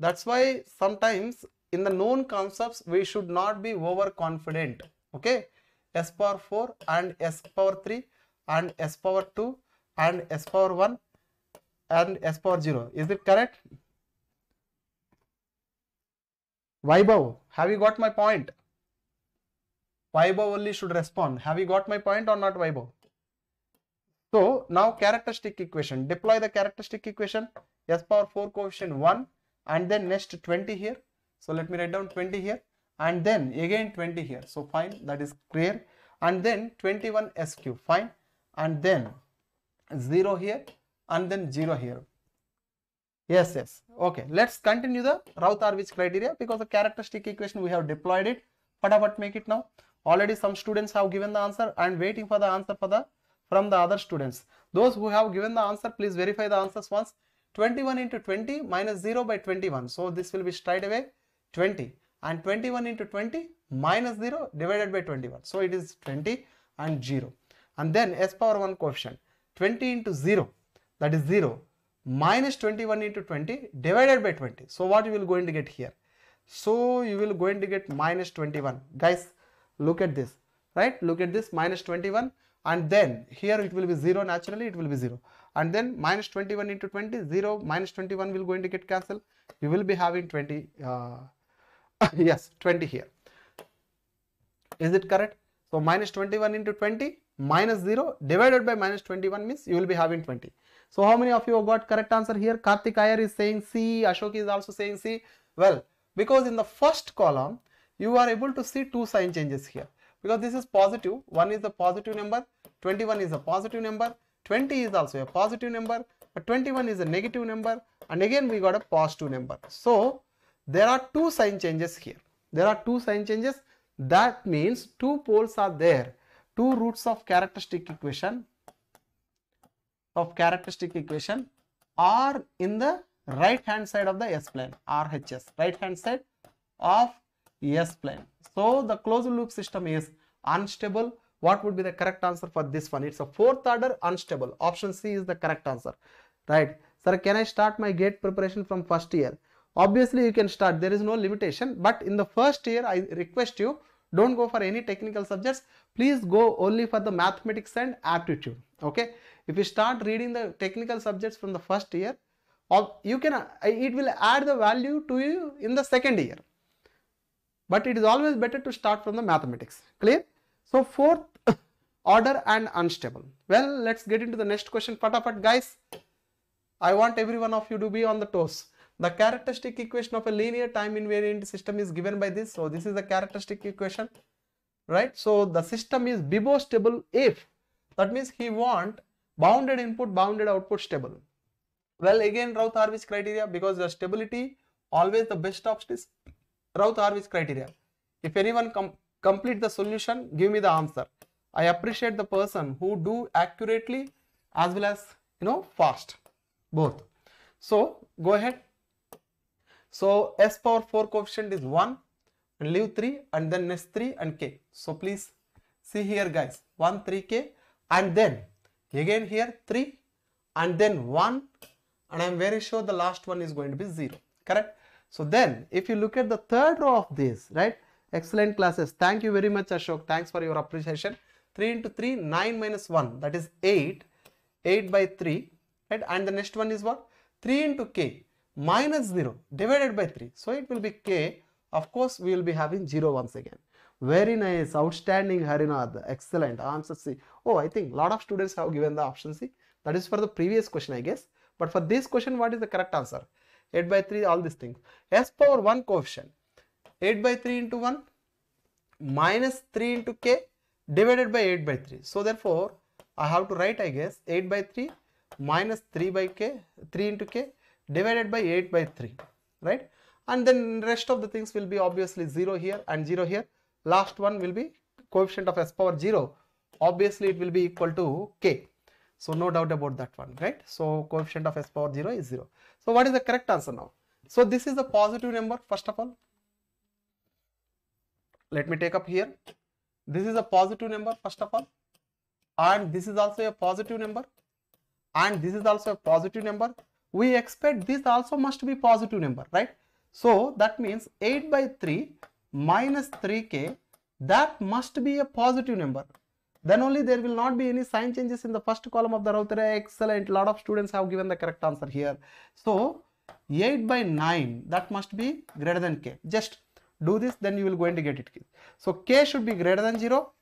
That's why sometimes in the known concepts, we should not be overconfident. Okay. S power four and S power three and S power two and S power one and S power zero. Is it correct? Vaibhav, have you got my point? Vaibhav only should respond. Have you got my point or not, Vaibhav? So now characteristic equation. Deploy the characteristic equation. S power four coefficient one. And then next twenty here. So let me write down twenty here. And then again twenty here. So fine, that is clear. And then twenty-one S cube, fine. And then zero here. And then zero here. Yes, yes. Okay, let's continue the Routh-Harwich criteria, because the characteristic equation we have deployed it. What make it now? Already some students have given the answer. I am waiting for the answer for the from the other students. Those who have given the answer, please verify the answers once. twenty-one into twenty minus zero by twenty-one. So this will be straight away twenty. And twenty-one into twenty minus zero divided by twenty-one. So it is twenty and zero. And then S power one coefficient. twenty into zero, that is zero, minus twenty-one into twenty divided by twenty. So what you will going to get here? So you will going to get minus twenty-one. Guys, look at this, right? Look at this minus twenty-one. and then here it will be zero naturally, it will be zero, and then minus twenty-one into twenty, zero minus twenty-one will going to get cancelled. You will be having twenty, uh, yes, twenty here. Is it correct? So minus twenty-one into twenty minus zero divided by minus twenty-one means you will be having twenty. So how many of you have got correct answer here? Karthik Iyer is saying C, Ashok is also saying C. Well, because in the first column you are able to see two sign changes here, because this is positive, one is a positive number, twenty-one is a positive number, twenty is also a positive number, but twenty-one is a negative number, and again we got a positive number. So there are two sign changes here, there are two sign changes. That means two poles are there, two roots of characteristic equation of characteristic equation are in the right hand side of the S plane, R H S, right hand side of S plane. So the closed loop system is unstable. What would be the correct answer for this one? It's a fourth order unstable. Option C is the correct answer, right? Sir, can I start my GATE preparation from first year? Obviously you can start, there is no limitation, but in the first year I request you don't go for any technical subjects, please go only for the mathematics and aptitude, okay? If you start reading the technical subjects from the first year, or you can, it will add the value to you in the second year, but it is always better to start from the mathematics. Clear? So fourth order and unstable. Well, let's get into the next question patapata, guys. I want every one of you to be on the toes. The characteristic equation of a linear time invariant system is given by this. So this is the characteristic equation, right? So the system is Bibot stable if, that means he want bounded input, bounded output stable. Well, again Routh-Harwitz criteria, because the stability always the best of this Routh-Harwitz criteria. If anyone com complete the solution, give me the answer. I appreciate the person who do accurately as well as, you know, fast, both. So go ahead. So S power four coefficient is one, and leave three, and then next three and K. So please see here guys, one, three, K, and then again here three, and then one, and I am very sure the last one is going to be zero, correct? So then if you look at the third row of this, right? Excellent classes. Thank you very much Ashok. Thanks for your appreciation. three into three, nine minus one, that is eight, eight by three, right? And the next one is what? three into K. Minus zero divided by three, so it will be K. Of course we will be having zero once again. Very nice, outstanding Harinath, excellent answer C. Oh, I think a lot of students have given the option C. That is for the previous question I guess, but for this question what is the correct answer? eight by three, all these things. S power one coefficient, eight by three into one, minus three into K, divided by eight by three. So therefore I have to write I guess eight by three minus three by K, three into K, divided by eight by three, right? And then rest of the things will be obviously zero here and zero here. Last one will be coefficient of S power zero, obviously it will be equal to K, so no doubt about that one, right? So coefficient of S power zero is zero. So what is the correct answer now? So this is a positive number. First of all, let me take up here, this is a positive number first of all, and this is also a positive number, and this is also a positive number. We expect this also must be positive number, right? So that means eight by three minus three K, that must be a positive number. Then only there will not be any sign changes in the first column of the Routh-Harwitz. Excellent. Lot of students have given the correct answer here. So eight by nine, that must be greater than K. Just do this, then you will going to get it. So K should be greater than zero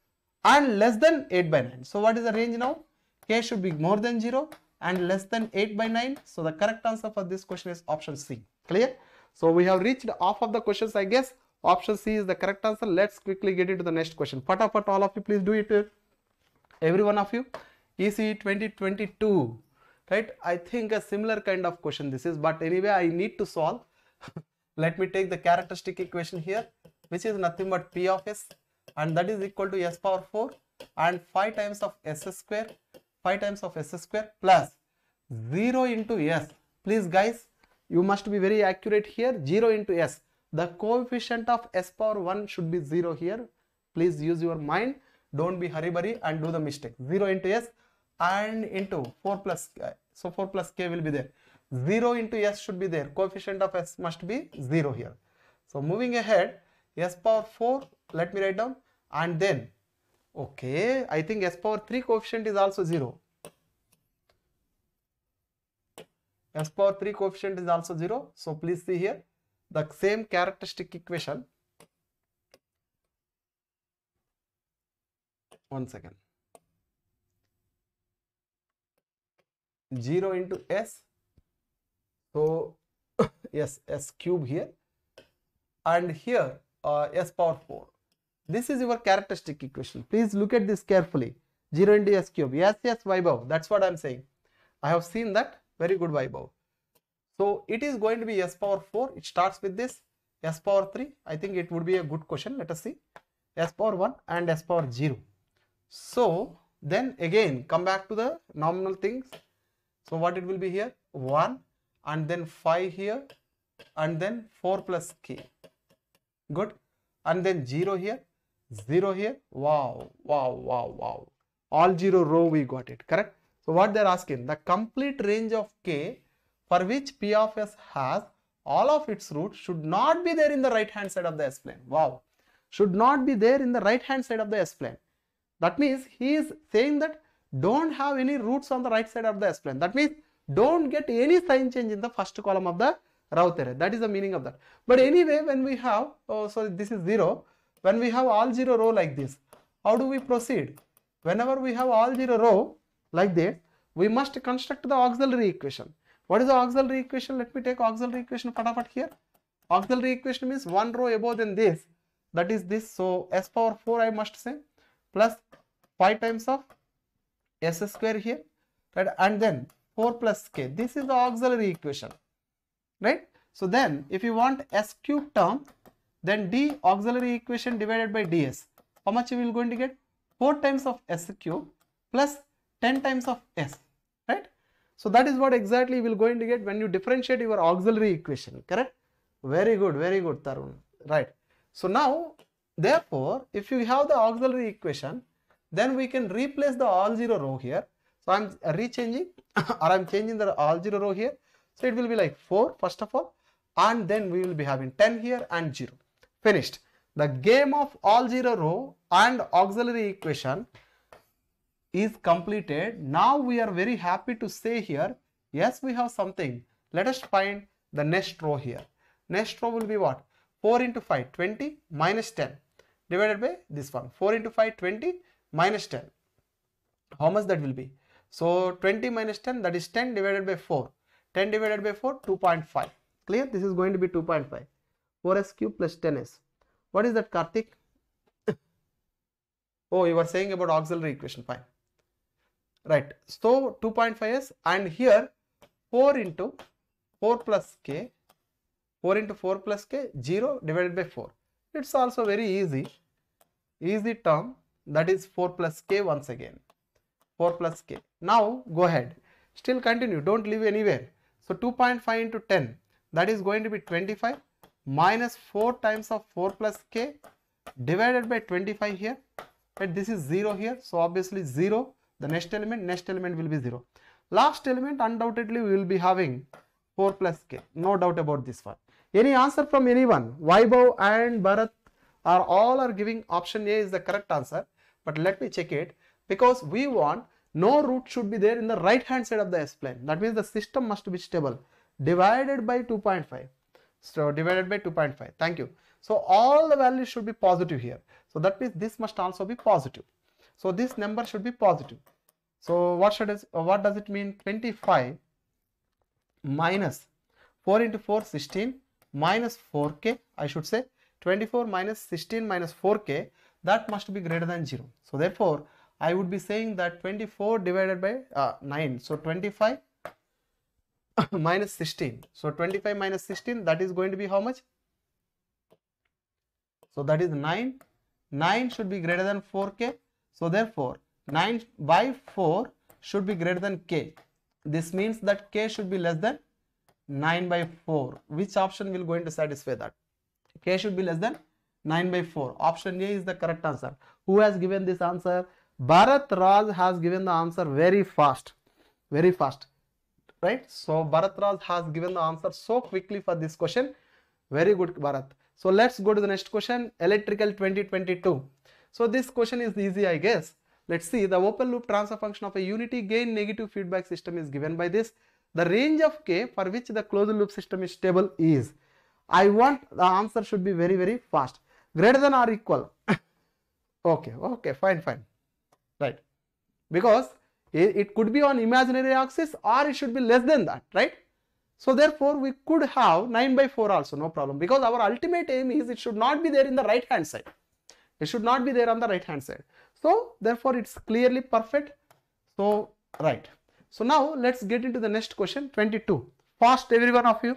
and less than eight by nine. So what is the range now? K should be more than zero and less than eight by nine. So the correct answer for this question is option C. Clear? So we have reached half of the questions I guess. Option C is the correct answer. Let's quickly get into the next question. Patapata, all of you, please do it. Every one of you. E C E twenty twenty-two, right? I think a similar kind of question this is, but anyway I need to solve. Let me take the characteristic equation here, which is nothing but P of S, and that is equal to S power four and five times of S square, five times of S square plus zero into S. Please guys, you must be very accurate here. zero into S. The coefficient of S power one should be zero here. Please use your mind. Don't be hurry-burry and do the mistake. zero into S and into four plus K. So four plus K will be there. zero into S should be there. Coefficient of S must be zero here. So moving ahead, S power four, let me write down, and then Okay, I think S power three coefficient is also zero. S power three coefficient is also zero. So please see here the same characteristic equation. One second. zero into S. So yes, S cube here. And here uh, S power four. This is your characteristic equation. Please look at this carefully. zero into S cube. Yes, yes, Vaibhav. That's what I'm saying. I have seen that. Very good, Vaibhav. So it is going to be S power four. It starts with this. S power three. I think it would be a good question. Let us see. S power one and S power zero. So then again, come back to the nominal things. So what it will be here? one and then five here and then four plus K. Good. And then zero here. zero here. Wow, wow, wow, wow. All zero row we got it, correct? So what they are asking, the complete range of K for which P of S has all of its roots should not be there in the right hand side of the S plane. Wow, should not be there in the right hand side of the S plane. That means he is saying that don't have any roots on the right side of the S plane. That means don't get any sign change in the first column of the Raoult array. That is the meaning of that. But anyway, when we have, oh, sorry, this is zero. When we have all zero row like this, how do we proceed? Whenever we have all zero row like this, we must construct the auxiliary equation. What is the auxiliary equation? Let me take auxiliary equation patafat here. Auxiliary equation means one row above than this. That is this. So S power four I must say plus five times of S square here, right? And then four plus K. This is the auxiliary equation, right? So then if you want S cube term, then D auxiliary equation divided by D S. How much you will going to get? four times of S cube plus ten times of S, right? So that is what exactly you will going to get when you differentiate your auxiliary equation, correct? Very good, very good, Tarun, right? So now, therefore, if you have the auxiliary equation, then we can replace the all zero row here. So I'm rechanging or I'm changing the all zero row here. So it will be like four, first of all, and then we will be having ten here and zero. Finished. The game of all zero row and auxiliary equation is completed. Now we are very happy to say here, yes, we have something. Let us find the next row here. Next row will be what? four into five, twenty, minus ten, divided by this one. four into five, twenty, minus ten. How much that will be? So twenty minus ten, that is ten divided by four. ten divided by four, two point five. Clear? This is going to be two point five. four S cube plus ten S. What is that, Karthik? Oh, you were saying about auxiliary equation. Fine. Right. So two point five S and here four into four plus K. four into four plus K. zero divided by four. It's also very easy. Easy term. That is four plus K once again. four plus K. Now go ahead. Still continue. Don't leave anywhere. So two point five into ten. That is going to be twenty-five. Minus four times of four plus K divided by twenty-five here, but this is zero here, so obviously zero, the next element, next element will be zero. Last element undoubtedly we will be having four plus K, no doubt about this one. Any answer from anyone? Vaibhav and Bharat are all are giving option A is the correct answer, but let me check it because we want no root should be there in the right hand side of the S plane. That means the system must be stable, divided by two point five. So divided by two point five. Thank you. So all the values should be positive here. So that means this must also be positive. So this number should be positive. So what should is what does it mean? twenty-five minus four into four, sixteen minus four K. I should say twenty-four minus sixteen minus four K. That must be greater than zero. So therefore, I would be saying that twenty-four divided by uh, nine. So twenty-five. minus sixteen. So twenty-five minus sixteen, that is going to be how much? So that is nine. nine should be greater than four K. So therefore, nine by four should be greater than K. This means that K should be less than nine by four. Which option will going to satisfy that? K should be less than nine by four. Option A is the correct answer. Who has given this answer? Bharat Raj has given the answer very fast. Very fast. Right? So Bharat Raj has given the answer so quickly for this question. Very good, Bharat. So let's go to the next question, Electrical twenty twenty-two. So this question is easy, I guess. Let's see. The open loop transfer function of a unity gain negative feedback system is given by this. The range of K for which the closed loop system is stable is. I want the answer should be very, very fast. Greater than or equal. Okay, okay, fine, fine. Right. Because it could be on imaginary axis or it should be less than that, right? So therefore, we could have nine by four also, no problem. Because our ultimate aim is it should not be there in the right hand side. It should not be there on the right hand side. So therefore, it's clearly perfect. So, right. So now, let's get into the next question, twenty-two. Fast, every one of you.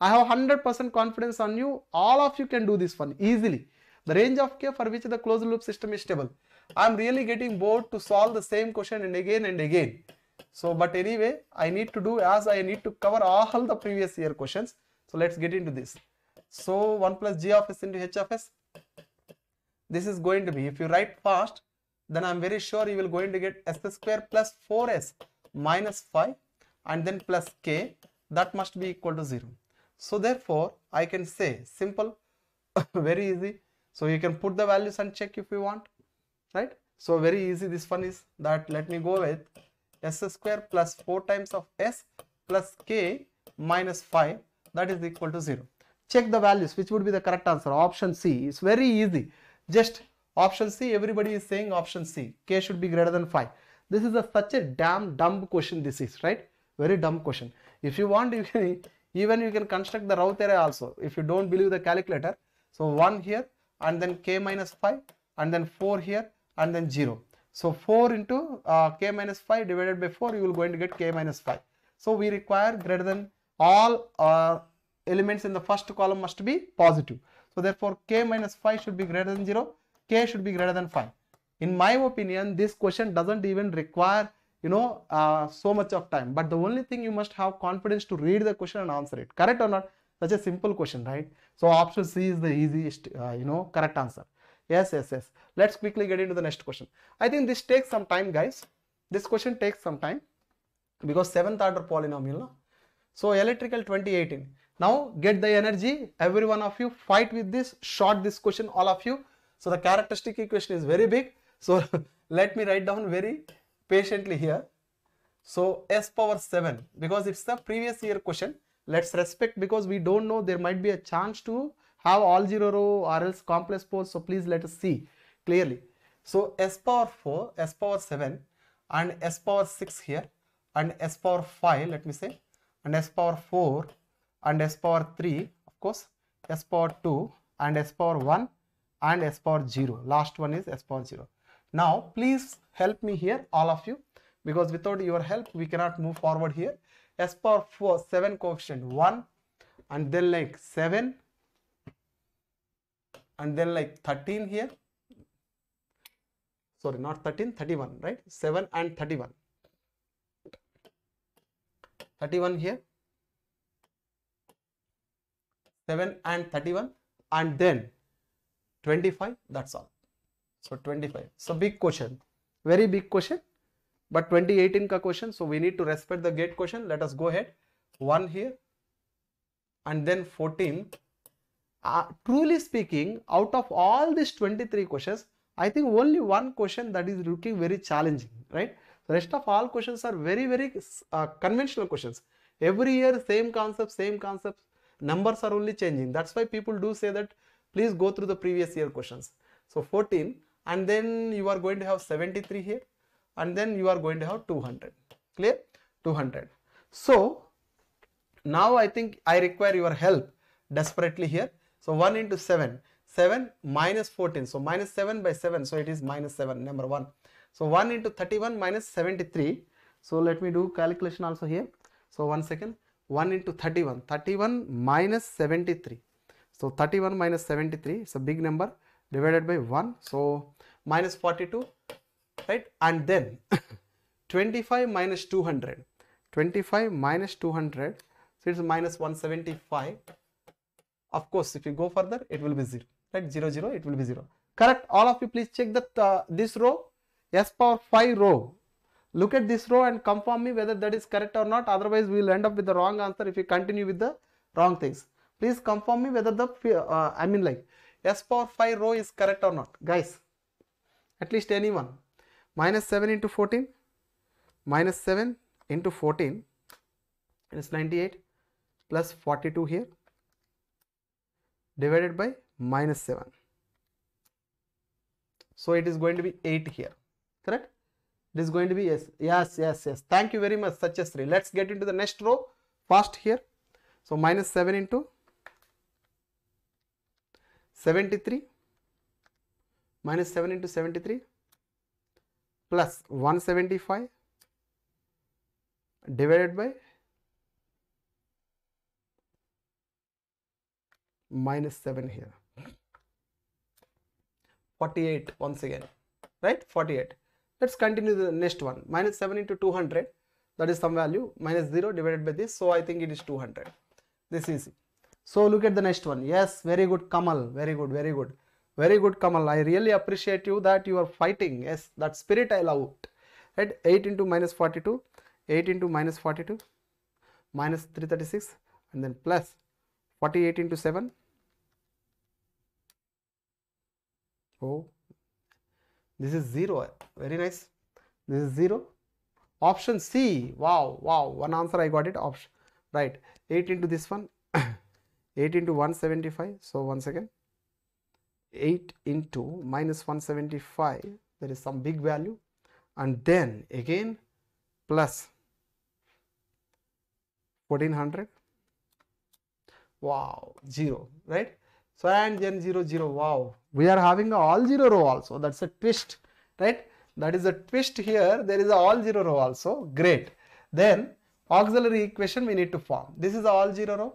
I have one hundred percent confidence on you. All of you can do this one easily. The range of K for which the closed loop system is stable. I am really getting bored to solve the same question and again and again. So, but anyway, I need to do as I need to cover all the previous year questions. So, let's get into this. So, one plus G of S into H of S. This is going to be, if you write fast, then I am very sure you will going to get S square plus four S minus five and then plus K. That must be equal to zero. So, therefore, I can say simple, very easy. So, you can put the values and check if you want. Right? So, very easy this one is that let me go with S square plus four times of S plus K minus five, that is equal to zero. Check the values, which would be the correct answer. Option C is very easy. Just option C, everybody is saying option C. K should be greater than five. This is a, such a damn dumb question this is, right? Very dumb question. If you want, you can even you can construct the Raoult array also, if you don't believe the calculator. So, one here and then K minus five and then four here. And then zero. So four into uh, K minus five divided by four, you will going to get K minus five. So we require greater than all uh, elements in the first column must be positive. So therefore K minus five should be greater than zero. K should be greater than five. In my opinion, this question doesn't even require, you know, uh, so much of time. But the only thing you must have confidence to read the question and answer it. Correct or not? Such a simple question, right? So option C is the easiest, uh, you know, correct answer. Yes, yes, yes. Let's quickly get into the next question. I think this takes some time, guys. This question takes some time because seventh order polynomial. No? So, electrical twenty eighteen. Now, get the energy. Every one of you fight with this, short this question, all of you. So, the characteristic equation is very big. So, let me write down very patiently here. So, S power seven, because it's the previous year question. Let's respect because we don't know, there might be a chance to have all zero row or else complex pose. So, please let us see clearly. So, S power four, S power seven and S power six here and S power five, let me say, and S power four and S power three, of course, S power two and S power one and S power zero. Last one is S power zero. Now, please help me here, all of you, because without your help, we cannot move forward here. S power four, seven coefficient one and then like seven. And then like thirteen here, sorry not thirteen, thirty-one, right, seven and thirty-one, thirty-one here, seven and thirty-one and then twenty-five, that's all. So twenty-five, so big question, very big question, but twenty eighteen ka question, so we need to respect the GATE question. Let us go ahead, one here and then fourteen. Uh, truly speaking, out of all these twenty-three questions, I think only one question that is looking very challenging, right? The rest of all questions are very, very uh, conventional questions. Every year, same concept, same concepts, numbers are only changing. That's why people do say that, please go through the previous year questions. So fourteen, and then you are going to have seventy-three here, and then you are going to have two hundred, clear? two hundred. So, now I think I require your help desperately here. So one into seven, seven minus fourteen, so minus seven by seven, so it is minus seven, number one. So one into thirty-one minus seventy-three, so let me do calculation also here. So one second, one into thirty-one, thirty-one minus seventy-three. So thirty-one minus seventy-three, it's a big number, divided by one, so minus forty-two, right? And then twenty-five minus two hundred, twenty-five minus two hundred, so it's minus one seventy-five. Of course, if you go further, it will be zero, right? zero, zero, it will be zero. Correct. All of you, please check that uh, this row, S power five row. Look at this row and confirm me whether that is correct or not. Otherwise, we will end up with the wrong answer if you continue with the wrong things. Please confirm me whether the, uh, I mean like, S power five row is correct or not. Guys, at least anyone. Minus seven into fourteen, minus seven into fourteen, it is ninety-eight, plus forty-two here, divided by minus seven. So it is going to be eight here, correct? It is going to be, yes, yes, yes, yes. Thank you very much, Suchasri. Let's get into the next row fast here. So minus seven into seventy-three, minus seven into seventy-three, plus one seventy-five, divided by minus seven here, forty-eight once again, right? forty-eight. Let's continue the next one. Minus seven into two hundred, that is some value, minus zero divided by this, so I think it is two hundred. This is easy. So look at the next one. Yes, very good, Kamal. Very good, very good. Very good, Kamal. I really appreciate you that you are fighting. Yes, that spirit I love it. Right? eight into minus forty-two, eight into minus forty-two, minus three thirty-six, and then plus forty-eight into seven. Oh, this is zero. Very nice. This is zero. Option C. Wow, wow. One answer I got it. Option. Right. eight into this one. eight into one seventy-five. So once again, eight into minus one seventy-five, there is some big value, and then again plus fourteen hundred. Wow, zero, right? So and then zero zero. Wow, we are having a all zero row also. That's a twist, right? That is a twist here. There is a all zero row also. Great. Then auxiliary equation we need to form. This is all zero row.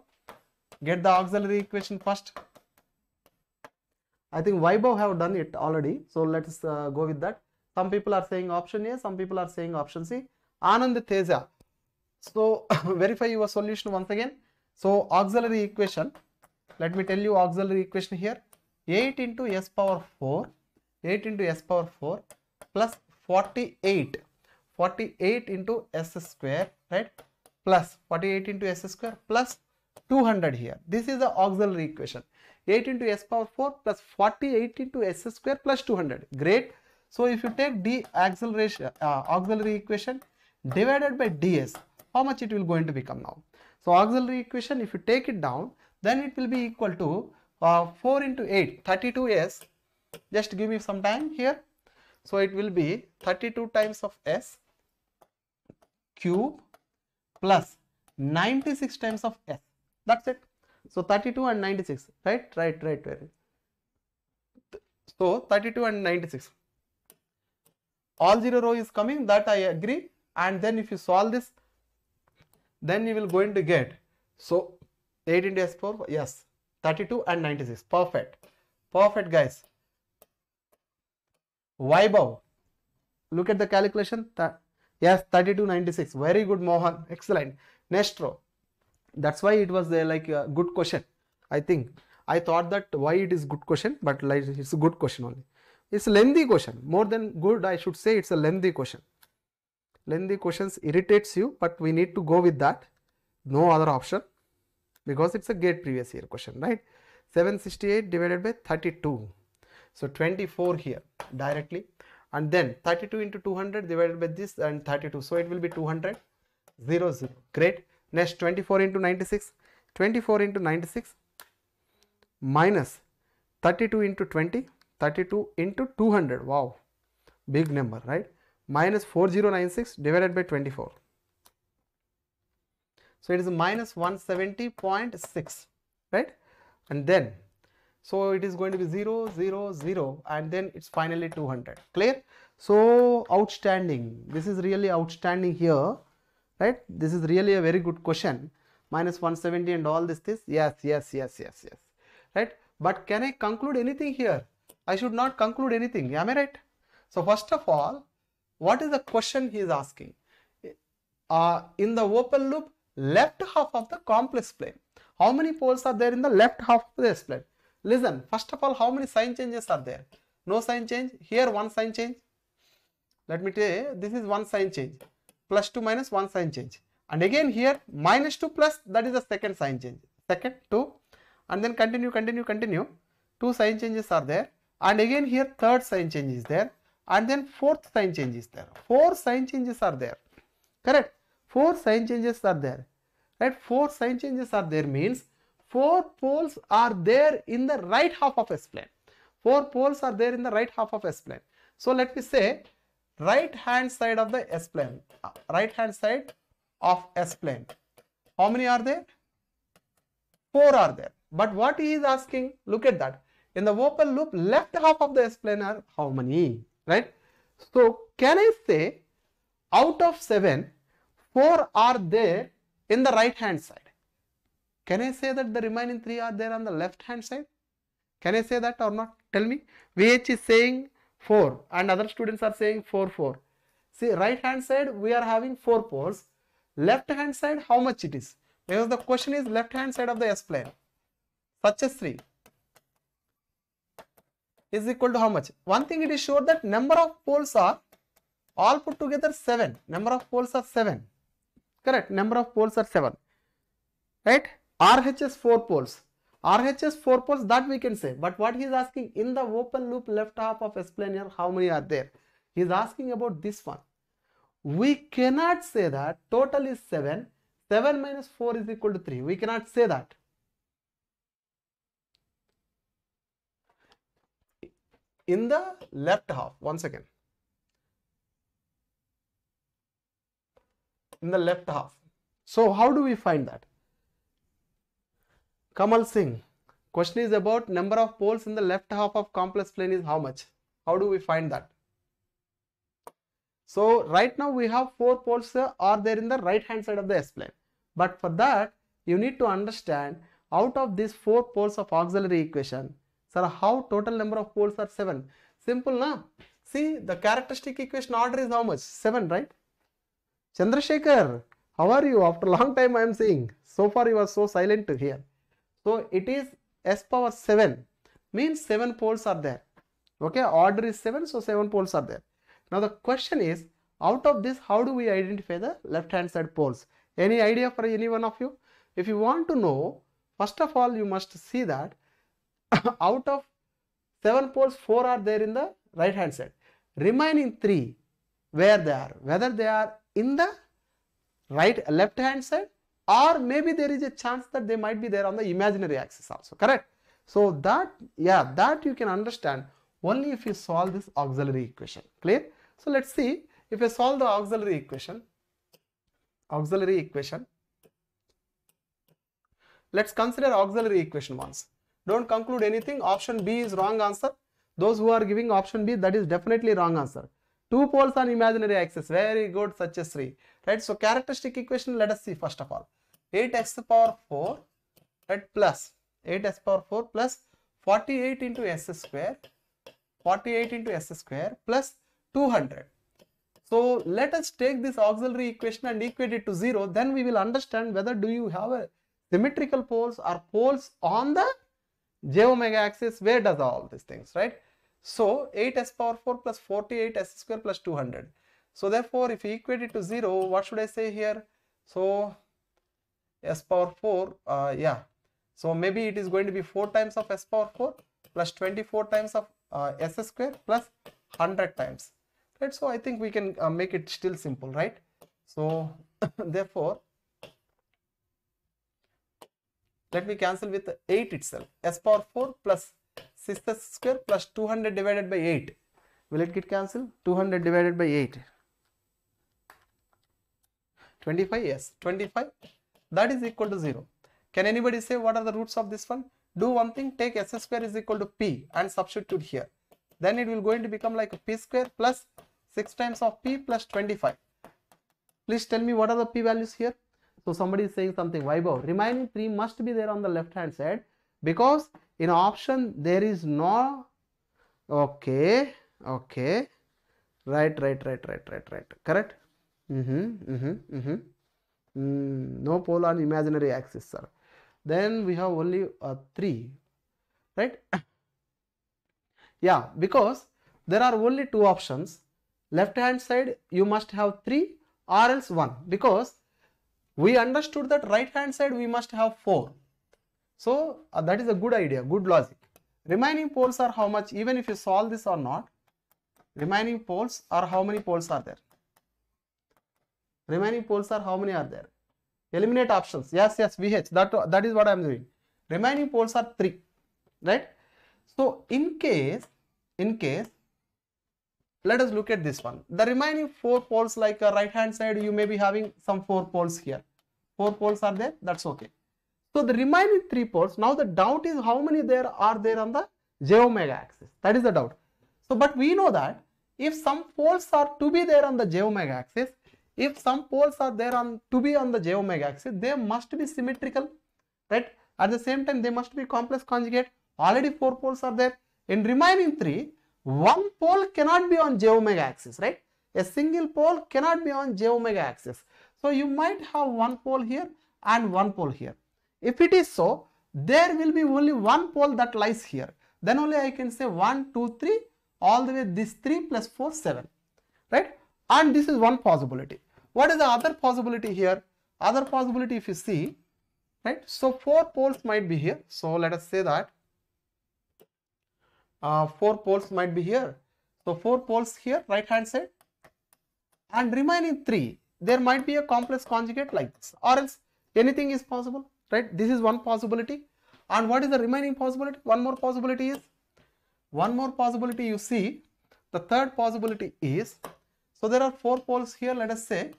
Get the auxiliary equation first. I think Vaibhav have done it already. So let's uh, go with that. Some people are saying option A, some people are saying option C. Anand Teja. So verify your solution once again. So auxiliary equation. Let me tell you auxiliary equation here. eight into s power four. eight into s power four plus forty-eight. forty-eight into s square, right? Plus forty-eight into s square plus two hundred here. This is the auxiliary equation. eight into s power four plus forty-eight into s square plus two hundred. Great. So if you take d acceleration uh, auxiliary equation divided by ds, how much it will going to become now? So auxiliary equation, if you take it down, then it will be equal to uh, four into eight, thirty-two s. Just give me some time here. So it will be thirty-two times of s cube plus ninety-six times of s. That's it. So thirty-two and ninety-six, right? Right, right, right. So thirty-two and ninety-six. All zero row is coming, that I agree. And then if you solve this, then you will going to get. So eight into s power, yes. thirty-two and ninety-six. Perfect. Perfect, guys. Vaibhav. Look at the calculation. Yes, thirty-two, ninety-six. Very good, Mohan. Excellent. Next row. That's why it was a, like a good question. I think I thought that why it is good question, but like it's a good question only. It's a lengthy question. More than good, I should say it's a lengthy question. Lengthy questions irritates you, but we need to go with that. No other option because it's a GATE previous year question, right? seven sixty-eight divided by thirty-two. So twenty-four here directly, and then thirty-two into two hundred divided by this and thirty-two. So it will be two hundred. zero zero. Great. Next, twenty-four into ninety-six, twenty-four into ninety-six, minus thirty-two into twenty, thirty-two into two hundred. Wow, big number, right? Minus four thousand ninety-six divided by twenty-four. So it is minus one seventy point six, right? And then, so it is going to be zero, zero, zero, and then it's finally two hundred. Clear? So outstanding. This is really outstanding here. Right, this is really a very good question. Minus one seventy and all this, this, yes, yes, yes, yes, yes, right? But can I conclude anything here? I should not conclude anything, am I right? So first of all, what is the question he is asking? Uh, in the open loop, left half of the complex plane. How many poles are there in the left half of the S-plane? Listen, first of all, how many sign changes are there? No sign change, here one sign change. Let me tell you, this is one sign change. Plus two minus one sign change, and again here minus two plus, that is the second sign change, second two, and then continue continue continue two sign changes are there, and again here third sign change is there, and then fourth sign change is there. Four sign changes are there. Correct? Four sign changes are there. Right? Four sign changes are there means four poles are there in the right half of S-plane. Four poles are there in the right half of S-plane. So let me say right hand side of the S-plane. Right hand side of S-plane. How many are there? Four are there. But what he is asking, look at that. In the open loop, left half of the S-plane are how many? Right? So can I say out of seven, four are there in the right hand side? Can I say that the remaining three are there on the left hand side? Can I say that or not? Tell me. V H is saying four and other students are saying four, four. See, right hand side we are having four poles. Left hand side, how much it is? Because the question is left hand side of the S-plane. Suchasri is equal to how much? One thing it is sure that number of poles are all put together seven. Number of poles are seven. Correct. Number of poles are seven. Right? R H is four poles. R H is four poles, that we can say. But what he is asking, in the open loop left half of S-plane here, how many are there? He is asking about this one. We cannot say that total is seven. seven minus four is equal to three. We cannot say that. In the left half, one second. In the left half. So how do we find that? Kamal Singh, question is about number of poles in the left half of complex plane is how much? How do we find that? So right now we have four poles are there in the right hand side of the S-plane. But for that, you need to understand out of these four poles of auxiliary equation, sir, how total number of poles are seven? Simple, na? See, the characteristic equation order is how much? seven, right? Chandrasekhar, how are you? After a long time I am seeing. So far you are so silent here. So it is S power seven. Means seven poles are there. Okay, order is seven, so seven poles are there. Now the question is, out of this, how do we identify the left hand side poles? Any idea for any one of you? If you want to know, first of all you must see that out of seven poles, four are there in the right hand side. Remaining three, where they are, whether they are in the right left hand side, or maybe there is a chance that they might be there on the imaginary axis also. Correct? So that, yeah, that you can understand only if you solve this auxiliary equation. Clear? So let's see if you solve the auxiliary equation. Auxiliary equation. Let's consider auxiliary equation once. Don't conclude anything. Option B is wrong answer. Those who are giving option B, that is definitely wrong answer. Two poles on imaginary axis. Very good, Suchasri. Right? So characteristic equation, let us see first of all. eight x power four, right, plus eight x power four plus forty-eight into s square. forty-eight into s square plus two hundred. So let us take this auxiliary equation and equate it to zero. Then we will understand whether do you have a symmetrical poles or poles on the j omega axis, where does all these things, right? So eight s power four plus forty-eight s square plus two hundred. So therefore if you equate it to zero, what should I say here? So s power four, uh, yeah, so maybe it is going to be four times of s power four plus twenty-four times of uh, s square plus one hundred times, right? So I think we can uh, make it still simple, right? So therefore let me cancel with eight itself. S power four plus six s square plus two hundred divided by eight. Will it get cancelled? two hundred divided by eight. twenty-five, yes. twenty-five. That is equal to zero. Can anybody say what are the roots of this one? Do one thing. Take s square is equal to p and substitute here. Then it will going to become like a p square plus six times of p plus twenty-five. Please tell me what are the p values here? So somebody is saying something, Vaibhav, remaining three must be there on the left hand side because in option there is no, okay, okay, right, right, right, right, right, right, correct, mm-hmm, mm-hmm, mm-hmm. Mm, no pole on imaginary axis, sir. Then we have only uh, three, right? Yeah, because there are only two options, left hand side you must have three or else one, because we understood that right hand side we must have four. So uh, that is a good idea, good logic. Remaining poles are how much? Even if you solve this or not, Remaining poles are how many poles are there? Remaining poles are how many are there? Eliminate options. Yes, yes, V H. That, that is what I am doing. Remaining poles are three, right? So, in case, in case, let us look at this one. The remaining four poles, like uh, right hand side, you may be having some four poles here. Four poles are there. That's okay. So, the remaining three poles, now the doubt is how many there are there on the j omega axis. That is the doubt. So, but we know that if some poles are to be there on the j omega axis, if some poles are there on to be on the j omega axis, they must be symmetrical, right? At the same time, they must be complex conjugate. Already four poles are there. In remaining three, one pole cannot be on j omega axis, right? A single pole cannot be on j omega axis. So, you might have one pole here and one pole here. If it is so, there will be only one pole that lies here. Then only I can say one, two, three, all the way this three plus four, seven, right? And this is one possibility. What is the other possibility here? Other possibility, if you see, right? So, four poles might be here. So, let us say that uh, four poles might be here. So, four poles here, right hand side, and remaining three, there might be a complex conjugate like this, or else anything is possible, right? This is one possibility. And what is the remaining possibility? One more possibility is, one more possibility you see, the third possibility is, so there are four poles here, let us say,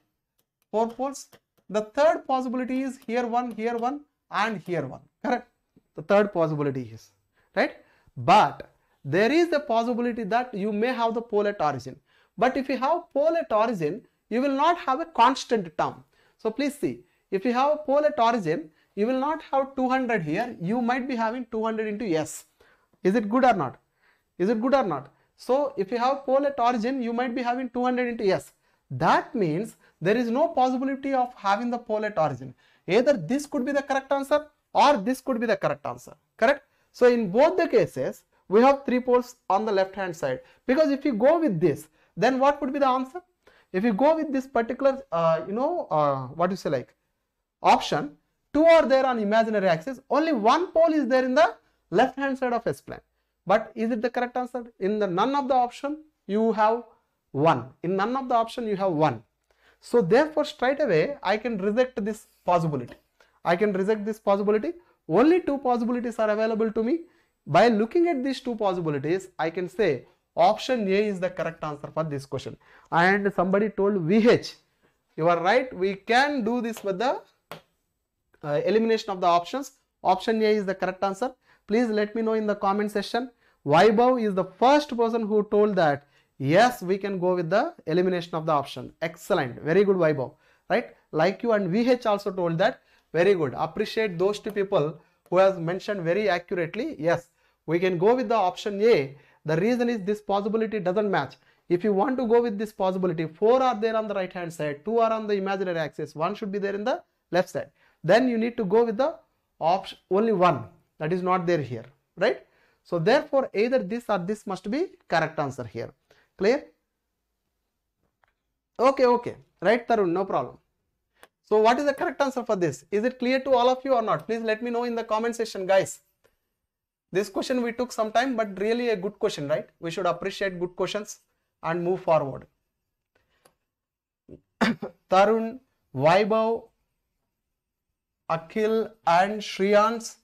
four poles. The third possibility is here one, here one, and here one, correct? The third possibility is, right? But there is the possibility that you may have the pole at origin. But if you have pole at origin, you will not have a constant term. So please see, if you have a pole at origin, you will not have two hundred here, you might be having two hundred into S. Is it good or not? Is it good or not? So, if you have pole at origin, you might be having two hundred into S. That means there is no possibility of having the pole at origin. Either this could be the correct answer or this could be the correct answer. Correct? So, in both the cases, we have three poles on the left hand side. Because if you go with this, then what would be the answer? If you go with this particular, uh, you know, uh, what you say like option, two are there on imaginary axis, only one pole is there in the left hand side of S-plane. But is it the correct answer? In the none of the option, you have one. In none of the option, you have one. So, therefore, straight away, I can reject this possibility. I can reject this possibility. Only two possibilities are available to me. By looking at these two possibilities, I can say option A is the correct answer for this question. And somebody told V H, you are right, we can do this with the Uh, elimination of the options. Option A is the correct answer. Please let me know in the comment section. Vaibhav is the first person who told that yes, we can go with the elimination of the option. Excellent, very good, Vaibhav, right? Like you, and V H also told that. Very good, appreciate those two people who has mentioned very accurately. Yes, we can go with the option A. The reason is this possibility doesn't match. If you want to go with this possibility, four are there on the right hand side, two are on the imaginary axis, one should be there in the left side. Then you need to go with the option only one that is not there here, right? So therefore, either this or this must be correct answer here. Clear? Okay, okay, right, Tarun, no problem. So what is the correct answer for this? Is it clear to all of you or not? Please let me know in the comment section, guys. This question we took some time, but really a good question, right? We should appreciate good questions and move forward. Tarun, Vaibhav, Akhil and Shriyansh,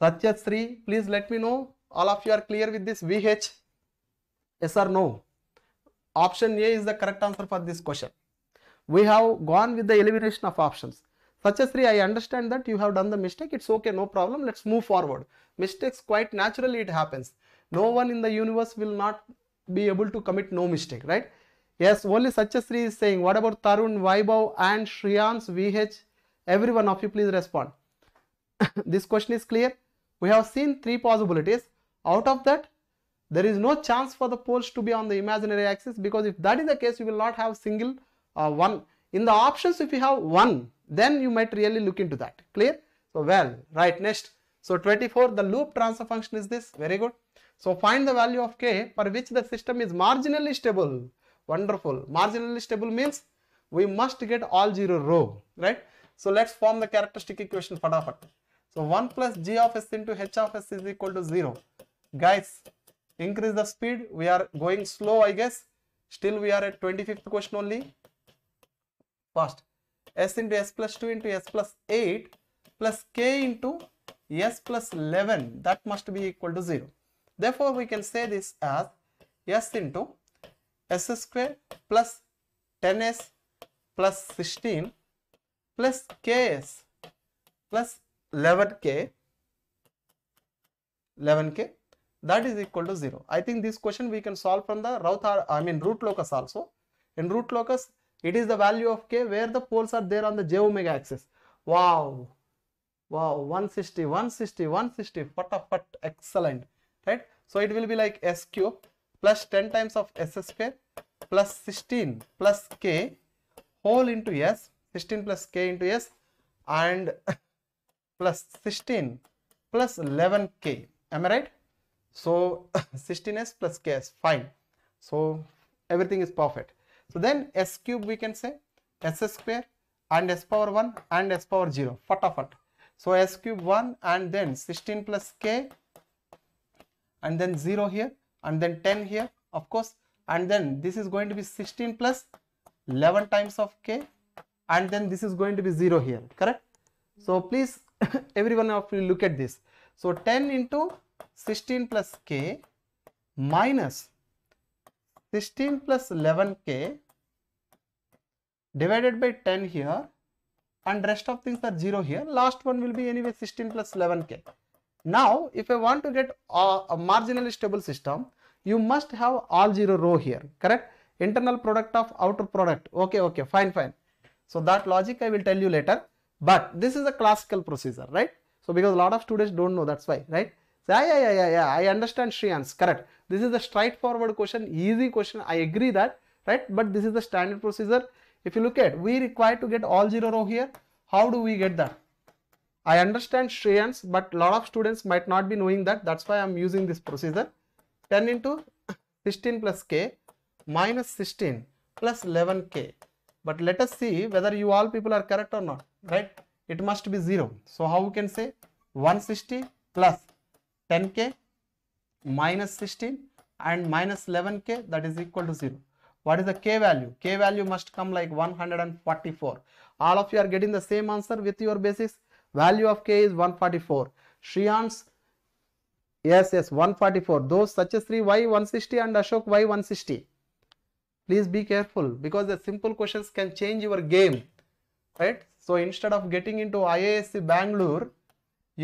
Suchasri, please let me know. All of you are clear with this V H? Yes or no? Option A is the correct answer for this question. We have gone with the elimination of options. Suchasri, I understand that you have done the mistake. It's okay, no problem. Let's move forward. Mistakes, quite naturally it happens. No one in the universe will not be able to commit no mistake, right? Yes, only Suchasri is saying. What about Tarun, Vaibhav and Shriyansh, V H? Every one of you, please respond. This question is clear. We have seen three possibilities. Out of that, there is no chance for the poles to be on the imaginary axis, because if that is the case, you will not have single uh, one. In the options, if you have one, then you might really look into that. Clear? So, well, right, next. So, twenty-four, the loop transfer function is this. Very good. So, find the value of K for which the system is marginally stable. Wonderful. Marginally stable means we must get all zero row, right? So let's form the characteristic equation fatafat. So one plus g of s into h of s is equal to zero. Guys, Increase the speed. We are going slow, I guess. Still we are at twenty-fifth question only. Fast. S into S plus two into S plus eight plus K into S plus eleven. That must be equal to zero. Therefore, we can say this as S into S square plus ten S plus sixteen plus K S plus eleven K. eleven K, that is equal to zero. I think this question we can solve from the Routh, I mean root locus also. In root locus, it is the value of K where the poles are there on the J omega axis. Wow, wow, one sixty, one sixty, one sixty, fatafat, excellent, right? So it will be like S cube plus ten times of S square plus sixteen plus K whole into S, sixteen plus K into S, and plus sixteen plus eleven K. Am I right? So sixteen S plus K S, fine. So everything is perfect. So then S cube we can say S square and S power one and S power zero. Fatafat. So S cube one and then sixteen plus K and then zero here and then ten here, of course. And then this is going to be sixteen plus eleven times of K and then this is going to be zero here, correct? So please everyone of you look at this. So ten into sixteen plus K minus sixteen plus eleven K divided by ten here, and rest of things are zero here. Last one will be anyway sixteen plus eleven K. Now if I want to get a, a marginally stable system, you must have all zero row here, correct? Internal product of outer product. Okay, okay, fine, fine. So that logic I will tell you later. But this is a classical procedure, right? So because a lot of students don't know, that's why, right? So, yeah, yeah, yeah, yeah, I understand Shriyansh, correct. This is a straightforward question, easy question, I agree that, right? But this is the standard procedure. If you look at, we require to get all zero row here. How do we get that? I understand Shriyansh, but a lot of students might not be knowing that. That's why I'm using this procedure. ten into sixteen plus K minus sixteen plus eleven K. But let us see whether you all people are correct or not, right? It must be zero. So how we can say one sixty plus ten K minus sixteen and minus eleven K, that is equal to zero. What is the K value? K value must come like one hundred forty-four. All of you are getting the same answer with your basis. Value of K is one forty-four. Shriyansh, yes, yes, one forty-four. Those Suchasri, why one sixty and Ashok, why one sixty? Please be careful because the simple questions can change your game, right? So instead of getting into I I S C Bangalore,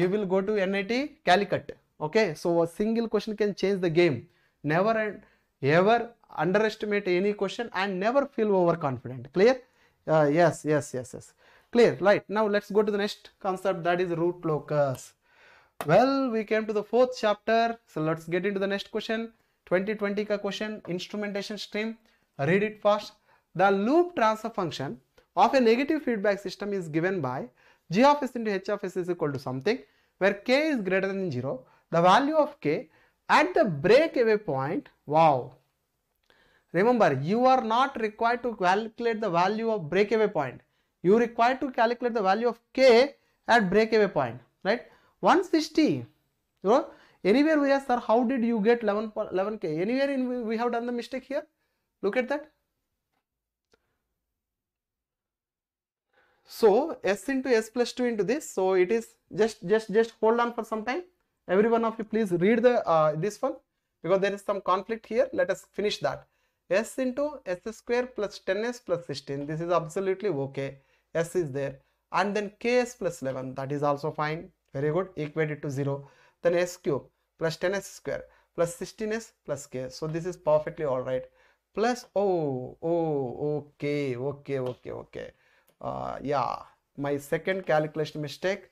you will go to N I T Calicut. Okay, so a single question can change the game. Never and ever underestimate any question and never feel overconfident. Clear? Uh, yes, yes, yes, yes. Clear. Right. Now let's go to the next concept, that is root locus. Well, we came to the fourth chapter. So let's get into the next question. twenty twenty ka question, instrumentation stream. Read it first. The loop transfer function of a negative feedback system is given by G of S into H of S is equal to something where K is greater than zero. The value of K at the breakaway point, wow. Remember, you are not required to calculate the value of breakaway point. You require to calculate the value of K at breakaway point, right? one sixty, you know, anywhere we ask, sir, how did you get eleven K? Anywhere in, we have done the mistake here. Look at that. So S into S plus two into this, so it is just just just hold on for some time. Every one of you please read the uh, this one because there is some conflict here. Let us finish that. S into S square plus ten S plus sixteen, this is absolutely okay. S is there, and then K S plus eleven, that is also fine. Very good, equate it to zero. Then S cube plus ten S square plus sixteen S plus K, so this is perfectly all right. Plus, oh, oh, okay, okay, okay, okay. Uh, yeah, my second calculation mistake.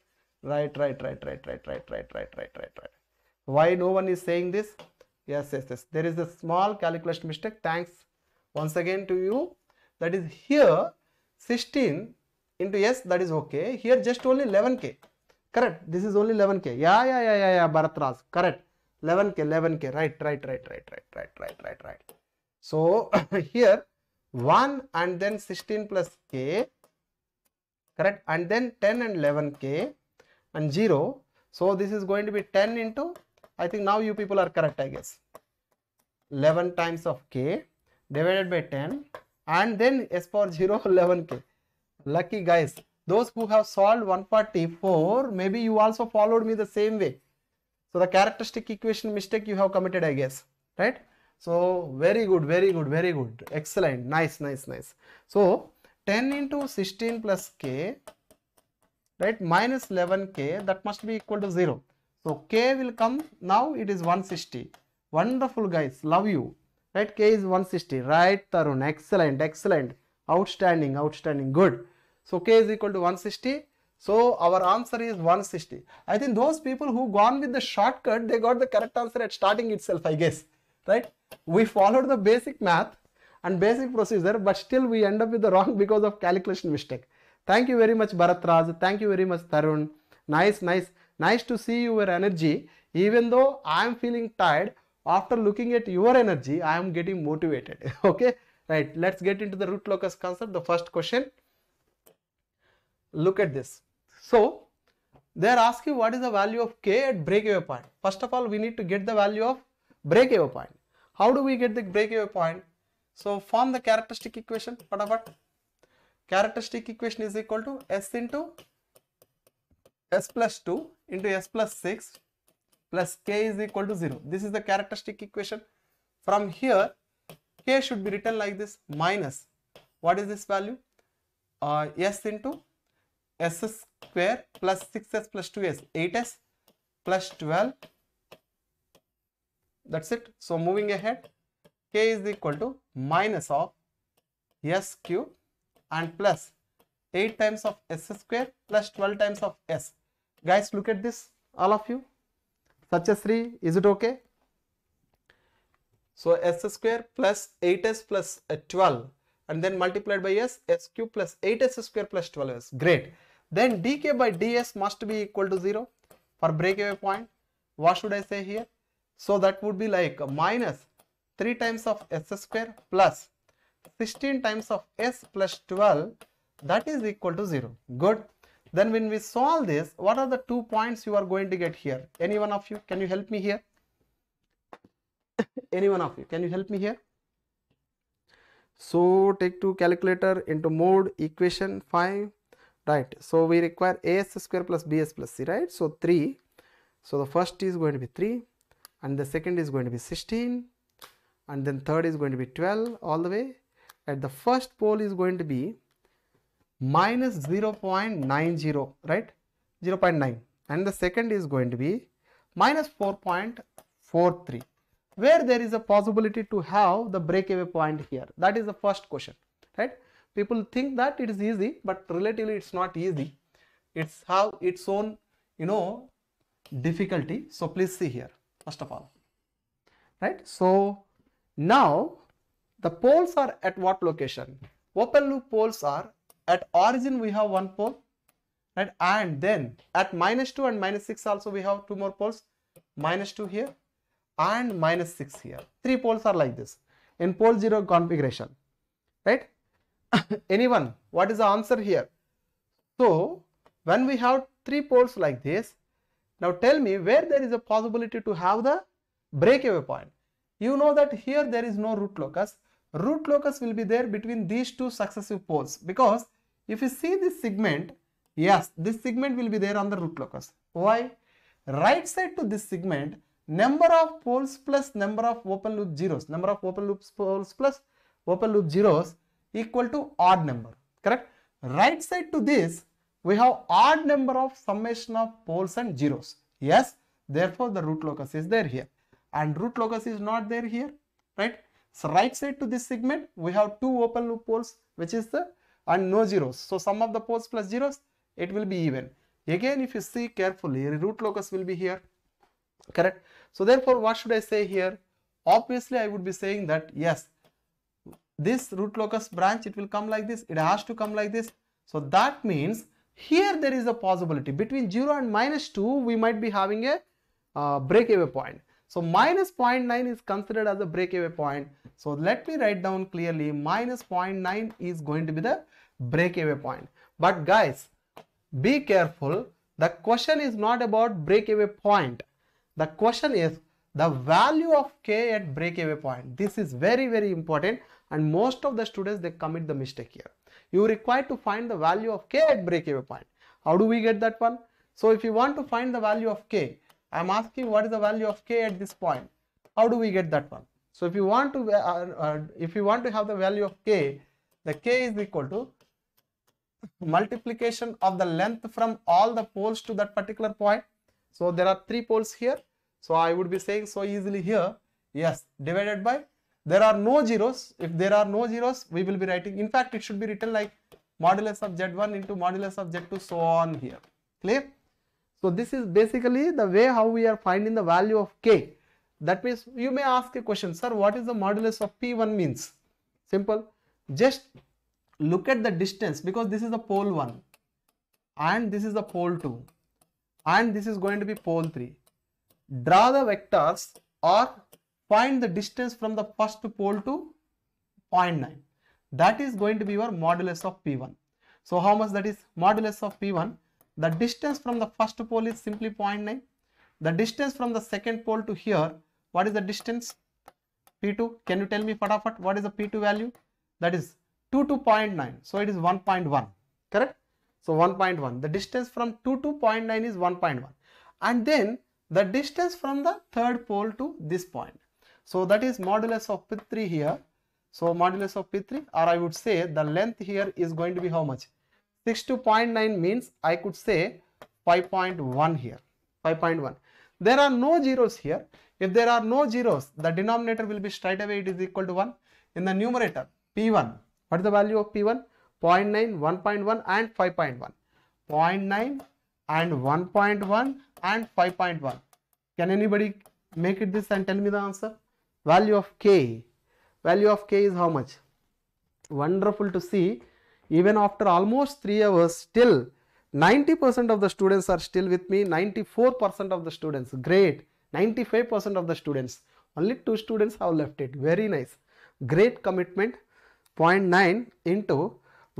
Right, right, right, right, right, right, right, right, right, right, right. Why no one is saying this? Yes, yes, yes. There is a small calculation mistake. Thanks once again to you. That is here, sixteen into S, that is okay. Here just only eleven K. Correct. This is only eleven K. Yeah, yeah, yeah, yeah, yeah, Bharat Raj. Correct. eleven K, eleven K. Right, right, right, right, right, right, right, right, right. So here one and then sixteen plus K, correct, and then ten and eleven K and zero. So this is going to be ten into, I think now you people are correct, I guess. eleven times of k divided by ten, and then s power zero, eleven k. Lucky guys, those who have solved one forty-four, maybe you also followed me the same way. So the characteristic equation mistake you have committed, I guess, right? So very good, very good, very good, excellent, nice, nice, nice. So ten into sixteen plus k, right, minus eleven k, that must be equal to zero. So k will come, now it is one sixty. Wonderful guys, love you, right? K is one sixty, right Tarun? Excellent, excellent, outstanding, outstanding, good. So k is equal to one sixty. So our answer is one sixty. I think those people who gone with the shortcut, they got the correct answer at starting itself, I guess, right? We followed the basic math and basic procedure, but still we end up with the wrong because of calculation mistake. Thank you very much, Bharat Raj. Thank you very much, Tarun. Nice, nice, nice to see your energy. Even though I am feeling tired, after looking at your energy, I am getting motivated. Okay, right. Let's get into the root locus concept. The first question. Look at this. So they are asking what is the value of k at breakaway point. First of all, we need to get the value of breakaway point. How do we get the breakaway point? So form the characteristic equation. What about characteristic equation is equal to s into s plus two into s plus six plus k is equal to zero. This is the characteristic equation. From here, k should be written like this, minus, what is this value? Uh, s into s square plus six s plus two s, eight s plus twelve. That's it. So moving ahead, k is equal to minus of s cube and plus eight times of s square plus twelve times of s. Guys, look at this, all of you. Suchasri, is it okay? So s square plus eight s plus twelve and then multiplied by s, s cube plus eight s square plus twelve s. Great. Then dk by ds must be equal to zero for breakaway point. What should I say here? So that would be like minus three times of s square plus sixteen times of s plus twelve, that is equal to zero. Good. Then when we solve this, what are the two points you are going to get here? Any one of you, can you help me here? Any one of you, can you help me here? So take two calculator into mode equation five, right? So we require as square plus bs plus c, right? So three. So the first is going to be three, and the second is going to be sixteen, and then third is going to be twelve all the way. At the first pole is going to be minus zero point nine zero, right? zero point nine, and the second is going to be minus four point four three, where there is a possibility to have the breakaway point here. That is the first question, right? People think that it is easy, but relatively it's not easy. It's have its own, you know, difficulty. So please see here, first of all, right? So now the poles are at what location? Open loop poles are at origin, we have one pole, right? And then at minus two and minus six also we have two more poles, minus two here and minus six here. Three poles are like this in pole zero configuration, right? Anyone, what is the answer here? So when we have three poles like this, now tell me where there is a possibility to have the breakaway point. You know that here there is no root locus. Root locus will be there between these two successive poles, because if you see this segment, yes, this segment will be there on the root locus. Why? Right side to this segment, number of poles plus number of open loop zeros, number of open loop poles plus open loop zeros equal to odd number, correct? Right side to this, we have odd number of summation of poles and zeros. Yes, therefore the root locus is there here, and root locus is not there here, right? So right side to this segment, we have two open loop poles, which is the, and no zeros. So sum of the poles plus zeros, it will be even. Again, if you see carefully, root locus will be here, correct? So therefore, what should I say here? Obviously, I would be saying that, yes, this root locus branch, it will come like this. It has to come like this. So that means here there is a possibility between zero and minus two, we might be having a uh, breakaway point. So minus zero point nine is considered as a breakaway point. So let me write down clearly, minus zero point nine is going to be the breakaway point. But guys, be careful. The question is not about breakaway point. The question is the value of K at breakaway point. This is very very important, and most of the students, they commit the mistake here. You require to find the value of K at breakaway point. How do we get that one? So if you want to find the value of K, I am asking what is the value of K at this point. How do we get that one? So if you want to uh, uh, if you want to have the value of K, the K is equal to multiplication of the length from all the poles to that particular point. So there are three poles here, so I would be saying so easily here, yes, divided by, there are no zeros. If there are no zeros, we will be writing, in fact it should be written like modulus of Z one into modulus of Z two, so on here. Clear? So this is basically the way how we are finding the value of K. That means you may ask a question, sir, what is the modulus of P one means? Simple, just look at the distance, because this is the pole one and this is the pole two and this is going to be pole three. Draw the vectors or find the distance from the first pole to zero point nine. That is going to be your modulus of P one. So how much that is? Modulus of P one, the distance from the first pole is simply zero point nine. The distance from the second pole to here, what is the distance? P two. Can you tell me fatafat what is the P two value? That is two to zero point nine. So it is one point one. Correct? So one point one. The distance from two to zero point nine is one point one. And then the distance from the third pole to this point. So that is modulus of P three here. So modulus of P three, or I would say the length here is going to be how much? six to zero point nine means I could say five point one here. five point one. There are no zeros here. If there are no zeros, the denominator will be straight away, it is equal to one. In the numerator, P one. What is the value of P one? zero point nine, one point one and five point one. zero point nine and one point one and five point one. Can anybody make it this and tell me the answer? Value of K. Value of K is how much? Wonderful to see. Even after almost three hours, still ninety percent of the students are still with me. ninety-four percent of the students. Great. ninety-five percent of the students. Only two students have left it. Very nice. Great commitment. zero point nine into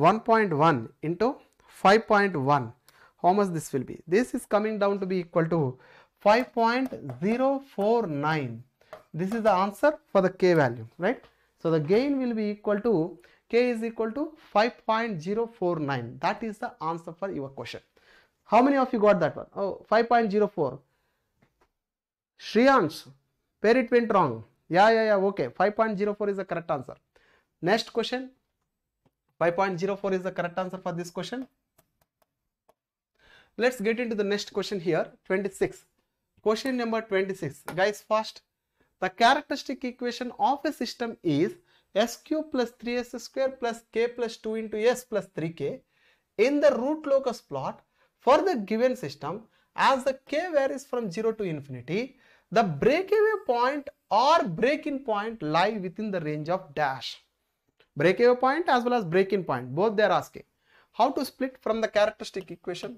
one point one into five point one. How much this will be? This is coming down to be equal to five point zero four nine. This is the answer for the K value, right? So the gain will be equal to, K is equal to five point zero four nine. That is the answer for your question. How many of you got that one? Oh, five point zero four. Shriyansh, where it went wrong? Yeah, yeah, yeah, okay. five point zero four is the correct answer. Next question. five point zero four is the correct answer for this question. Let's get into the next question here. twenty-six. Question number twenty-six. Guys, first, the characteristic equation of a system is S Q plus three S square plus K plus two into S plus three K in the root locus plot for the given system. As the K varies from zero to infinity, the breakaway point or break-in point lie within the range of dash. Breakaway point as well as break-in point, both they are asking. How to split from the characteristic equation?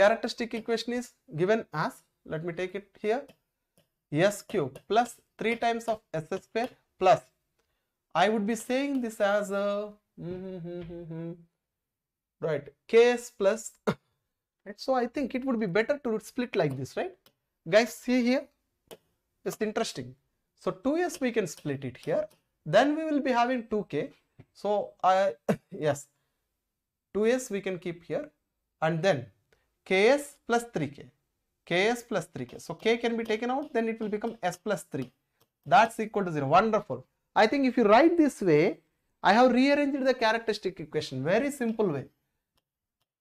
Characteristic equation is given as, let me take it here, S Q plus three times of S square plus, I would be saying this as a, mm, mm, mm, mm, right, Ks plus, right? So I think it would be better to split like this, right? Guys, see here, it's interesting. So two S we can split it here, then we will be having two K. So I, yes, two S we can keep here, and then Ks plus three K. Ks plus three K. So K can be taken out, then it will become S plus three. That's equal to zero. Wonderful. I think if you write this way, I have rearranged the characteristic equation. Very simple way.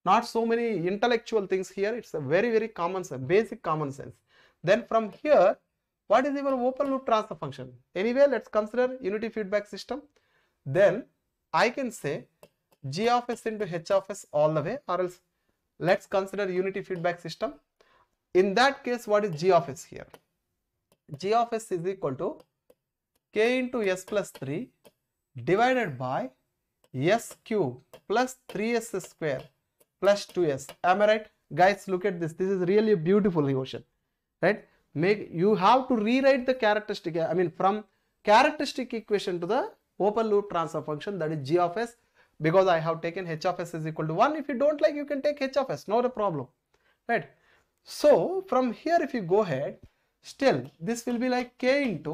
Not so many intellectual things here. It's a very, very common sense, basic common sense. Then from here, what is your open loop transfer function? Anyway, let's consider unity feedback system. Then I can say G of S into H of S all the way, or else let's consider unity feedback system. In that case, what is G of S here? G of S is equal to K into S plus three divided by S cube plus three S square plus two S. Am I right? Guys, look at this. This is really a beautiful equation, right? Make, you have to rewrite the characteristic, I mean from characteristic equation to the open loop transfer function, that is G of S, because I have taken H of S is equal to one. If you don't like, you can take H of S, not a problem, right? So from here if you go ahead, Still, this will be like k into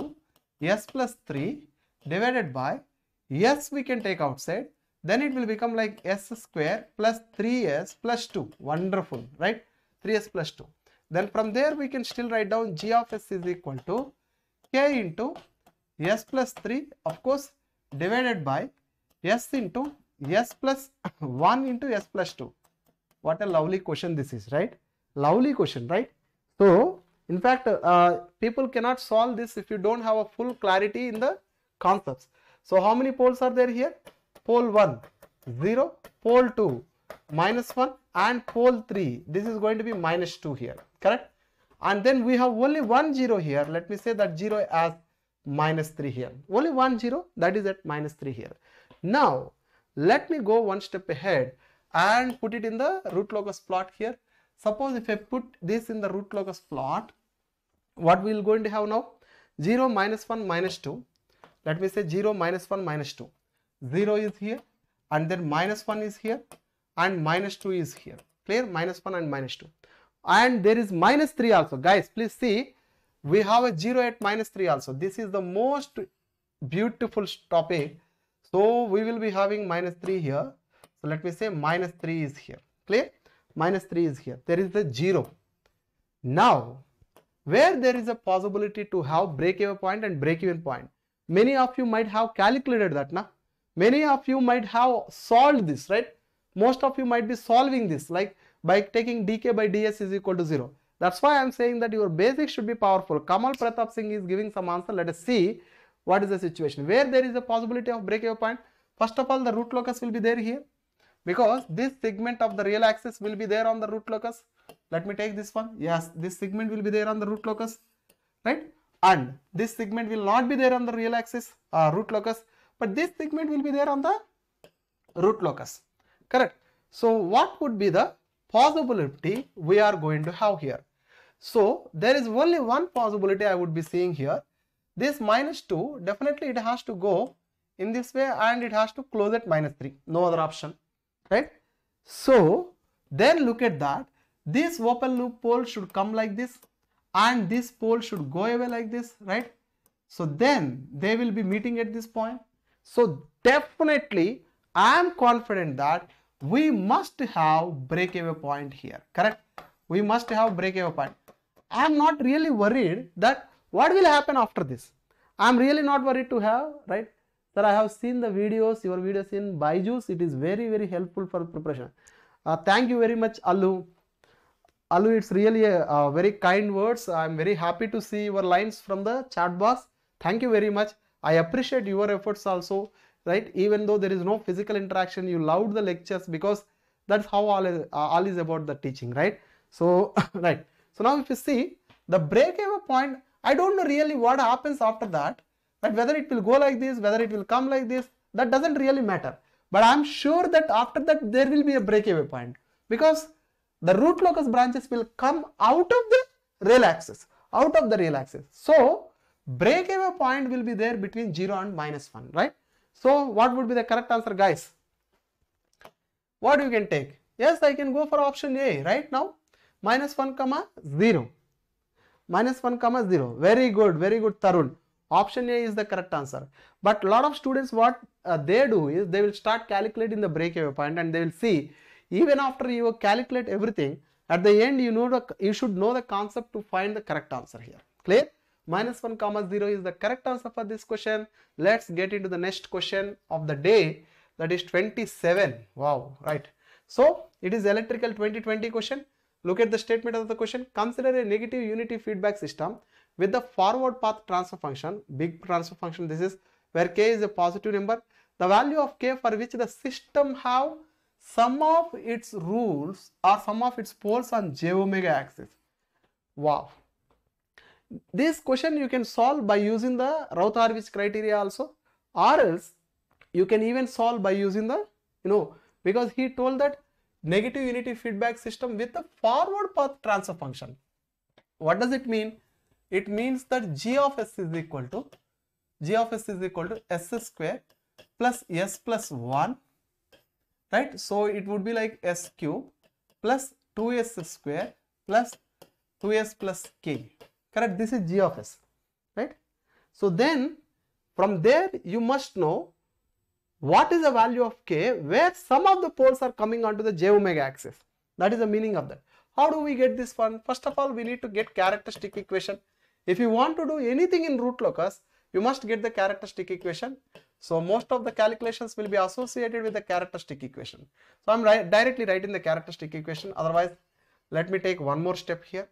s plus three divided by s we can take outside. Then it will become like s square plus three s plus two. Wonderful, right? three s plus two. Then from there we can still write down g of s is equal to k into s plus three, of course, divided by s into s plus one into s plus two. What a lovely question this is, right? Lovely question, right? So, in fact, uh, people cannot solve this if you don't have a full clarity in the concepts. So, how many poles are there here? Pole one, zero, pole two, minus one, and pole three. This is going to be minus two here, correct? And then we have only one zero here. Let me say that zero as minus three here. Only one zero, that is at minus three here. Now, let me go one step ahead and put it in the root locus plot here. Suppose if I put this in the root locus plot, what we will going to have now? zero, minus one, minus two. Let me say zero, minus one, minus two. zero is here, and then minus one is here, and minus two is here. Clear? Minus one and minus two. And there is minus three also. Guys, please see, we have a zero at minus three also. This is the most beautiful topic. So, we will be having minus three here. So, let me say minus three is here. Clear? Minus three is here. There is the zero. Now, where there is a possibility to have break-even point and break-even point, many of you might have calculated that, na? Many of you might have solved this, right? Most of you might be solving this, like by taking dk by ds is equal to zero. That's why I'm saying that your basics should be powerful. Kamal Pratap Singh is giving some answer. Let us see what is the situation. Where there is a possibility of break-even point, first of all, the root locus will be there here. Because this segment of the real axis will be there on the root locus. Let me take this one. Yes, this segment will be there on the root locus, right? And this segment will not be there on the real axis, uh, root locus. But this segment will be there on the root locus, correct? So, what would be the possibility we are going to have here? So, there is only one possibility I would be seeing here. This minus two, definitely it has to go in this way and it has to close at minus three. No other option. Right? So, then look at that. This open loop pole should come like this and this pole should go away like this, right? So, then they will be meeting at this point. So, definitely I am confident that we must have break-away point here, correct? We must have break-away point. I am not really worried that what will happen after this. I am really not worried to have, right? Sir, I have seen the videos, your videos in Byju's. It is very, very helpful for preparation. Uh, thank you very much, Alu. Alu, it's really a, a very kind words. I am very happy to see your lines from the chat box. Thank you very much. I appreciate your efforts also, right? Even though there is no physical interaction, you loved the lectures because that's how all is, uh, all is about the teaching, right? So, right. So, now if you see, the break-even point, I don't know really what happens after that. But whether it will go like this, whether it will come like this, that doesn't really matter. But I am sure that after that there will be a breakaway point because the root locus branches will come out of the real axis, out of the real axis. So, breakaway point will be there between zero and minus one, right? So, what would be the correct answer, guys? What you can take? Yes, I can go for option A right now. Minus one comma zero. Minus one comma zero. Very good, very good, Tarun. Option A is the correct answer. But a lot of students, what uh, they do is they will start calculating the breakaway point and they will see even after you calculate everything, at the end you know the, you should know the concept to find the correct answer here. Clear? Minus one comma zero is the correct answer for this question. Let's get into the next question of the day, that is twenty-seven. Wow, right. So, it is electrical twenty twenty question. Look at the statement of the question. Consider a negative unity feedback system with the forward path transfer function, big transfer function this is, where k is a positive number. The value of k for which the system have some of its rules or some of its poles on j omega axis. Wow. This question you can solve by using the Routh-Hurwitz criteria also, or else you can even solve by using the, you know, because he told that negative unity feedback system with the forward path transfer function. What does it mean? It means that g of s is equal to g of s is equal to s square plus s plus one, right? So it would be like s cube plus two s square plus two s plus k, Correct? This is G of S, right? So then from there you must know what is the value of K where some of the poles are coming onto the J omega axis. That is the meaning of that. How do we get this one? First of all, we need to get characteristic equation. If you want to do anything in root locus, you must get the characteristic equation. So most of the calculations will be associated with the characteristic equation. So I am right, directly writing the characteristic equation. Otherwise, let me take one more step here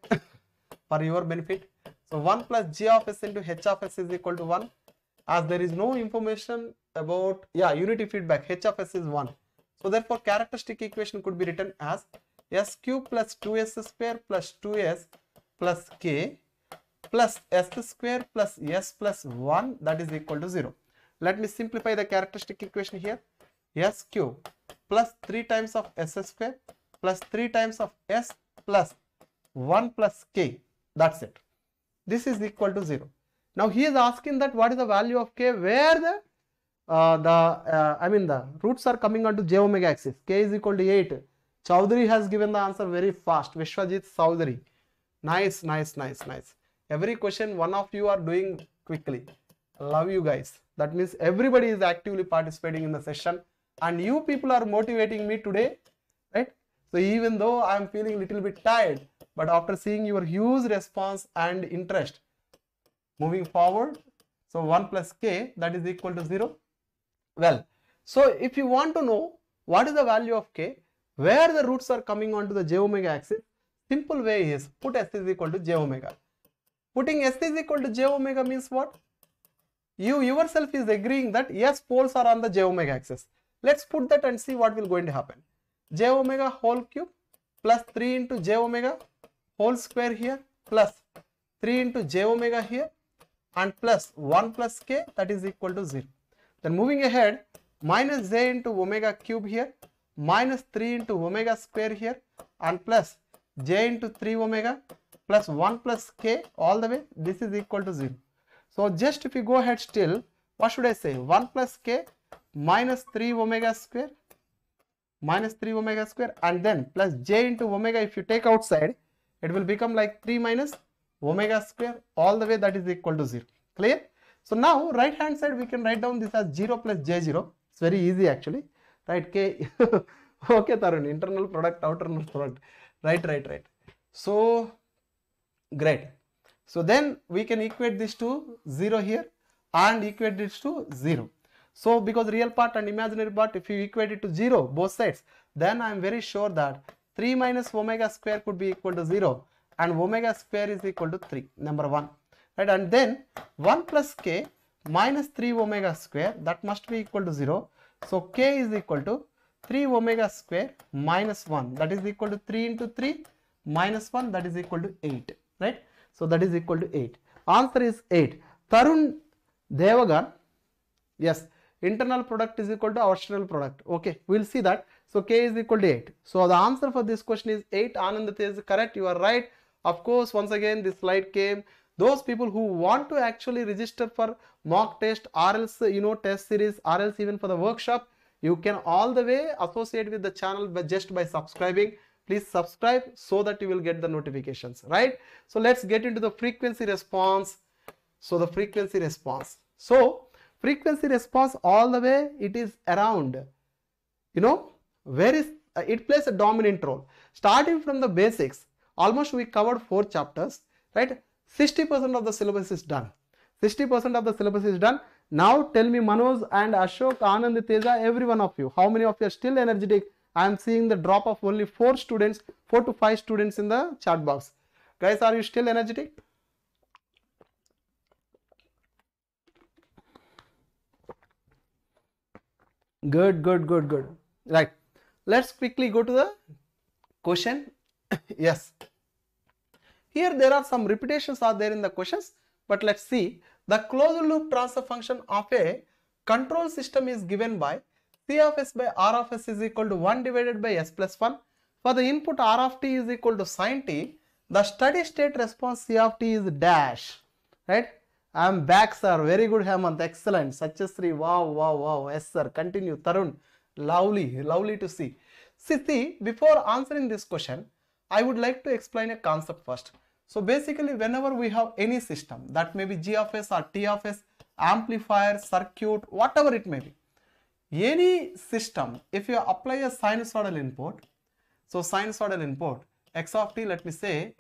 for your benefit. So one plus G of S into H of S is equal to one. As there is no information about, yeah, unity feedback, H of S is one. So therefore, characteristic equation could be written as S cube plus two S square plus two S plus K plus S square plus S plus one, that is equal to zero. Let me simplify the characteristic equation here. S cube plus three times of S square plus three times of S plus one plus K. That's it. This is equal to zero. Now he is asking that what is the value of K where the uh, the uh, I mean the roots are coming onto J omega axis. K is equal to eight. Chowdhury has given the answer very fast. Vishwajit Chowdhury. Nice, nice, nice, nice. Every question one of you are doing quickly. Love you guys. That means everybody is actively participating in the session. And you people are motivating me today. Right? So even though I am feeling a little bit tired, but after seeing your huge response and interest, moving forward, so one plus K, that is equal to zero. Well, so if you want to know what is the value of K, where the roots are coming onto the J omega axis, simple way is put S is equal to J omega. Putting S is equal to J omega means what? You yourself is agreeing that yes, poles are on the J omega axis. Let's put that and see what will going to happen. J omega whole cube plus three into J omega whole square here plus three into J omega here and plus one plus K, that is equal to zero. Then moving ahead, minus J into omega cube here, minus three into omega square here and plus J into three omega plus one plus K all the way, this is equal to zero. So just if you go ahead still, what should I say? one plus K minus three omega square minus three omega square and then plus J into omega. If you take outside, it will become like three minus omega square all the way, that is equal to zero. Clear? So now right hand side we can write down this as zero plus J zero. It's very easy actually. Right, K. Okay, Tarun, internal product, outer product. Right, right, right. So, great. So, then we can equate this to zero here and equate this to zero. So, because real part and imaginary part, if you equate it to zero, both sides, then I am very sure that three minus omega square could be equal to zero and omega square is equal to three, number one. Right, and then one plus K minus three omega square, that must be equal to zero. So, K is equal to three omega square minus one, that is equal to three into three minus one, that is equal to eight, right? So, that is equal to eight. Answer is eight. Tarun Devagan, yes, internal product is equal to external product. Okay, we will see that. So, K is equal to eight. So, the answer for this question is eight. Anand Teja is correct. You are right. Of course, once again, this slide came. Those people who want to actually register for mock test or else, you know, test series or else even for the workshop, you can all the way associate with the channel by just by subscribing. Please subscribe so that you will get the notifications, right? So let's get into the frequency response. So the frequency response. So frequency response all the way, it is around, you know, where is, uh, it plays a dominant role. Starting from the basics, almost we covered four chapters, right? sixty percent of the syllabus is done. sixty percent of the syllabus is done. Now tell me, Manoj and Ashok, Anand Teja, every one of you, how many of you are still energetic? I am seeing the drop of only four students, four to five students in the chat box. Guys, are you still energetic? Good, good, good, good. Right. Let's quickly go to the question. Yes. Here there are some repetitions are there in the questions, but let's see. The closed loop transfer function of a control system is given by C of S by R of S is equal to one divided by S plus one. For the input R of T is equal to sine T, the steady state response C of T is dash. Right? I am back, sir. Very good, Hemant. Excellent. Suchasri. Wow, wow, wow. Yes, sir. Continue. Tarun. Lovely. Lovely to see. See, see, before answering this question, I would like to explain a concept first. So basically, whenever we have any system, that may be G of S or T of S, amplifier, circuit, whatever it may be, any system, if you apply a sinusoidal input, so sinusoidal input, x of t, let me say,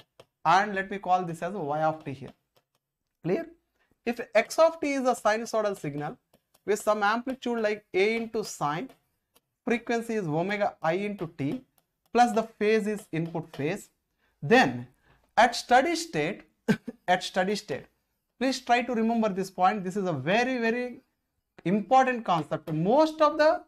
and let me call this as y of t here. Clear? If x of t is a sinusoidal signal with some amplitude like a into sine, frequency is omega I into t, plus the phase is input phase, then at steady state, at steady state, please try to remember this point. This is a very, very important concept. Most of the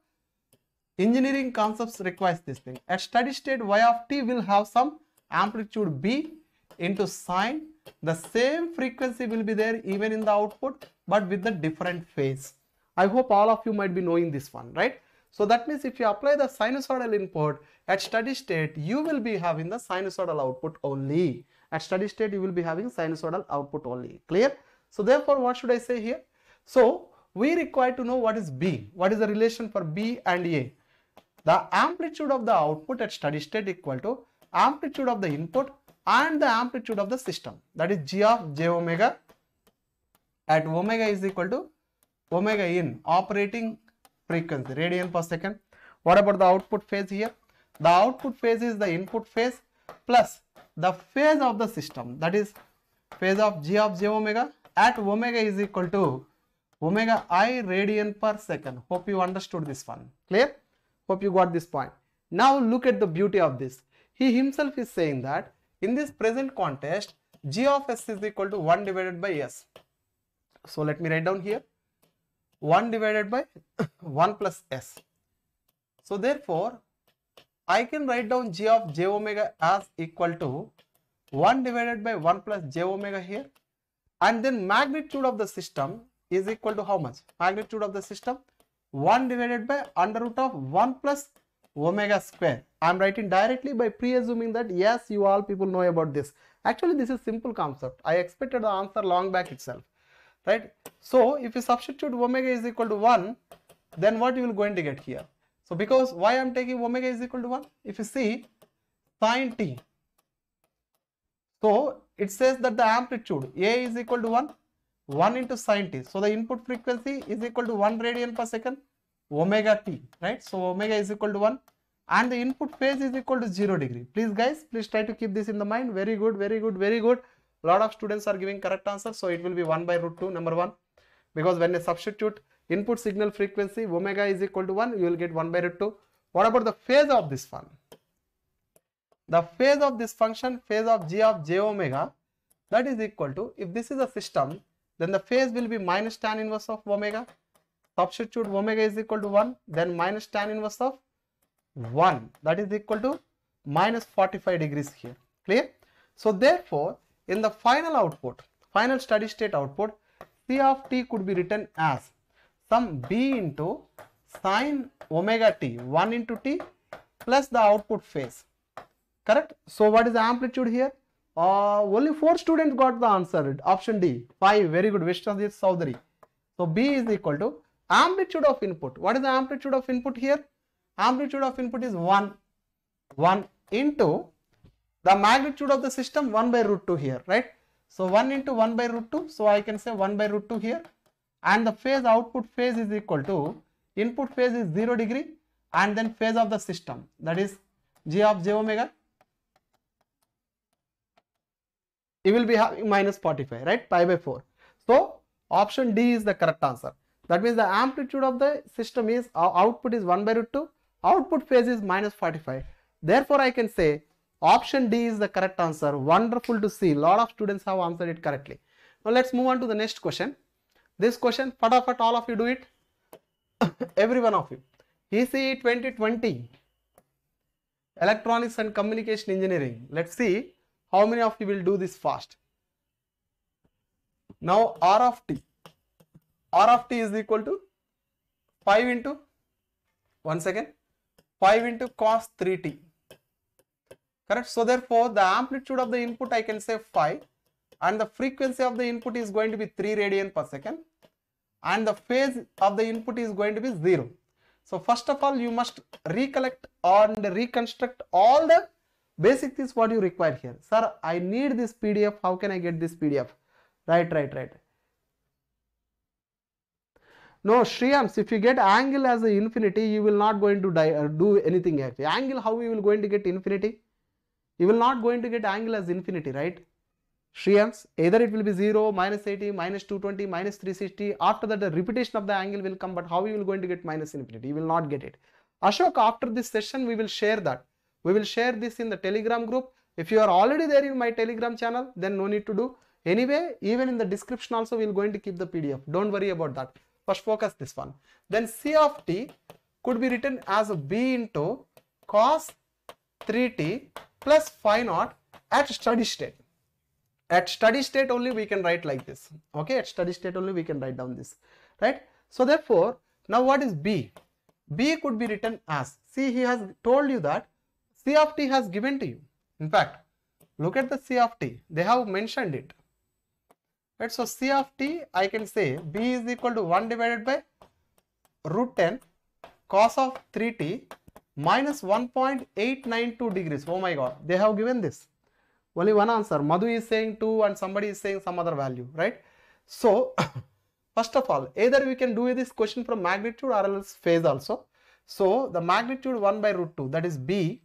engineering concepts requires this thing. At steady state, y of t will have some amplitude b into sine. The same frequency will be there even in the output, but with the different phase. I hope all of you might be knowing this one, right? So that means if you apply the sinusoidal input at steady state, you will be having the sinusoidal output only. At steady state, you will be having sinusoidal output only. Clear? So therefore, what should I say here? So we require to know what is B. What is the relation for B and A? The amplitude of the output at steady state equal to amplitude of the input and the amplitude of the system. That is G of j omega at omega is equal to omega in operating frequency, radian per second. What about the output phase here? The output phase is the input phase plus the phase of the system, that is phase of G of j omega at omega is equal to omega I radian per second. Hope you understood this one. Clear? Hope you got this point. Now look at the beauty of this. He himself is saying that in this present context, G of S is equal to one divided by S. So let me write down here. one divided by one plus S. So therefore, I can write down G of j omega as equal to one divided by one plus j omega here. And then magnitude of the system is equal to how much? Magnitude of the system, one divided by under root of one plus omega square. I am writing directly by pre-assuming that yes, you all people know about this. Actually, this is simple concept. I expected the answer long back itself, right? So if you substitute omega is equal to one, then what you will going to get here? So because why I am taking omega is equal to one? If you see sine t, so it says that the amplitude A is equal to one, one into sine t. So the input frequency is equal to one radian per second omega t, right? So omega is equal to one and the input phase is equal to zero degree. Please guys, please try to keep this in the mind. Very good, very good, very good. Lot of students are giving correct answer, so it will be one by root two, number one, because when they substitute input signal frequency omega is equal to one, you will get one by root two. What about the phase of this one? The phase of this function, phase of G of j omega, that is equal to, if this is a system, then the phase will be minus tan inverse of omega. Substitute omega is equal to one, then minus tan inverse of one, that is equal to minus forty-five degrees here. Clear? So therefore, in the final output, final steady state output, C of t could be written as some b into sine omega t, one into t plus the output phase. Correct? So what is the amplitude here? Uh, only four students got the answer. Option D. Five. Very good. Vishwajit Chaudhary. So B is equal to amplitude of input. What is the amplitude of input here? Amplitude of input is one. one into the magnitude of the system, one by root two here, right? So one into one by root two. So I can say one by root two here. And the phase, output phase is equal to, input phase is zero degree. And then phase of the system, that is G of j omega. You will be having minus forty-five, right? Pi by four. So option D is the correct answer. That means the amplitude of the system is, output is one by root two. Output phase is minus forty-five. Therefore, I can say option D is the correct answer. Wonderful to see. Lot of students have answered it correctly. Now let's move on to the next question. This question, fatafat all of you do it. Every one of you. E C E twenty twenty. Electronics and Communication Engineering. Let's see how many of you will do this fast. Now R of t. R of t is equal to five into, once again, five into cos three t. Correct? So therefore, the amplitude of the input I can say five, and the frequency of the input is going to be three radian per second, and the phase of the input is going to be zero. So first of all, you must recollect and reconstruct all the Basic is what you require here. Sir, I need this P D F. How can I get this P D F? Right, right, right. No, Shriyansh, if you get angle as a infinity, you will not going to die or do anything actually. Angle, how you will going to get infinity? You will not going to get angle as infinity, right? Shriyansh, either it will be zero, minus eighty, minus two twenty, minus three sixty. After that, the repetition of the angle will come, but how you will going to get minus infinity? You will not get it. Ashok, after this session, we will share that. We will share this in the Telegram group. If you are already there in my Telegram channel, then no need to do. Anyway, even in the description also, we will going to keep the P D F. Don't worry about that. First focus this one. Then C of t could be written as b into cos three t plus phi naught at steady state. At steady state only we can write like this. Okay, at steady state only we can write down this. Right. So therefore, now what is b? b could be written as, see he has told you that c of t has given to you. In fact, look at the c of t. They have mentioned it. Right, so c of t, I can say b is equal to one divided by root ten cos of three t minus one point eight nine two degrees. Oh my god, they have given this. Only one answer. Madhu is saying two and somebody is saying some other value, right? So, first of all, either we can do this question from magnitude or else phase also. So, the magnitude one by root two, that is b,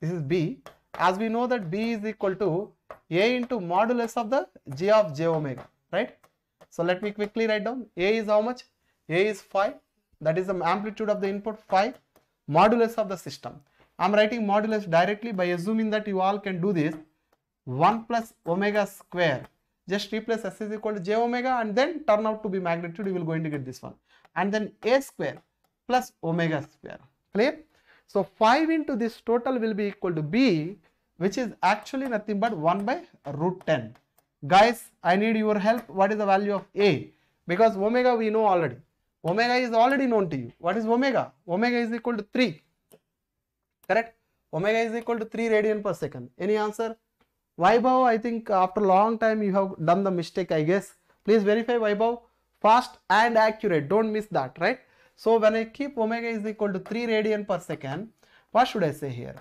this is b. As we know that b is equal to a into modulus of the g of j omega, right? So, let me quickly write down. A is how much? A is phi, that is the amplitude of the input phi, modulus of the system. I am writing modulus directly by assuming that you all can do this. one plus omega square, just replace s is equal to j omega and then turn out to be magnitude, you will going to get this one. And then a square plus omega square, clear? So, five into this total will be equal to b, which is actually nothing but one by root ten. Guys, I need your help. What is the value of a? Because omega we know already. Omega is already known to you. What is omega? Omega is equal to three. Correct? Omega is equal to three radian per second. Any answer? Vaibhav, I think after a long time you have done the mistake, I guess. Please verify, Vaibhav. Fast and accurate. Don't miss that, right? So, when I keep omega is equal to three radian per second, what should I say here?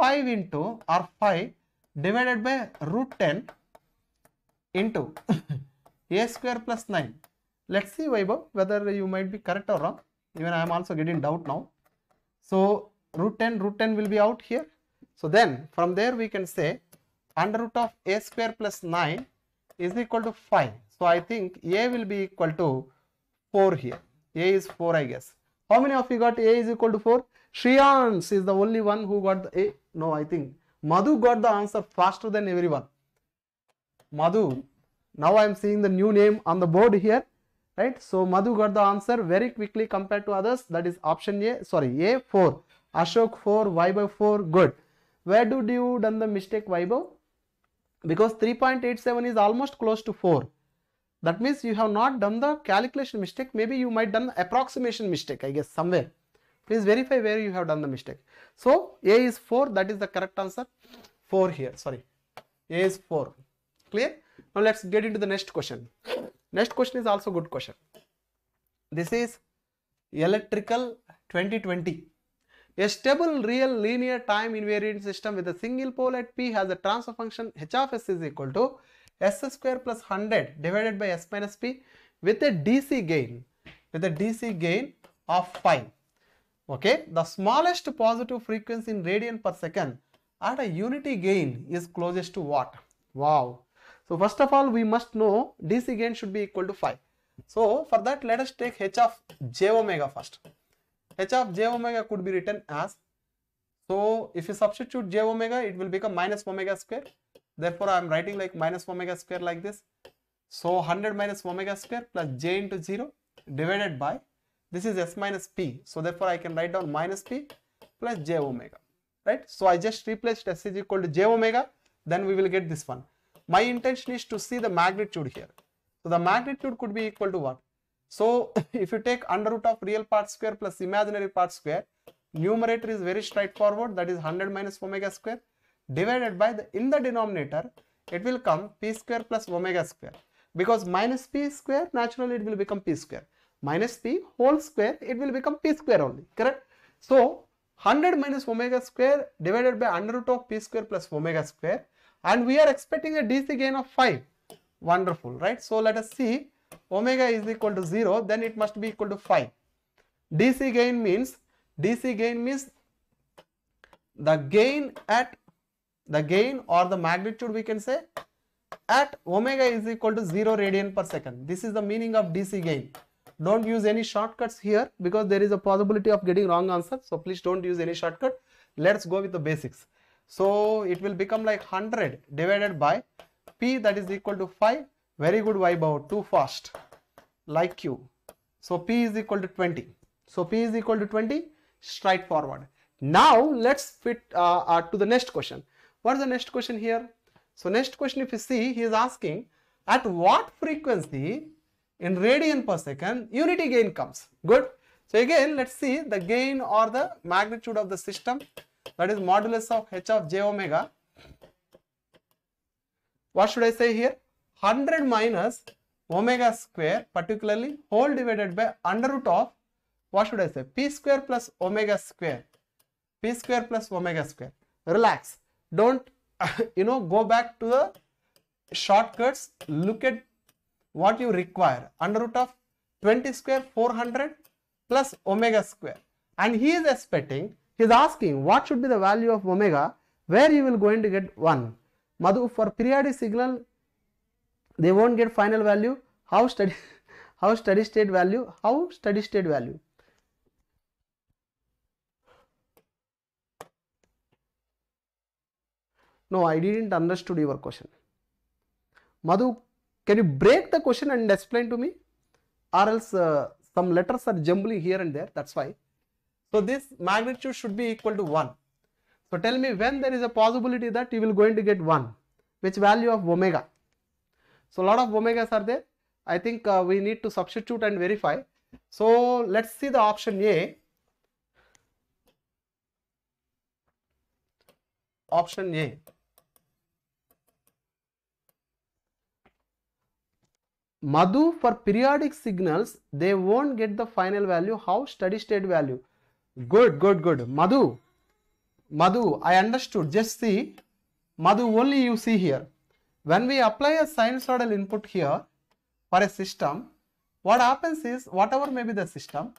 five into or phi divided by root ten into a square plus nine. Let's see, Vaibhav, whether you might be correct or wrong. Even I am also getting doubt now. So, root ten, root ten will be out here. So, then from there we can say under root of a square plus nine is equal to phi. So, I think a will be equal to four here. A is four, I guess. How many of you got a is equal to four? Shriyansh is the only one who got the a. No, I think Madhu got the answer faster than everyone. Madhu, now I am seeing the new name on the board here, right? So, Madhu got the answer very quickly compared to others. That is option A, sorry, A, four. Ashok, four. Vaibhav, four. Good. Where did you done the mistake, Vaibhav? Because three point eight seven is almost close to four. That means you have not done the calculation mistake. Maybe you might done approximation mistake, I guess, somewhere. Please verify where you have done the mistake. So, A is four. That is the correct answer. four here. Sorry. A is four. Clear? Now, let's get into the next question. Next question is also good question. This is Electrical twenty twenty. A stable, real, linear time invariant system with a single pole at P has a transfer function h of s is equal to s square plus one hundred divided by s minus p with a D C gain, with a D C gain of phi. Okay, the smallest positive frequency in radian per second at a unity gain is closest to what? Wow. So, first of all, we must know D C gain should be equal to phi. So, for that, let us take h of j omega first. H of j omega could be written as, so if you substitute j omega, it will become minus omega square. Therefore, I am writing like minus omega square like this. So, one hundred minus omega square plus j into zero divided by, this is s minus p. So, therefore, I can write down minus p plus j omega, right? So, I just replaced s is equal to j omega. Then we will get this one. My intention is to see the magnitude here. So, the magnitude could be equal to what? So, if you take under root of real part square plus imaginary part square, numerator is very straightforward, that is one hundred minus omega square divided by the, in the denominator, it will come p square plus omega square, because minus p square, naturally it will become p square, minus p whole square, it will become p square only, correct? So, one hundred minus omega square divided by under root of p square plus omega square, and we are expecting a D C gain of five. Wonderful, right? So let us see, omega is equal to zero, then it must be equal to five. D C gain means, D C gain means the gain at, the gain or the magnitude we can say at omega is equal to zero radian per second. This is the meaning of D C gain. Don't use any shortcuts here because there is a possibility of getting wrong answer. So please don't use any shortcut. Let's go with the basics. So it will become like one hundred divided by P, that is equal to five. Very good, Vaibhav, too fast, like you. So P is equal to twenty. So P is equal to twenty, straight forward. Now let's fit uh, uh, to the next question. What is the next question here? So next question, if you see, he is asking at what frequency in radian per second unity gain comes. Good. So again, let's see the gain or the magnitude of the system, that is modulus of h of j omega. What should I say here? one hundred minus omega square, particularly whole divided by under root of, what should I say? P square plus omega square. P square plus omega square. Relax. Don't, you know, go back to the shortcuts. Look at what you require. Under root of twenty square, four hundred plus omega square. And he is expecting, he is asking what should be the value of omega, where you will going to get one. Madhu, for periodic signal, they won't get final value. How steady, how steady state value, how steady state value. No, I didn't understood your question. Madhu, can you break the question and explain to me? Or else uh, some letters are jumbly here and there, that's why. So this magnitude should be equal to one. So tell me when there is a possibility that you will going to get one, which value of omega. So a lot of omegas are there. I think uh, we need to substitute and verify. So let's see the option A. Option A. Madhu, for periodic signals, they won't get the final value. How? Steady state value. Good, good, good. Madhu, Madhu, I understood. Just see, Madhu, only you see here. When we apply a sinusoidal input here for a system, what happens is, whatever may be the system,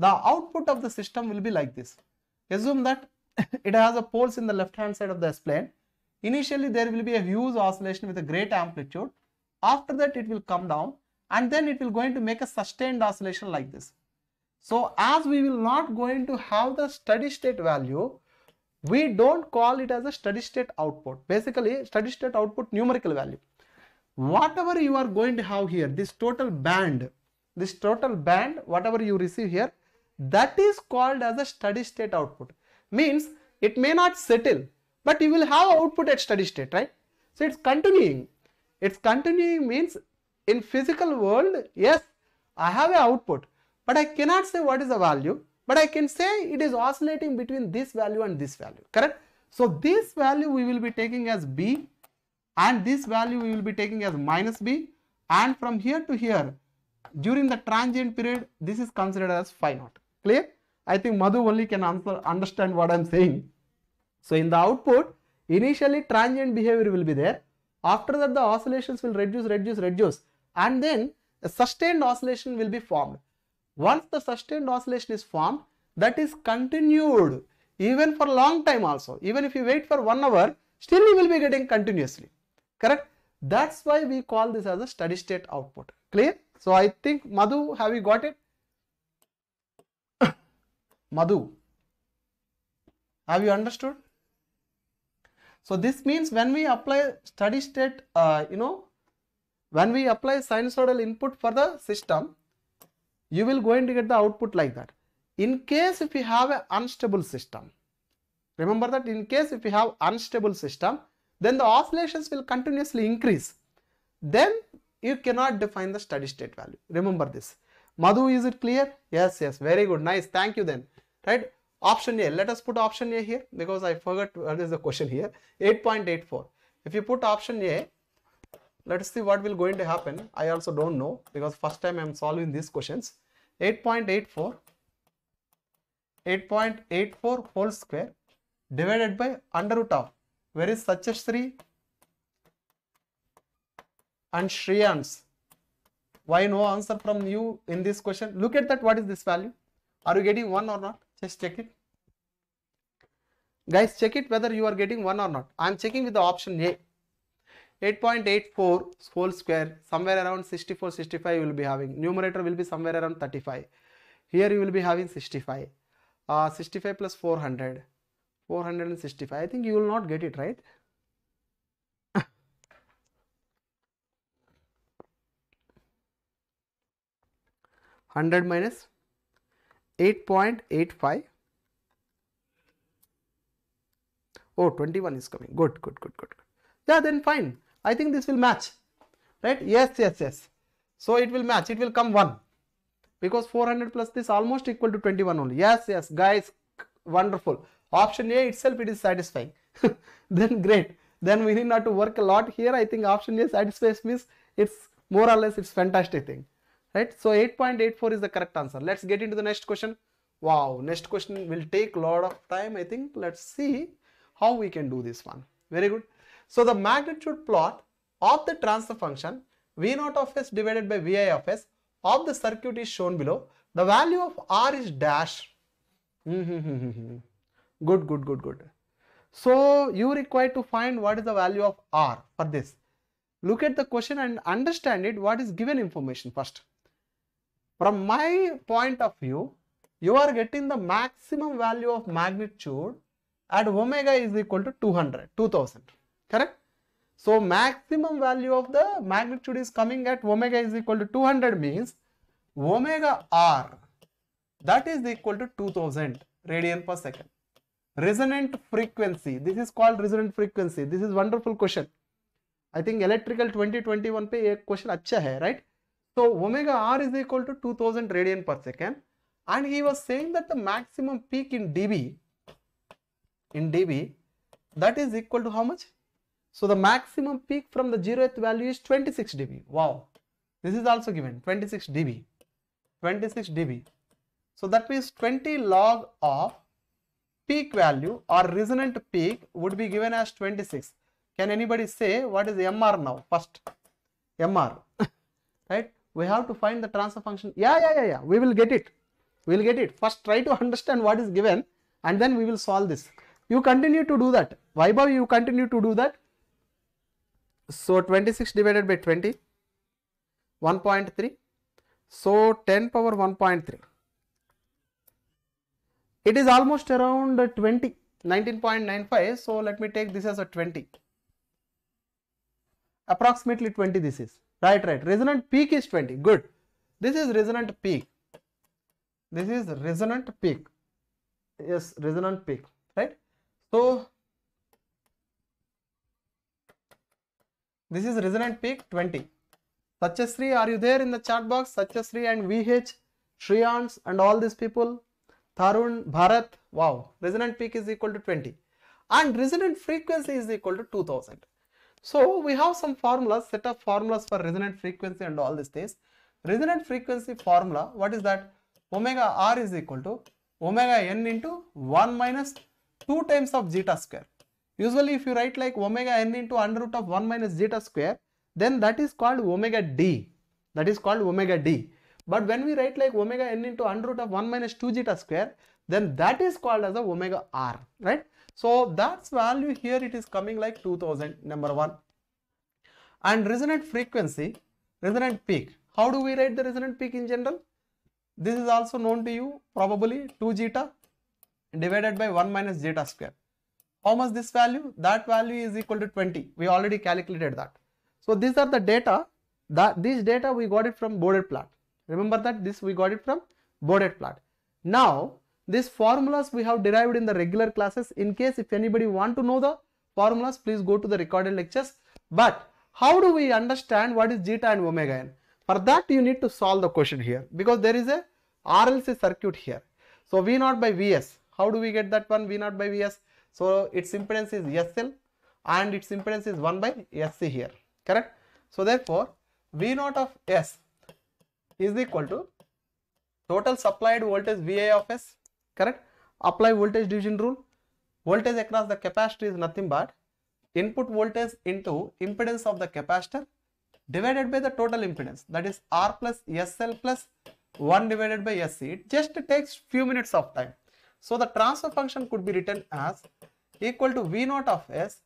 the output of the system will be like this. Assume that it has a poles in the left hand side of the S-plane. Initially, there will be a huge oscillation with a great amplitude. After that, it will come down and then it will going to make a sustained oscillation like this. So as we will not going to have the steady state value, we don't call it as a steady state output. Basically, steady state output numerical value. Whatever you are going to have here, this total band, this total band, whatever you receive here, that is called as a steady state output. Means it may not settle, but you will have output at steady state, right? So it's continuing. It's continuing means in physical world, yes, I have an output, but I cannot say what is the value. But I can say it is oscillating between this value and this value, correct? So this value we will be taking as B, and this value we will be taking as minus B, and from here to here, during the transient period, this is considered as phi naught. Clear? I think Madhu only can answer, understand what I am saying. So in the output, initially transient behavior will be there. After that, the oscillations will reduce, reduce, reduce, and then a sustained oscillation will be formed. Once the sustained oscillation is formed, that is continued even for a long time also. Even if you wait for one hour, still you will be getting continuously. Correct? That's why we call this as a steady state output. Clear? So I think, Madhu, have you got it? Madhu, have you understood? So this means when we apply steady state, uh, you know, when we apply sinusoidal input for the system, you will going to get the output like that. In case if you have an unstable system, remember that in case if you have unstable system, then the oscillations will continuously increase. Then you cannot define the steady state value. Remember this. Madhu, is it clear? Yes, yes. Very good. Nice. Thank you then. Right. Option A. Let us put option A here because I forgot what is the question here. eight point eight four. If you put option A, let's see what will going to happen. I also don't know because first time I am solving these questions. eight point eight four eight point eight four whole square divided by under root of, where is Suchasri and Shriyansh? Why no answer from you in this question? Look at that. What is this value? Are you getting one or not? Just check it. Guys, check it whether you are getting one or not. I am checking with the option A. eight point eight four whole square, somewhere around sixty-four, sixty-five you will be having. Numerator will be somewhere around thirty-five. Here you will be having sixty-five. Uh, sixty-five plus four hundred. four hundred sixty-five. I think you will not get it, right? one hundred minus eight point eight five. Oh, twenty-one is coming. Good, good, good, good, good. Yeah, then fine. I think this will match, right? Yes, yes, yes. So it will match. It will come one, because four hundred plus this almost equal to twenty-one only. Yes, yes, guys. Wonderful. Option A itself, it is satisfying. Then great. Then we need not to work a lot here. I think option A satisfies means it's more or less, it's fantastic thing, right? So eight point eight four is the correct answer. Let's get into the next question. Wow, next question will take a lot of time, I think. Let's see how we can do this one. Very good. So the magnitude plot of the transfer function V zero of S divided by V I of S of the circuit is shown below. The value of R is dash. Good, good, good, good. So you require to find what is the value of R for this. Look at the question and understand it. What is given information first. From my point of view, you are getting the maximum value of magnitude at omega is equal to two hundred, two thousand. Correct? So maximum value of the magnitude is coming at omega is equal to two hundred, means omega R, that is equal to two thousand radian per second. Resonant frequency. This is called resonant frequency. This is wonderful question. I think electrical twenty twenty-one pe ek question acha hai, right? So omega R is equal to two thousand radian per second, and he was saying that the maximum peak in dB, in dB, that is equal to how much? So the maximum peak from the zeroth value is twenty-six decibels. Wow. This is also given twenty-six decibels. twenty-six decibels. So that means twenty log of peak value or resonant peak would be given as twenty-six. Can anybody say what is M R now? First, M R. Right? We have to find the transfer function. Yeah, yeah, yeah, yeah. We will get it. We will get it. First, try to understand what is given, and then we will solve this. You continue to do that. Vaibhav, you continue to do that. So twenty-six divided by twenty, one point three. So ten power one point three. It is almost around twenty, nineteen point nine five. So let me take this as a twenty. Approximately twenty this is. Right, right. Resonant peak is twenty. Good. This is resonant peak. This is resonant peak. Yes, resonant peak. Right. So this is resonant peak twenty. Suchasri, are you there in the chat box? Suchasri and V H, Shriyansh and all these people. Tarun, Bharat, wow, resonant peak is equal to twenty, and resonant frequency is equal to two thousand. So we have some formulas, set of formulas for resonant frequency and all these things. Resonant frequency formula, what is that? Omega R is equal to omega N into one minus two times of zeta square. Usually if you write like omega N into under root of one minus zeta square, then that is called omega D. That is called omega D. But when we write like omega N into under root of one minus two zeta square, then that is called as a omega R, right? So that's value here, it is coming like two thousand, number one. And resonant frequency, resonant peak. How do we write the resonant peak in general? This is also known to you, probably two zeta divided by one minus zeta square. How much this value? That value is equal to twenty. We already calculated that. So these are the data, that these data we got it from boarded plot. Remember that this we got it from boarded plot. Now these formulas we have derived in the regular classes. In case if anybody want to know the formulas, please go to the recorded lectures. But how do we understand what is zeta and omega N? For that you need to solve the question here, because there is a R L C circuit here. So V zero by V S. How do we get that one? V zero by V S. So its impedance is S L and its impedance is one by S C here. Correct? So therefore V zero of S is equal to total supplied voltage V I of S, correct, Apply voltage division rule. Voltage across the capacitor is nothing but input voltage into impedance of the capacitor divided by the total impedance, that is R plus S L plus one divided by S C. It just takes few minutes of time. So the transfer function could be written as equal to V zero of S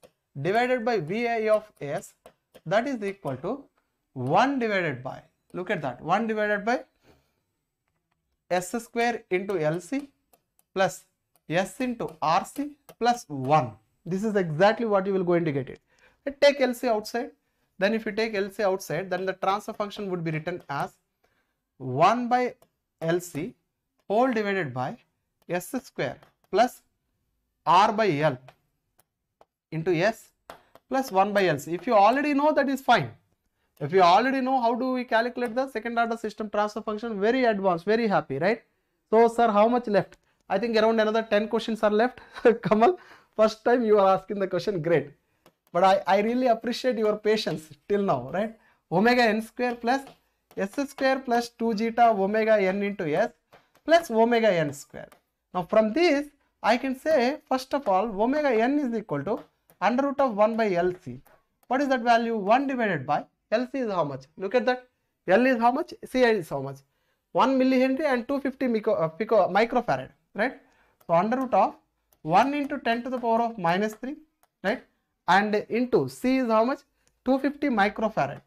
divided by V I of S, that is equal to one divided by, look at that, one divided by S square into L C plus S into R C plus one. This is exactly what you will go and get it. Take L C outside. Then if you take L C outside, then the transfer function would be written as one by L C whole divided by S square plus R by L into S plus one by L C. If you already know, that is fine. If you already know how do we calculate the second order system transfer function, very advanced, very happy, right? So sir, how much left? I think around another ten questions are left. Kamal, first time you are asking the question, great. But I, I really appreciate your patience till now, right? Omega n square plus S square plus two zeta omega n into S plus omega n square. Now from this, I can say, first of all, omega n is equal to under root of one by L C. What is that value? one divided by L C is how much? Look at that. L is how much? C is how much? one millihenry and two hundred fifty micro, uh, pico, microfarad, right? So under root of one into ten to the power of minus three, right? And into C is how much? two hundred fifty microfarad.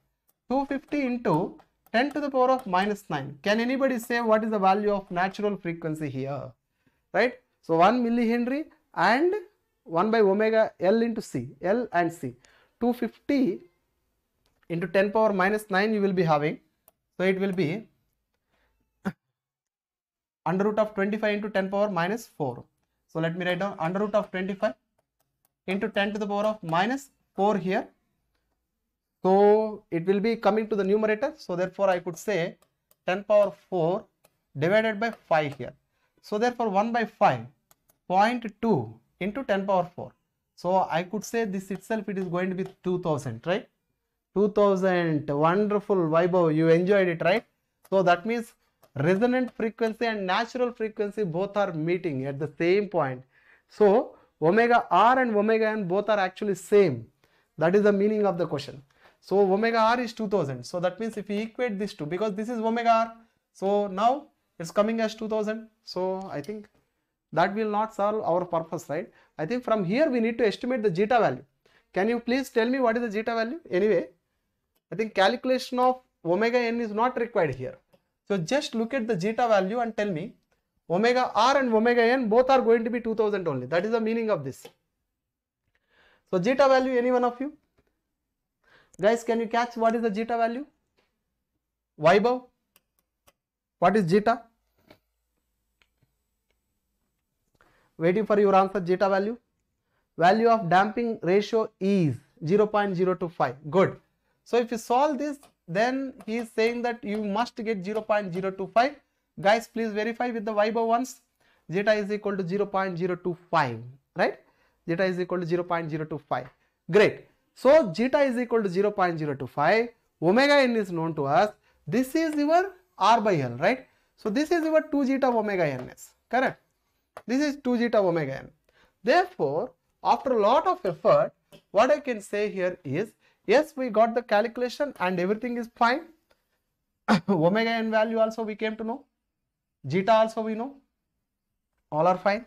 two hundred fifty into ten to the power of minus nine. Can anybody say what is the value of natural frequency here, right? So one millihenry and one by omega L into C, L and C. two hundred fifty into ten power minus nine you will be having. So it will be under root of twenty-five into ten power minus four. So let me write down under root of twenty-five into ten to the power of minus four here. So it will be coming to the numerator. So therefore I could say ten power four divided by five here. So therefore one by five, zero point two into ten power four. So I could say this itself, it is going to be two thousand, right? two thousand, wonderful Vaibhav, you enjoyed it, right? So that means resonant frequency and natural frequency both are meeting at the same point. So omega R and omega N both are actually same. That is the meaning of the question. So omega R is two thousand. So that means if we equate these two, because this is omega R, so now it's coming as two thousand. So I think that will not solve our purpose, right? I think from here we need to estimate the zeta value. Can you please tell me what is the zeta value? Anyway, I think calculation of omega N is not required here. So just look at the zeta value and tell me omega R and omega N both are going to be two thousand only. That is the meaning of this. So zeta value, any one of you? Guys, can you catch what is the zeta value? Vaibhav, what is zeta? Waiting for your answer, zeta value. Value of damping ratio is zero point zero two five. Good. So if you solve this, then he is saying that you must get zero point zero two five. Guys, please verify with the Vaibhav ones. Zeta is equal to zero point zero two five, right? Zeta is equal to zero point zero two five. Great. So zeta is equal to zero point zero two five. Omega N is known to us. This is your R by L, right? So this is your two zeta omega N is, correct? This is two zeta omega N. Therefore, after a lot of effort, what I can say here is, yes, we got the calculation and everything is fine. Omega N value also we came to know. Zeta also we know. All are fine.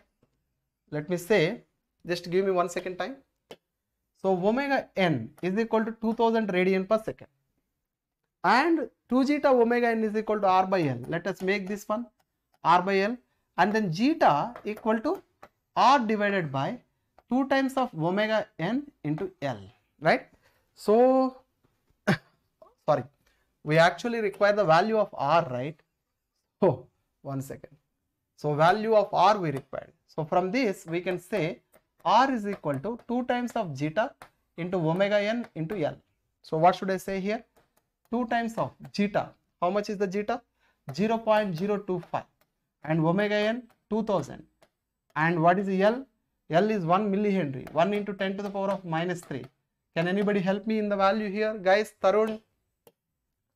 Let me say, just give me one second time. So omega N is equal to two thousand radian per second. And two zeta omega N is equal to R by L. Let us make this one R by L. And then zeta equal to R divided by two times of omega N into L, right? So, sorry, we actually require the value of R, right? Oh, one second. So, value of R we required. So, from this, we can say R is equal to two times of zeta into omega N into L. So, what should I say here? two times of zeta. How much is the zeta? zero point zero two five. And omega N, two thousand. And what is L? L is one millihenry, one into ten to the power of minus three. Can anybody help me in the value here? Guys, Tarun,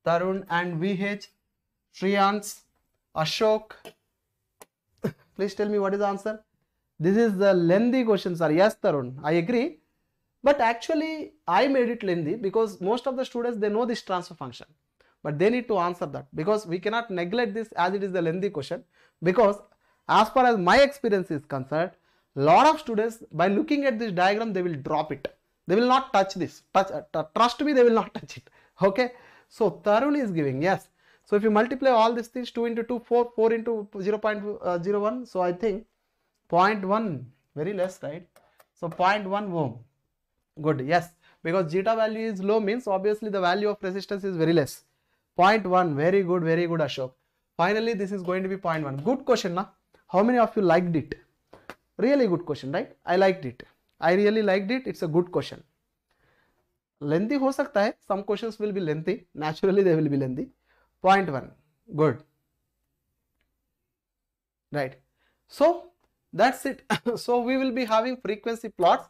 Tarun and V H, Shriyansh, Ashok, please tell me what is the answer. This is the lengthy question, sir. Yes, Tarun, I agree. But actually, I made it lengthy because most of the students, they know this transfer function. But they need to answer that because we cannot neglect this as it is the lengthy question. Because as far as my experience is concerned, lot of students, by looking at this diagram, they will drop it. They will not touch this. Touch, uh, trust me, they will not touch it. Okay. So, Tarun is giving, yes. So, if you multiply all these things, two into two, four, four into zero point zero one. So, I think zero point one, very less, right? So, zero point one ohm. Good, yes. Because zeta value is low means obviously the value of resistance is very less. zero point one, very good, very good, Ashok. Finally, this is going to be zero point one. Good question, na? How many of you liked it? Really good question, right? I liked it. I really liked it. It's a good question. Lengthy ho sakta hai. Some questions will be lengthy. Naturally, they will be lengthy. zero point one. Good. Right. So, that's it. So, we will be having frequency plots.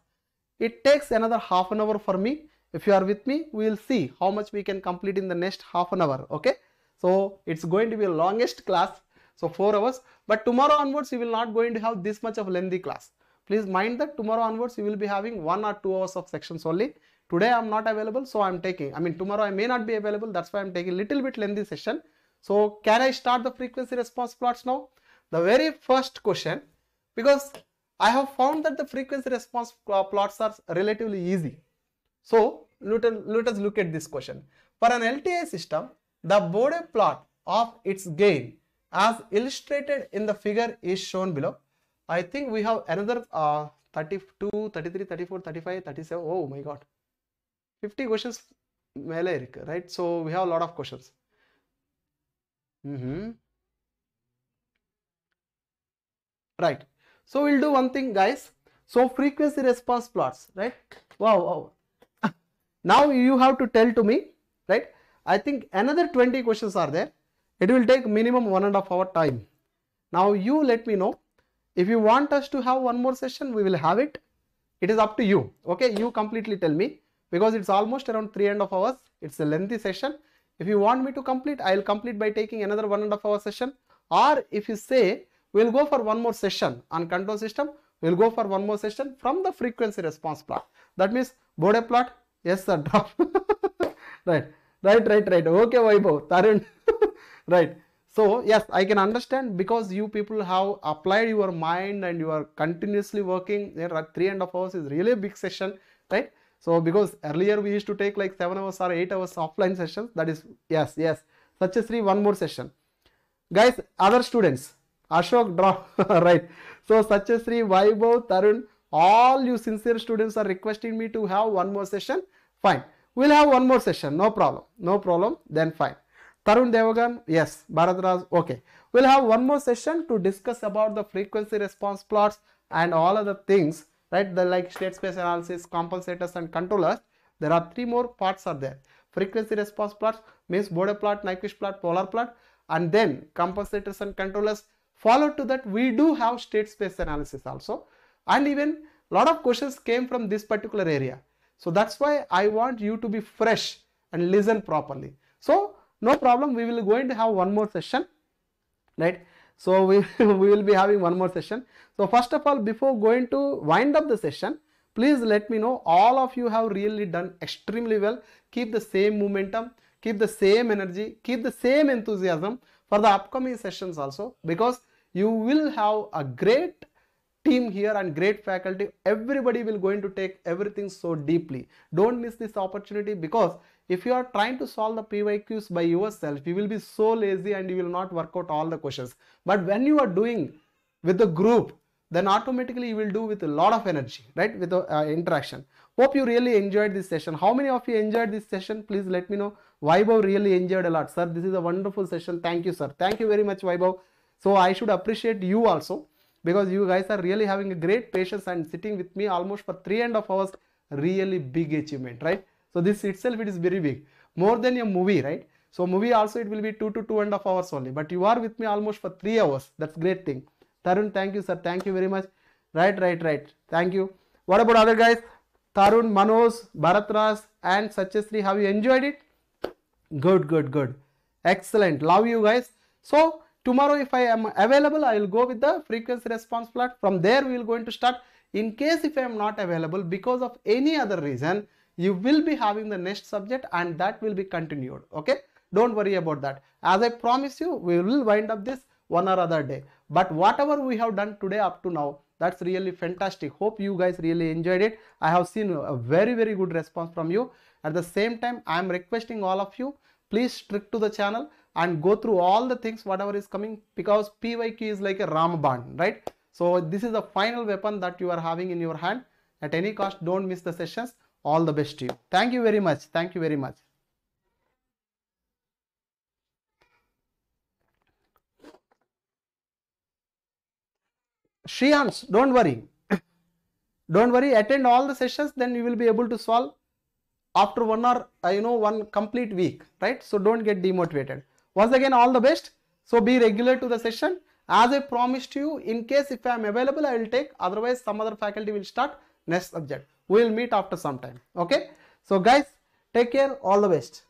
It takes another half an hour for me. If you are with me, we will see how much we can complete in the next half an hour. Okay. So, it's going to be the longest class. So, four hours. But tomorrow onwards, you will not going to have this much of lengthy class. Please mind that tomorrow onwards, you will be having one or two hours of sections only. Today, I am not available. So, I am taking. I mean, tomorrow I may not be available. That's why I am taking a little bit lengthy session. So, can I start the frequency response plots now? The very first question. Because I have found that the frequency response plots are relatively easy. So, let, let us look at this question. For an L T I system, the Bode plot of its gain as illustrated in the figure is shown below. I think we have another uh, thirty-two, thirty-three, thirty-four, thirty-five, thirty-seven. Oh my God. fifty questions. Right? So, we have a lot of questions. Mm-hmm. Right. So, we'll do one thing, guys. So, frequency response plots, right? Wow, wow. Now, you have to tell to me, right? I think another twenty questions are there. It will take minimum one and a half hour time. Now, you let me know. If you want us to have one more session, we will have it. It is up to you. Okay, you completely tell me. Because it's almost around three and a half hours. It's a lengthy session. If you want me to complete, I will complete by taking another one and a half hour session. Or if you say, we'll go for one more session on control system. We'll go for one more session from the frequency response plot. That means Bode plot. Yes, sir. Drop. Right. Right, right, right. Okay, Vaibhav. Tarun. Right. So, yes, I can understand because you people have applied your mind and you are continuously working. There are three and a half hours is really a big session. Right. So, because earlier we used to take like seven hours or eight hours offline sessions. That is, yes, yes. Suchasri, one more session. Guys, other students. Ashok, draw, right. So, Suchasri, Vaibhav, Tarun, all you sincere students are requesting me to have one more session. Fine. We'll have one more session. No problem. No problem. Then fine. Tarun Devagan, yes. Bharat Raj, okay. We'll have one more session to discuss about the frequency response plots and all other things, right? The like state space analysis, compensators and controllers. There are three more parts are there. Frequency response plots means Bode plot, Nyquist plot, polar plot, and then compensators and controllers. Followed to that, we do have state space analysis also, and even a lot of questions came from this particular area. So that's why I want you to be fresh and listen properly. So no problem, we will going to have one more session, right? So we, we will be having one more session. So first of all, before going to wind up the session, please let me know all of you have really done extremely well. Keep the same momentum, keep the same energy, keep the same enthusiasm for the upcoming sessions also, because you will have a great team here and great faculty. Everybody will going to take everything so deeply. Don't miss this opportunity, because if you are trying to solve the P Y Qs by yourself, you will be so lazy and you will not work out all the questions. But when you are doing with the group, then automatically you will do with a lot of energy, right? With the uh, interaction. Hope you really enjoyed this session. How many of you enjoyed this session? Please let me know. Vaibhav really enjoyed a lot. Sir, this is a wonderful session. Thank you, sir. Thank you very much, Vaibhav. So, I should appreciate you also, because you guys are really having a great patience and sitting with me almost for three and a half hours. Really big achievement, right? So, this itself, it is very big. More than a movie, right? So, movie also, it will be two to two and a half hours only. But you are with me almost for three hours. That's a great thing. Tarun, thank you, sir. Thank you very much. Right, right, right. Thank you. What about other guys? Tarun, Manoj, Bharatras and Suchasri, have you enjoyed it? Good, good, good. Excellent. Love you guys. So, Tomorrow, if I am available, I will go with the frequency response plot. From there, we will going to start. In case if I am not available because of any other reason, you will be having the next subject and that will be continued. Okay, don't worry about that. As I promise you, we will wind up this one or other day. But whatever we have done today up to now, that's really fantastic. Hope you guys really enjoyed it. I have seen a very, very good response from you. At the same time, I am requesting all of you, please stick to the channel and go through all the things, whatever is coming, because P Y Q is like a Ramban, right? So this is the final weapon that you are having in your hand. At any cost, don't miss the sessions. All the best to you. Thank you very much. Thank you very much. Shriyansh, don't worry. Don't worry. Attend all the sessions. Then you will be able to solve after one or, you know, one complete week, right? So don't get demotivated. Once again, all the best. So be regular to the session. As I promised you, in case if I am available, I will take. Otherwise, some other faculty will start next subject. We will meet after some time. Okay. So guys, take care. All the best.